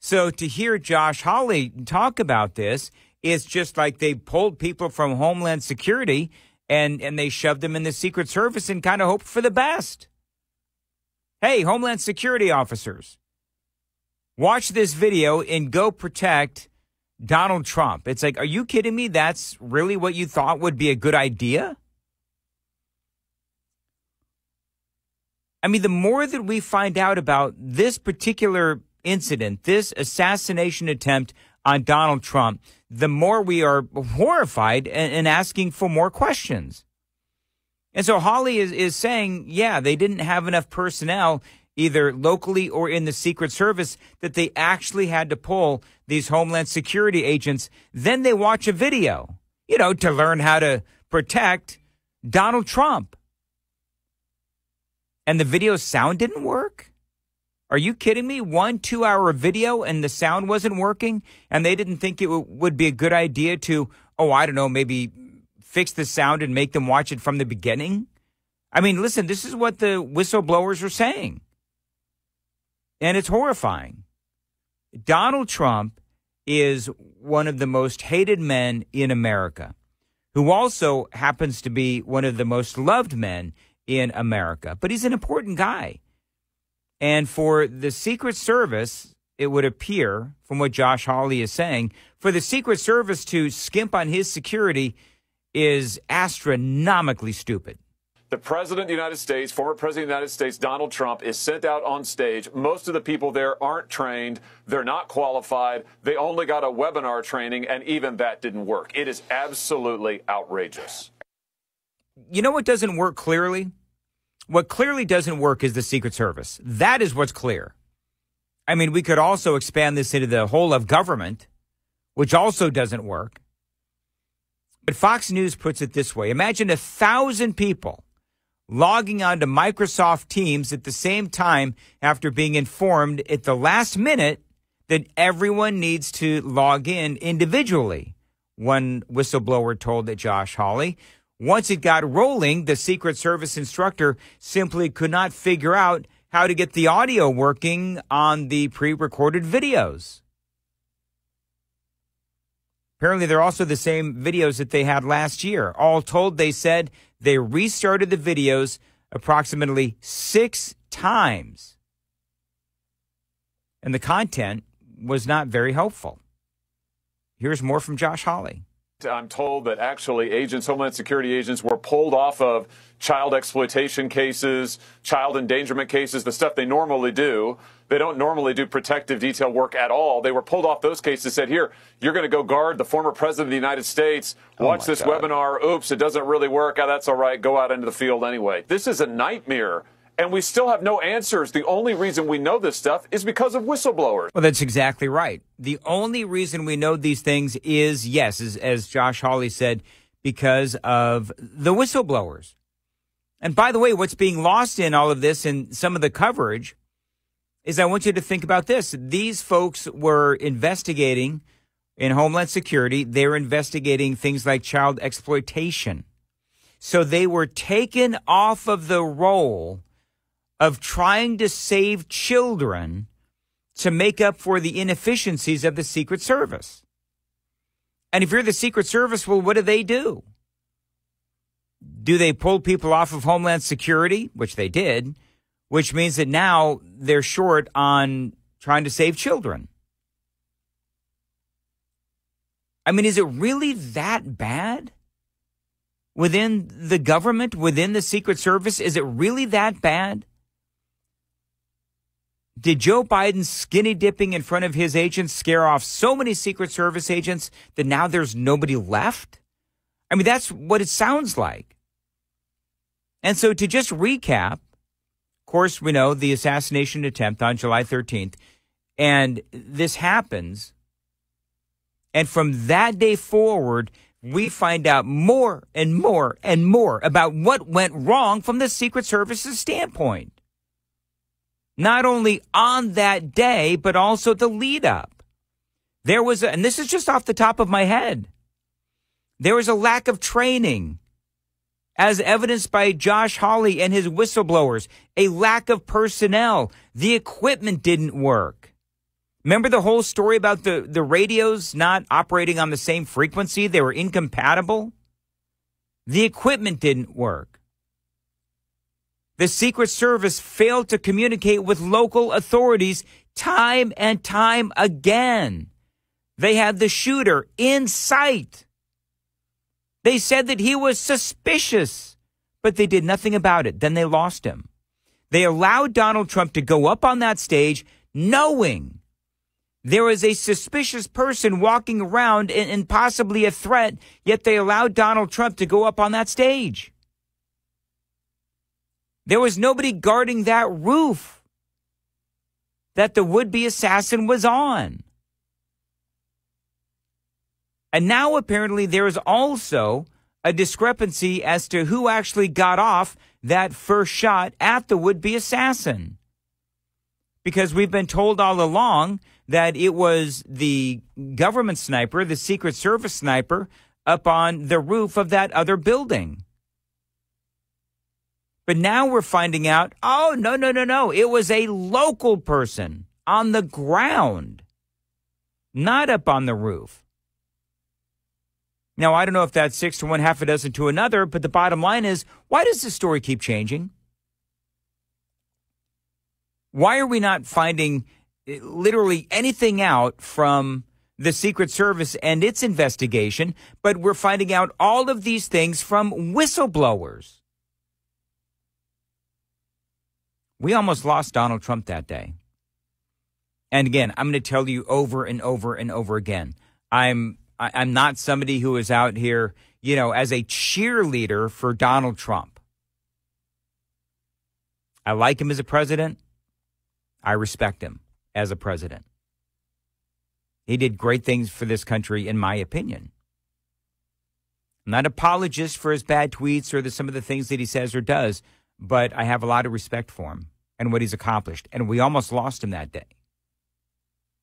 So to hear Josh Hawley talk about this, it's just like they pulled people from Homeland Security and, and they shoved them in the Secret Service and kind of hoped for the best. Hey, Homeland Security officers, watch this video and go protect Donald Trump. It's like, are you kidding me? That's really what you thought would be a good idea? I mean, the more that we find out about this particular incident, this assassination attempt on Donald Trump, the more we are horrified and, and asking for more questions. And so Hawley is, is saying, yeah, they didn't have enough personnel either locally or in the Secret Service, that they actually had to pull these Homeland Security agents. Then they watch a video, you know, to learn how to protect Donald Trump. And the video's sound didn't work? Are you kidding me? One two-hour video and the sound wasn't working, and they didn't think it would be a good idea to, oh, I don't know, maybe fix the sound and make them watch it from the beginning? I mean, listen, this is what the whistleblowers are saying. And it's horrifying. Donald Trump is one of the most hated men in America, who also happens to be one of the most loved men in America. But he's an important guy. And for the Secret Service, it would appear, from what Josh Hawley is saying, for the Secret Service to skimp on his security is astronomically stupid. The President of the United States, former President of the United States, Donald Trump, is sent out on stage. Most of the people there aren't trained. They're not qualified. They only got a webinar training, and even that didn't work. It is absolutely outrageous. You know what doesn't work clearly? What clearly doesn't work is the Secret Service. That is what's clear. I mean, we could also expand this into the whole of government, which also doesn't work. But Fox News puts it this way. Imagine a thousand people logging on to Microsoft Teams at the same time after being informed at the last minute that everyone needs to log in individually, one whistleblower told Josh Hawley. Once it got rolling, the Secret Service instructor simply could not figure out how to get the audio working on the pre-recorded videos. Apparently, they're also the same videos that they had last year. All told, they said they restarted the videos approximately six times. And the content was not very helpful. Here's more from Josh Hawley. I'm told that actually agents, Homeland Security agents, were pulled off of child exploitation cases, child endangerment cases, the stuff they normally do. They don't normally do protective detail work at all. They were pulled off those cases, said, here, you're going to go guard the former president of the United States. Watch this webinar. Oops, it doesn't really work. Oh, that's all right. Go out into the field anyway. This is a nightmare. And we still have no answers. The only reason we know this stuff is because of whistleblowers. Well, that's exactly right. The only reason we know these things is, yes, is, as Josh Hawley said, because of the whistleblowers. And by the way, what's being lost in all of this and some of the coverage is, I want you to think about this. These folks were investigating in Homeland Security. They were investigating things like child exploitation. So they were taken off of the roll of trying to save children to make up for the inefficiencies of the Secret Service. And if you're the Secret Service, well, what do they do? Do they pull people off of Homeland Security, which they did, which means that now they're short on trying to save children? I mean, is it really that bad? Within the government, within the Secret Service, is it really that bad? Did Joe Biden's skinny dipping in front of his agents scare off so many Secret Service agents that now there's nobody left? I mean, that's what it sounds like. And so to just recap, of course, we know the assassination attempt on July thirteenth, and this happens. And from that day forward, we find out more and more and more about what went wrong from the Secret Service's standpoint. Not only on that day, but also the lead up. There was, a, and this is just off the top of my head, there was a lack of training, as evidenced by Josh Hawley and his whistleblowers, a lack of personnel. The equipment didn't work. Remember the whole story about the, the radios not operating on the same frequency? They were incompatible. The equipment didn't work. The Secret Service failed to communicate with local authorities time and time again. They had the shooter in sight. They said that he was suspicious, but they did nothing about it. Then they lost him. They allowed Donald Trump to go up on that stage knowing there was a suspicious person walking around and, and possibly a threat, yet they allowed Donald Trump to go up on that stage. There was nobody guarding that roof that the would-be assassin was on. And now apparently there is also a discrepancy as to who actually got off that first shot at the would-be assassin. Because we've been told all along that it was the government sniper, the Secret Service sniper, up on the roof of that other building. But now we're finding out, oh, no, no, no, no. It was a local person on the ground, not up on the roof. Now, I don't know if that's six to one, half a dozen to another, but the bottom line is, why does this story keep changing? Why are we not finding literally anything out from the Secret Service and its investigation, but we're finding out all of these things from whistleblowers? We almost lost Donald Trump that day. And again, I'm going to tell you over and over and over again, I'm I, I'm not somebody who is out here, you know, as a cheerleader for Donald Trump. I like him as a president. I respect him as a president. He did great things for this country, in my opinion. I'm not an apologist for his bad tweets or the, some of the things that he says or does. But I have a lot of respect for him and what he's accomplished. And we almost lost him that day.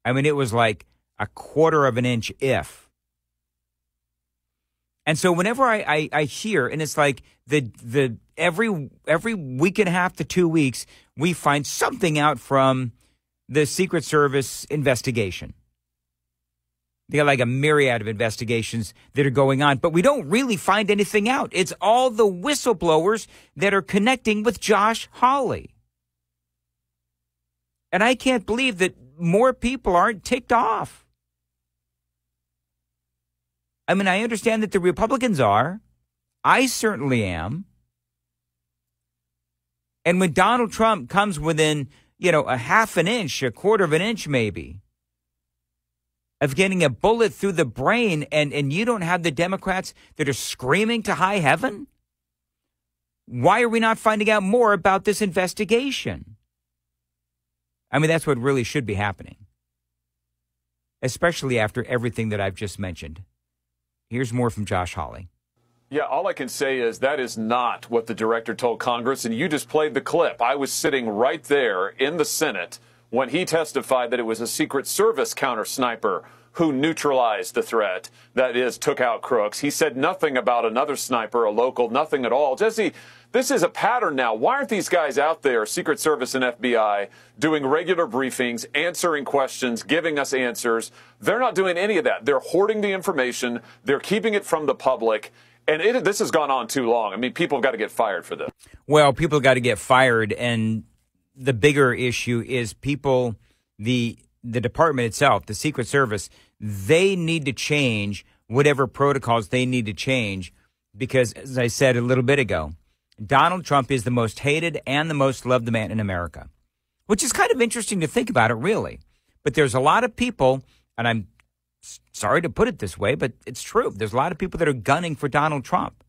I mean, it was like a quarter of an inch if. And so whenever I, I, I hear, and it's like the the every every week and a half to two weeks, we find something out from the Secret Service investigation. They got like a myriad of investigations that are going on, but we don't really find anything out. It's all the whistleblowers that are connecting with Josh Hawley. And I can't believe that more people aren't ticked off. I mean, I understand that the Republicans are. I certainly am. And when Donald Trump comes within, you know, a half an inch, a quarter of an inch maybe, of getting a bullet through the brain, and, and you don't have the Democrats that are screaming to high heaven? Why are we not finding out more about this investigation? I mean, that's what really should be happening, especially after everything that I've just mentioned. Here's more from Josh Hawley. Yeah, all I can say is that is not what the director told Congress, and you just played the clip. I was sitting right there in the Senate when he testified that it was a Secret Service counter-sniper who neutralized the threat, that is, took out crooks. He said nothing about another sniper, a local, nothing at all. Jesse, this is a pattern now. Why aren't these guys out there, Secret Service and F B I, doing regular briefings, answering questions, giving us answers? They're not doing any of that. They're hoarding the information. They're keeping it from the public. And it, this has gone on too long. I mean, people have got to get fired for this. Well, people have got to get fired, and the bigger issue is people, the the department itself, the Secret Service, they need to change whatever protocols they need to change because, as I said a little bit ago, Donald Trump is the most hated and the most loved man in America, which is kind of interesting to think about it, really. But there's a lot of people, and I'm sorry to put it this way, but it's true. There's a lot of people that are gunning for Donald Trump.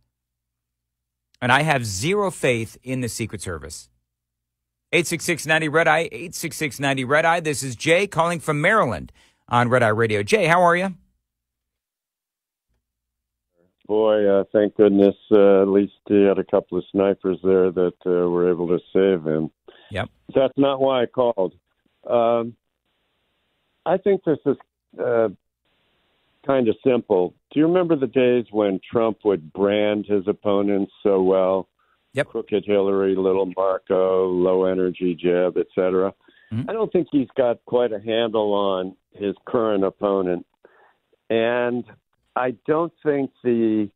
And I have zero faith in the Secret Service. eight six six ninety red eye, eight six six ninety red eye. This is Jay calling from Maryland on Red Eye Radio. Jay, how are you? boy, uh, thank goodness uh, at least he had a couple of snipers there that uh, were able to save him. Yep. That's not why I called. Um, I think this is uh, kind of simple. Do you remember the days when Trump would brand his opponents so well? Yep. Crooked Hillary, Little Marco, low energy Jeb, et cetera. Mm-hmm. I don't think he's got quite a handle on his current opponent. And I don't think the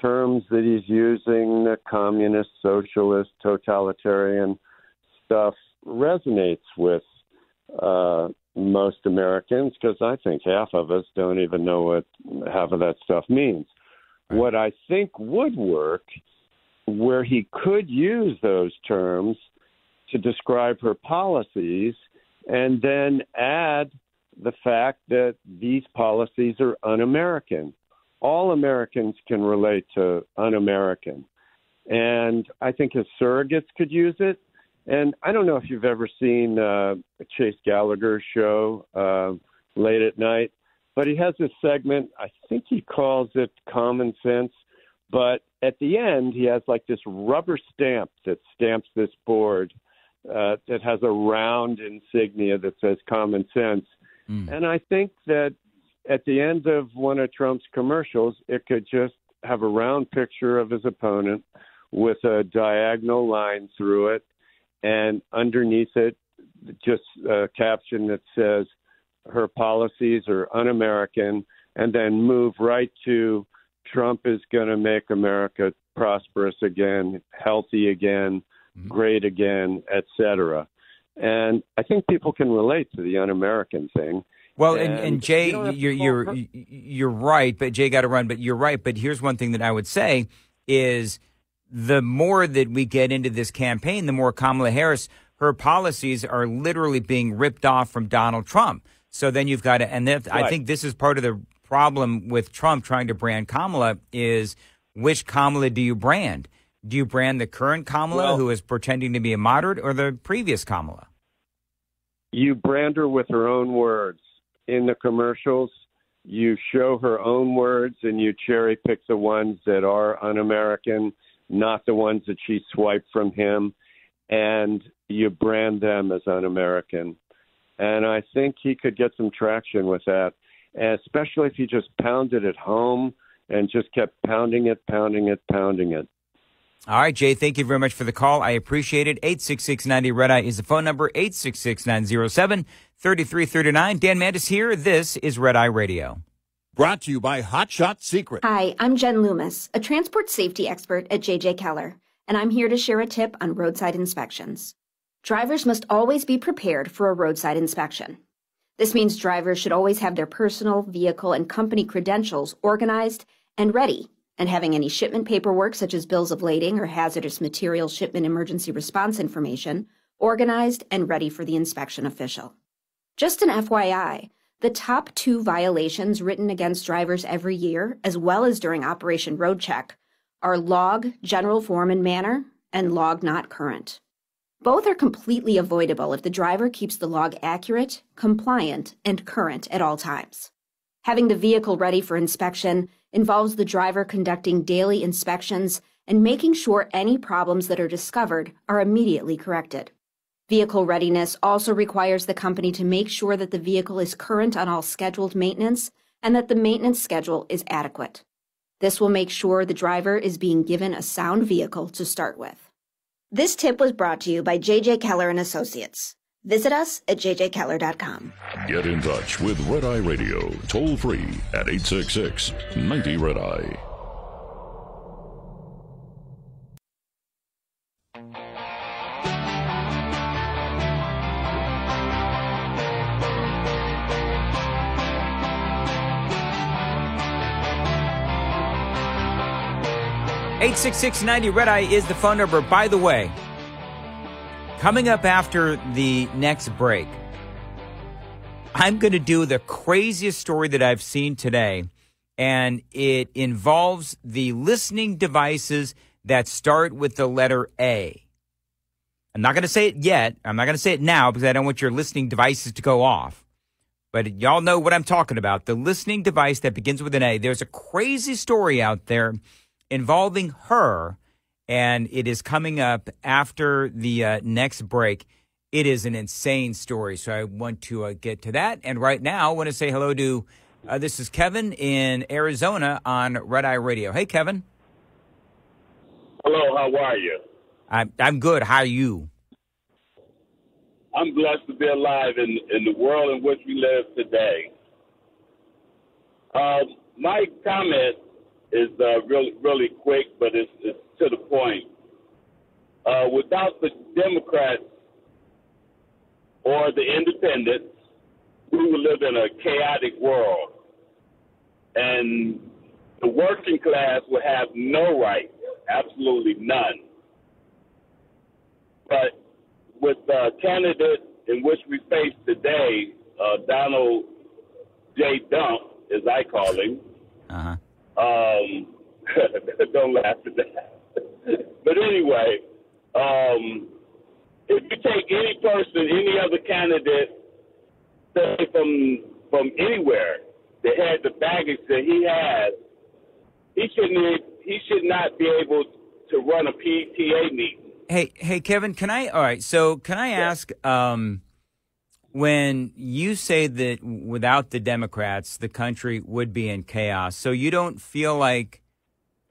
terms that he's using, the communist, socialist, totalitarian stuff, resonates with uh, most Americans, because I think half of us don't even know what half of that stuff means. Right. What I think would work, where he could use those terms to describe her policies and then add the fact that these policies are un-American. All Americans can relate to un-American. And I think his surrogates could use it. And I don't know if you've ever seen uh, Chase Gallagher's show uh, late at night, but he has this segment, I think he calls it Common Sense, but at the end he has like this rubber stamp that stamps this board uh, that has a round insignia that says Common Sense. Mm. And I think that at the end of one of Trump's commercials, it could just have a round picture of his opponent with a diagonal line through it, and underneath it, just a caption that says her policies are un-American, and then move right to Trump is going to make America prosperous again, healthy again, mm. great again, et cetera. And I think people can relate to the un-American thing. Well, and, and, and Jay, you you're you're you're right, but Jay got to run. But you're right. But here's one thing that I would say is the more that we get into this campaign, the more Kamala Harris, her policies are literally being ripped off from Donald Trump. So then you've got to, and that, right. I think this is part of the problem with Trump trying to brand Kamala is which Kamala do you brand? Do you brand the current Kamala, well, who is pretending to be a moderate, or the previous Kamala? You brand her with her own words. In the commercials, you show her own words, and you cherry-pick the ones that are un-American, not the ones that she swiped from him, and you brand them as un-American. And I think he could get some traction with that, especially if he just pounded it home and just kept pounding it, pounding it, pounding it. All right, Jay, thank you very much for the call. I appreciate it. eight six six, ninety, RED-EYE is the phone number, eight six six, nine oh seven, three three three nine. Dan Mandis here. This is Red Eye Radio. Brought to you by Hot Shot Secret. Hi, I'm Jen Loomis, a transport safety expert at J J Keller, and I'm here to share a tip on roadside inspections. Drivers must always be prepared for a roadside inspection. This means drivers should always have their personal, vehicle, and company credentials organized and ready, and having any shipment paperwork, such as bills of lading or hazardous material shipment emergency response information, organized and ready for the inspection official. Just an F Y I, the top two violations written against drivers every year, as well as during Operation Road Check, are log, general form and manner, and log not current. Both are completely avoidable if the driver keeps the log accurate, compliant, and current at all times. Having the vehicle ready for inspection involves the driver conducting daily inspections and making sure any problems that are discovered are immediately corrected. Vehicle readiness also requires the company to make sure that the vehicle is current on all scheduled maintenance and that the maintenance schedule is adequate. This will make sure the driver is being given a sound vehicle to start with. This tip was brought to you by J J Keller and Associates. Visit us at j j keller dot com. Get in touch with Red Eye Radio, toll free at eight six six, ninety, RED-EYE. eight six six, ninety, RED-EYE is the phone number. By the way, coming up after the next break, I'm going to do the craziest story that I've seen today, and it involves the listening devices that start with the letter A. I'm not going to say it yet. I'm not going to say it now because I don't want your listening devices to go off. But y'all know what I'm talking about. The listening device that begins with an A. There's a crazy story out there involving her, and it is coming up after the uh, next break. It is an insane story, so I want to uh, get to that. And right now, I want to say hello to, uh, this is Kevin in Arizona on Red Eye Radio. Hey, Kevin. Hello, how are you? I'm, I'm good. How are you? I'm blessed to be alive in, in the world in which we live today. Um, my comment is uh, really, really quick, but it's, it's to the point. Uh, without the Democrats or the independents, we would live in a chaotic world. And the working class would have no rights, absolutely none. But with the candidate in which we face today, uh, Donald J. Dump, as I call him. Uh-huh. Um, don't laugh at that. But anyway, um, if you take any person, any other candidate, say from from anywhere that had the baggage that he has, he shouldn't he should not be able to run a P T A meeting. Hey, hey, Kevin, can I? All right. So can I ask, um, when you say that without the Democrats, the country would be in chaos. So you don't feel like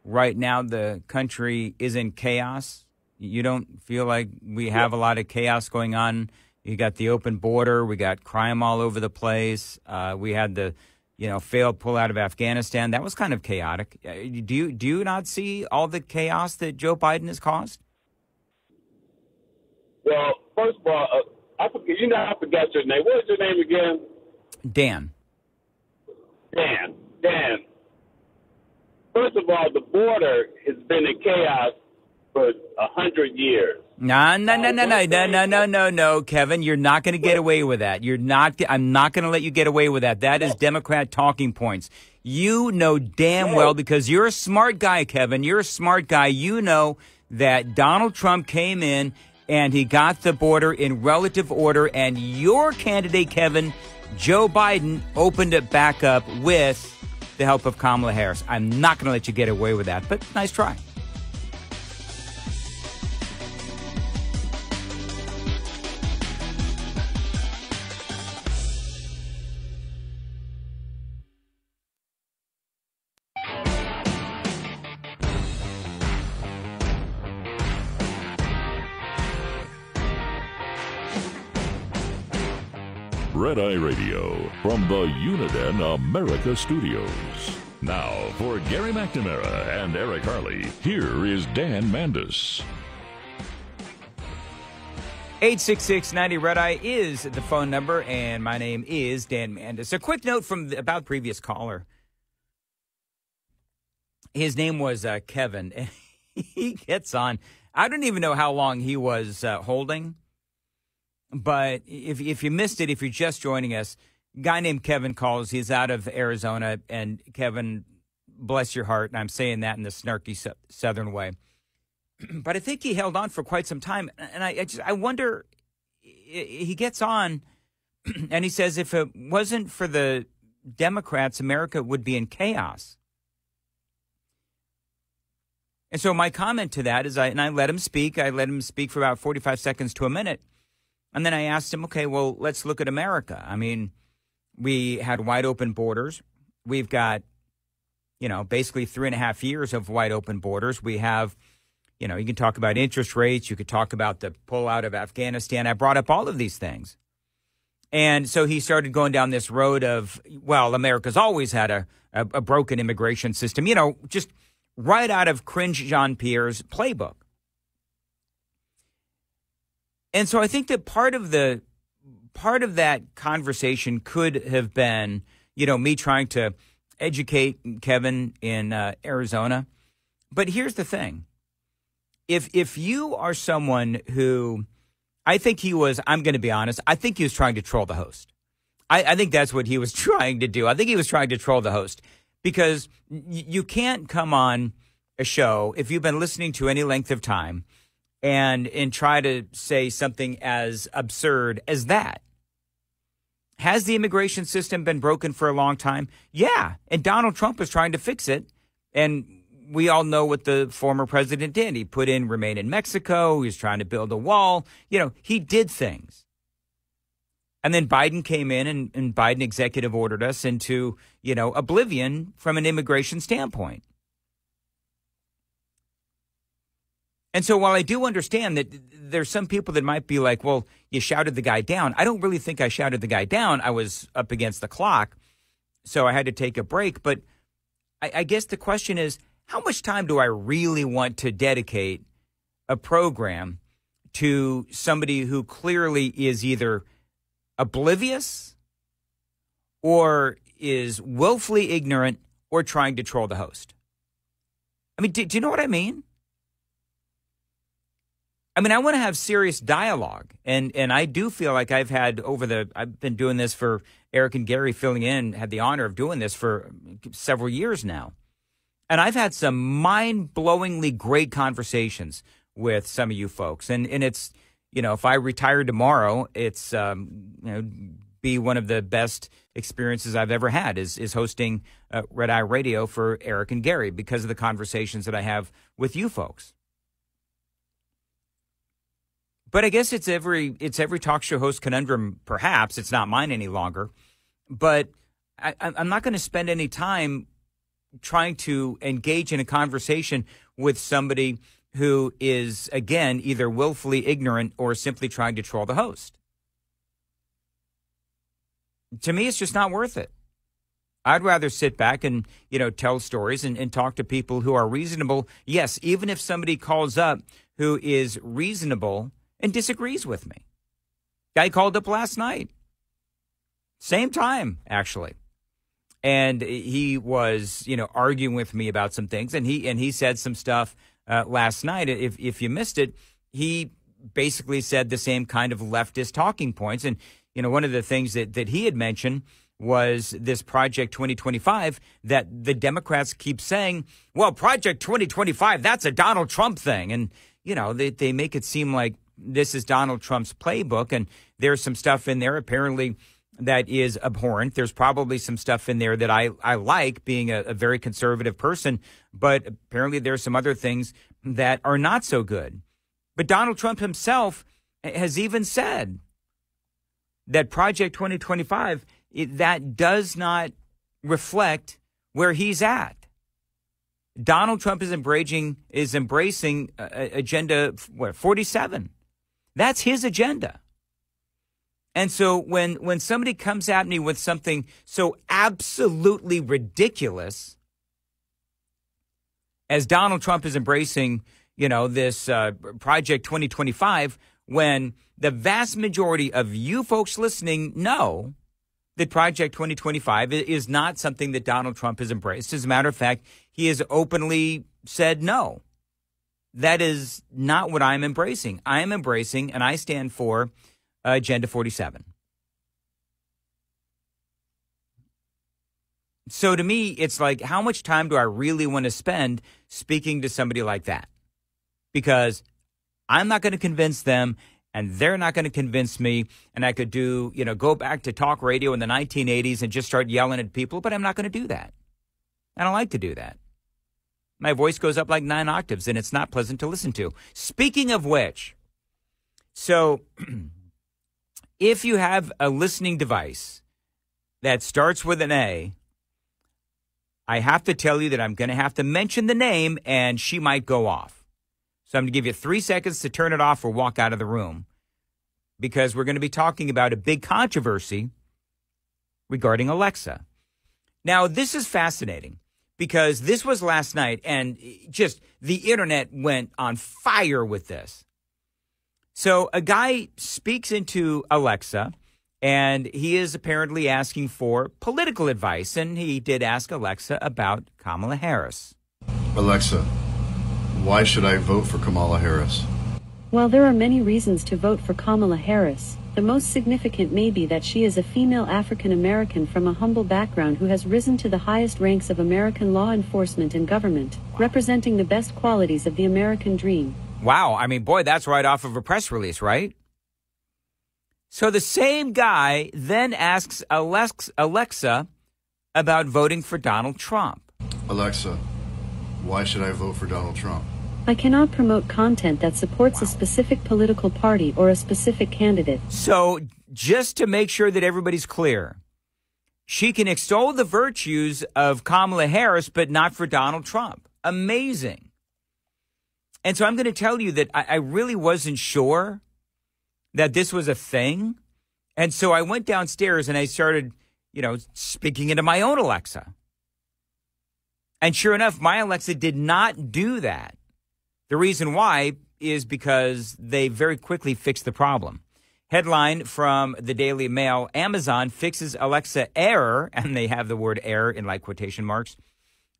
right now the country is in chaos? You don't feel like we have a lot of chaos going on? You got the open border. We got crime all over the place. Uh, we had the, you know, failed pullout of Afghanistan. That was kind of chaotic. Do you, do you not see all the chaos that Joe Biden has caused? Well, first of all, uh, I forget, you know, I forgot your name. What is your name again? Dan. Dan. Dan. First of all, the border has been in chaos for a hundred years. No, no, no, no, no, no, no, no, no, no, Kevin. You're not going to get away with that. You're not. I'm not going to let you get away with that. That is Democrat talking points. You know damn well, because you're a smart guy, Kevin. You're a smart guy. You know that Donald Trump came in and he got the border in relative order, and your candidate, Kevin, Joe Biden, opened it back up with the help of Kamala Harris. I'm not going to let you get away with that, but nice try. Red Eye Radio from the Uniden America studios. Now for Gary McNamara and Eric Harley, here is Dan Mandis. eight six six ninety Red Eye is the phone number, and my name is Dan Mandis. A quick note from the, about previous caller. His name was uh, Kevin, and he gets on. I don't even know how long he was uh, holding. But if if you missed it, if you're just joining us, a guy named Kevin calls. He's out of Arizona. And Kevin, bless your heart. And I'm saying that in the snarky su southern way. But I think he held on for quite some time. And I, I just I wonder, he gets on and he says, if it wasn't for the Democrats, America would be in chaos. And so my comment to that is I and I let him speak. I let him speak for about forty-five seconds to a minute. And then I asked him, okay, well, let's look at America. I mean, we had wide open borders. We've got, you know, basically three and a half years of wide open borders. We have, you know, you can talk about interest rates. You could talk about the pullout of Afghanistan. I brought up all of these things. And so he started going down this road of, well, America's always had a, a, a broken immigration system, you know, just right out of Karine Jean-Pierre's playbook. And so I think that part of the part of that conversation could have been, you know, me trying to educate Kevin in uh, Arizona. But here's the thing. If if you are someone who I think he was, I'm going to be honest, I think he was trying to troll the host. I, I think that's what he was trying to do. I think he was trying to troll the host, because you can't come on a show if you've been listening to any length of time And and try to say something as absurd as that. Has the immigration system been broken for a long time? Yeah. And Donald Trump is trying to fix it. And we all know what the former president did. He put in Remain in Mexico. He was trying to build a wall. You know, he did things. And then Biden came in and, and Biden executive ordered us into, you know, oblivion from an immigration standpoint. And so while I do understand that there's some people that might be like, well, you shouted the guy down. I don't really think I shouted the guy down. I was up against the clock, so I had to take a break. But I, I guess the question is, how much time do I really want to dedicate a program to somebody who clearly is either oblivious or is willfully ignorant or trying to troll the host? I mean, do, do you know what I mean? I mean, I want to have serious dialogue, and, and I do feel like I've had over the – I've been doing this for – Eric and Gary filling in had the honor of doing this for several years now. And I've had some mind-blowingly great conversations with some of you folks. And, and it's – you know, if I retire tomorrow, it's um, – you know, be one of the best experiences I've ever had is, is hosting uh, Red Eye Radio for Eric and Gary because of the conversations that I have with you folks. But I guess it's every it's every talk show host conundrum, perhaps. It's not mine any longer. But I, I'm not going to spend any time trying to engage in a conversation with somebody who is, again, either willfully ignorant or simply trying to troll the host. To me, it's just not worth it. I'd rather sit back and, you know, tell stories and, and talk to people who are reasonable. Yes, even if somebody calls up who is reasonable and disagrees with me. Guy called up last night. Same time, actually. And he was, you know, arguing with me about some things. And he and he said some stuff uh, last night. If, if you missed it, he basically said the same kind of leftist talking points. And, you know, one of the things that, that he had mentioned was this Project twenty twenty-five that the Democrats keep saying, well, Project twenty twenty-five, that's a Donald Trump thing. And, you know, they, they make it seem like this is Donald Trump's playbook, and there's some stuff in there apparently that is abhorrent. There's probably some stuff in there that I, I like, being a, a very conservative person, but apparently there's some other things that are not so good. But Donald Trump himself has even said that Project twenty twenty-five, it, that does not reflect where he's at. Donald Trump is embracing, is embracing uh, agenda what, forty-seven. That's his agenda. And so when, when somebody comes at me with something so absolutely ridiculous as Donald Trump is embracing, you know, this uh, Project twenty twenty-five, when the vast majority of you folks listening know that Project twenty twenty-five is not something that Donald Trump has embraced. As a matter of fact, he has openly said no. That is not what I'm embracing. I am embracing, and I stand for uh, Agenda forty-seven. So to me, it's like, how much time do I really want to spend speaking to somebody like that? Because I'm not going to convince them, and they're not going to convince me. And I could do, you know, go back to talk radio in the nineteen eighties and just start yelling at people, but I'm not going to do that. I don't like to do that. My voice goes up like nine octaves, and it's not pleasant to listen to. Speaking of which, so if you have a listening device that starts with an A, I have to tell you that I'm going to have to mention the name, and she might go off. So I'm going to give you three seconds to turn it off or walk out of the room, because we're going to be talking about a big controversy regarding Alexa. Now, this is fascinating because this was last night, and just the internet went on fire with this. So a guy speaks into Alexa, and he is apparently asking for political advice, and he did ask Alexa about Kamala Harris. Alexa, why should I vote for Kamala Harris? Well, there are many reasons to vote for Kamala Harris. The most significant may be that she is a female African-American from a humble background who has risen to the highest ranks of American law enforcement and government, wow, representing the best qualities of the American dream. Wow. I mean, boy, that's right off of a press release, right? So the same guy then asks Alexa about voting for Donald Trump. Alexa, why should I vote for Donald Trump? I cannot promote content that supports wow. a specific political party or a specific candidate. So just to make sure that everybody's clear, she can extol the virtues of Kamala Harris, but not for Donald Trump. Amazing. And so I'm going to tell you that I, I really wasn't sure that this was a thing. And so I went downstairs and I started, you know, speaking into my own Alexa. And sure enough, my Alexa did not do that. The reason why is because they very quickly fixed the problem. Headline from the Daily Mail, Amazon fixes Alexa error, and they have the word error in like quotation marks,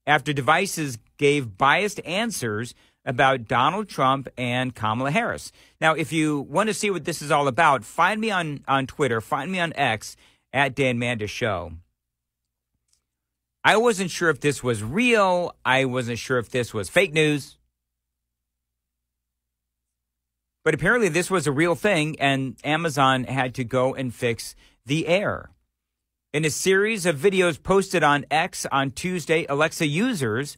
after devices gave biased answers about Donald Trump and Kamala Harris. Now, if you want to see what this is all about, find me on, on Twitter, find me on X, at Dan Mandis Show. I wasn't sure if this was real. I wasn't sure if this was fake news. But apparently this was a real thing, and Amazon had to go and fix the error. In a series of videos posted on X on Tuesday, Alexa users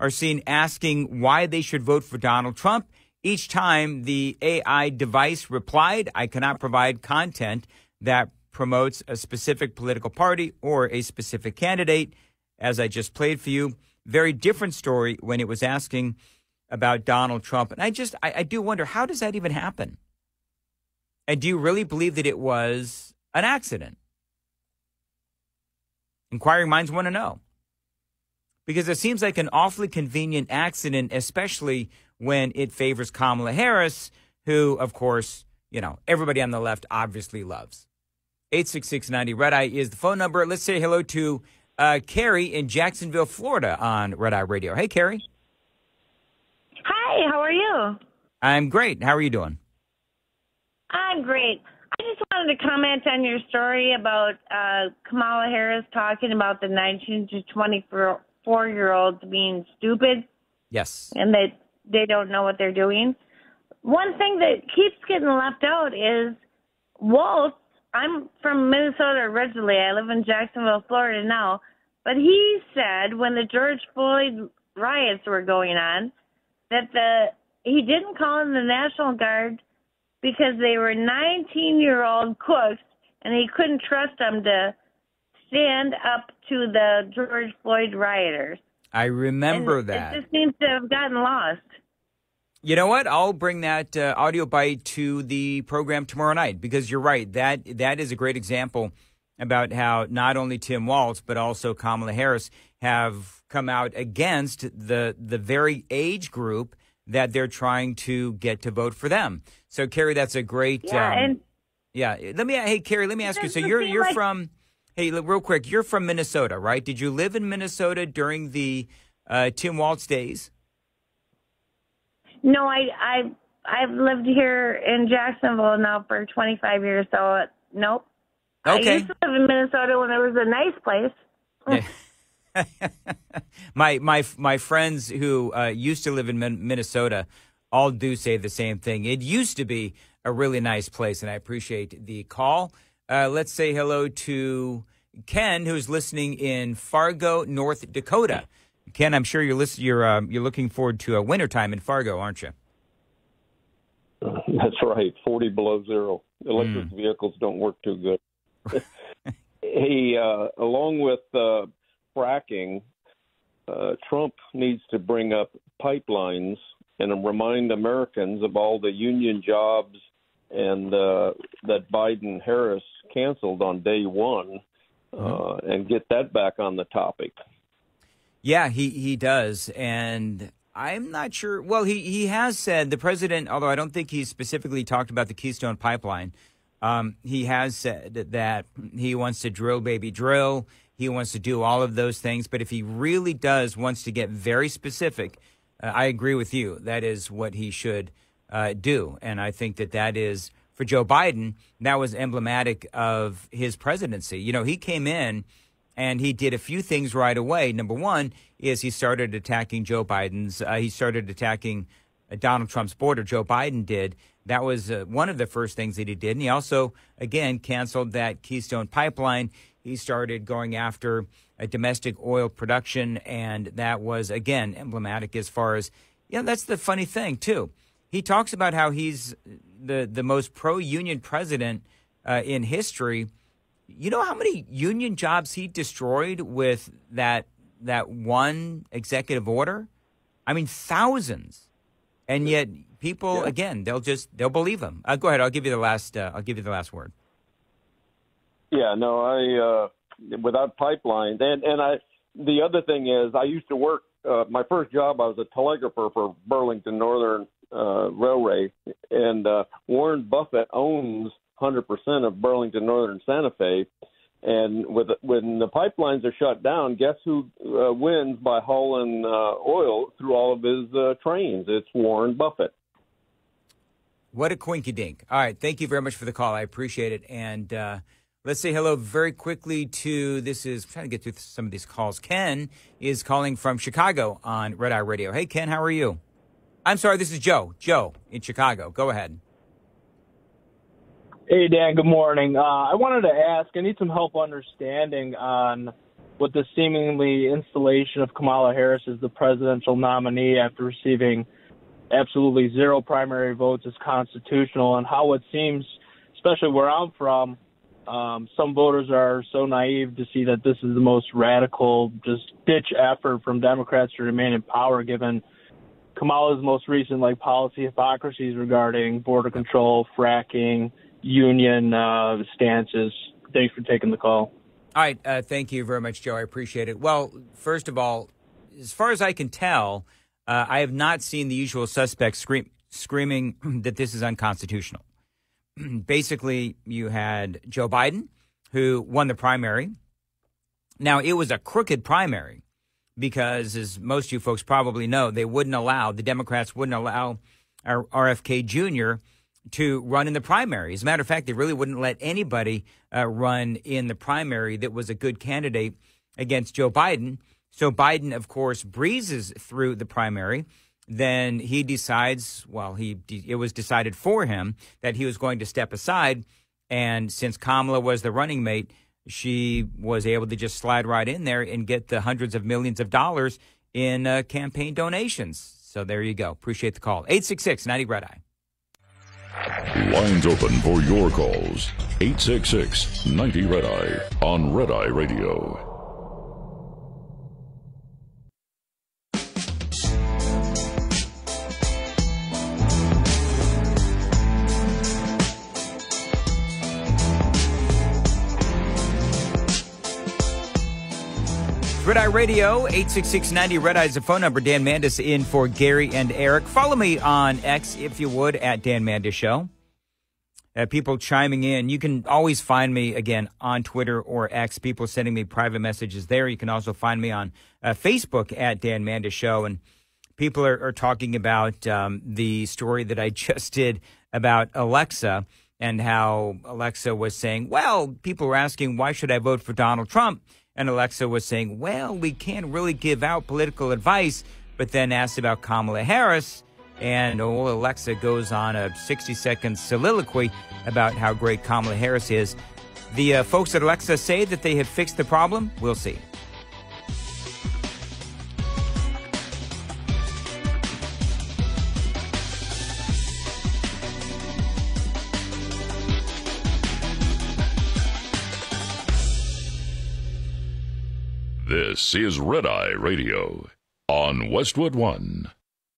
are seen asking why they should vote for Donald Trump. Each time the A I device replied, I cannot provide content that promotes a specific political party or a specific candidate, as I just played for you. Very different story when it was asking about Donald Trump. And I just, I, I do wonder, how does that even happen? And do you really believe that it was an accident? Inquiring minds want to know. Because it seems like an awfully convenient accident, especially when it favors Kamala Harris, who, of course, you know, everybody on the left obviously loves. eight six six ninety Red Eye is the phone number. Let's say hello to uh, Carrie in Jacksonville, Florida on Red Eye Radio. Hey, Carrie. Hi, how are you? I'm great. How are you doing? I'm great. I just wanted to comment on your story about uh, Kamala Harris talking about the nineteen to twenty-four four-year-olds being stupid. Yes. And that they don't know what they're doing. One thing that keeps getting left out is Walt. I'm from Minnesota originally. I live in Jacksonville, Florida now. But he said when the George Floyd riots were going on that the he didn't call in the National Guard because they were nineteen-year-old cooks, and he couldn't trust them to stand up to the George Floyd rioters. I remember and that. It just seems to have gotten lost. You know what? I'll bring that uh, audio bite to the program tomorrow night, because you're right. That that is a great example about how not only Tim Walz, but also Kamala Harris have come out against the the very age group that they're trying to get to vote for them. So, Carrie, that's a great. Yeah. Um, and yeah. Let me. Hey, Carrie, let me ask you. So you're you're like from. Hey, real quick, you're from Minnesota, right? Did you live in Minnesota during the uh, Tim Walz days? No, I, I, I've lived here in Jacksonville now for twenty-five years, so nope. Okay. I used to live in Minnesota when it was a nice place. my, my, my friends who uh, used to live in Minnesota all do say the same thing. It used to be a really nice place, and I appreciate the call. Uh, let's say hello to Ken, who's listening in Fargo, North Dakota. Ken, I'm sure you're listening, you're um, you're looking forward to a wintertime in Fargo, aren't you? That's right, forty below zero. Electric mm. vehicles don't work too good. Hey, uh, along with uh, fracking, uh, Trump needs to bring up pipelines and remind Americans of all the union jobs and uh, that Biden-Harris canceled on day one, uh, mm-hmm. and get that back on the topic. Yeah, he, he does. And I'm not sure. Well, he, he has said, the president, although I don't think he specifically talked about the Keystone Pipeline, um, he has said that he wants to drill, baby, drill. He wants to do all of those things. But if he really does wants to get very specific, uh, I agree with you. That is what he should Uh, do. And I think that that is, for Joe Biden, that was emblematic of his presidency. You know, he came in and he did a few things right away. Number one is he started attacking Joe Biden's, uh, he started attacking uh, Donald Trump's border. Joe Biden did. That was uh, one of the first things that he did. And he also, again, canceled that Keystone Pipeline. He started going after a domestic oil production, and that was, again, emblematic as far as, you know, that's the funny thing, too. He talks about how he's the, the most pro-union president uh, in history. You know how many union jobs he destroyed with that that one executive order? I mean, thousands. And yet people, yeah. again, they'll just they'll believe him. Uh, go ahead. I'll give you the last uh, I'll give you the last word. Yeah, no, I uh, without pipelines. And, and I the other thing is I used to work. Uh, my first job, I was a telegrapher for Burlington Northern uh, Railway, and uh, Warren Buffett owns one hundred percent of Burlington Northern Santa Fe. And with when the pipelines are shut down, guess who uh, wins by hauling uh, oil through all of his uh, trains? It's Warren Buffett. What a quinky-dink. All right, thank you very much for the call. I appreciate it. And uh, let's say hello very quickly to, this is, I'm trying to get through some of these calls. Ken is calling from Chicago on Red Eye Radio. Hey, Ken, how are you? I'm sorry, this is Joe. Joe in Chicago. Go ahead. Hey, Dan, good morning. Uh, I wanted to ask, I need some help understanding on what the seemingly installation of Kamala Harris as the presidential nominee after receiving absolutely zero primary votes is constitutional, and how it seems, especially where I'm from, Um, some voters are so naive to see that this is the most radical, just ditch effort from Democrats to remain in power, given Kamala's most recent like policy hypocrisies regarding border control, fracking, union uh, stances. Thanks for taking the call. All right. Uh, thank you very much, Joe. I appreciate it. Well, first of all, as far as I can tell, uh, I have not seen the usual suspects scream, screaming that this is unconstitutional. Basically, you had Joe Biden, who won the primary. Now, it was a crooked primary because, as most of you folks probably know, they wouldn't allow, the Democrats wouldn't allow R F K Junior to run in the primary. As a matter of fact, they really wouldn't let anybody uh, run in the primary that was a good candidate against Joe Biden. So Biden, of course, breezes through the primary. Then he decides, well, he it was decided for him that he was going to step aside. And since Kamala was the running mate, she was able to just slide right in there and get the hundreds of millions of dollars in uh, campaign donations. So there you go. Appreciate the call. eight six six, ninety, Red Eye. Lines open for your calls. eight six six, ninety, Red Eye on Red Eye Radio. Red Eye Radio, eight six six, ninety Red Eye is the phone number. Dan Mandis in for Gary and Eric. Follow me on X, if you would, at Dan Mandis Show. Uh, people chiming in. You can always find me, again, on Twitter or X. People sending me private messages there. You can also find me on uh, Facebook at Dan Mandis Show. And people are, are talking about um, the story that I just did about Alexa and how Alexa was saying, well, people were asking, why should I vote for Donald Trump? And Alexa was saying, well, we can't really give out political advice, but then asked about Kamala Harris. And old Alexa goes on a sixty-second soliloquy about how great Kamala Harris is. The uh, folks at Alexa say that they have fixed the problem. We'll see. This is Red Eye Radio on Westwood One.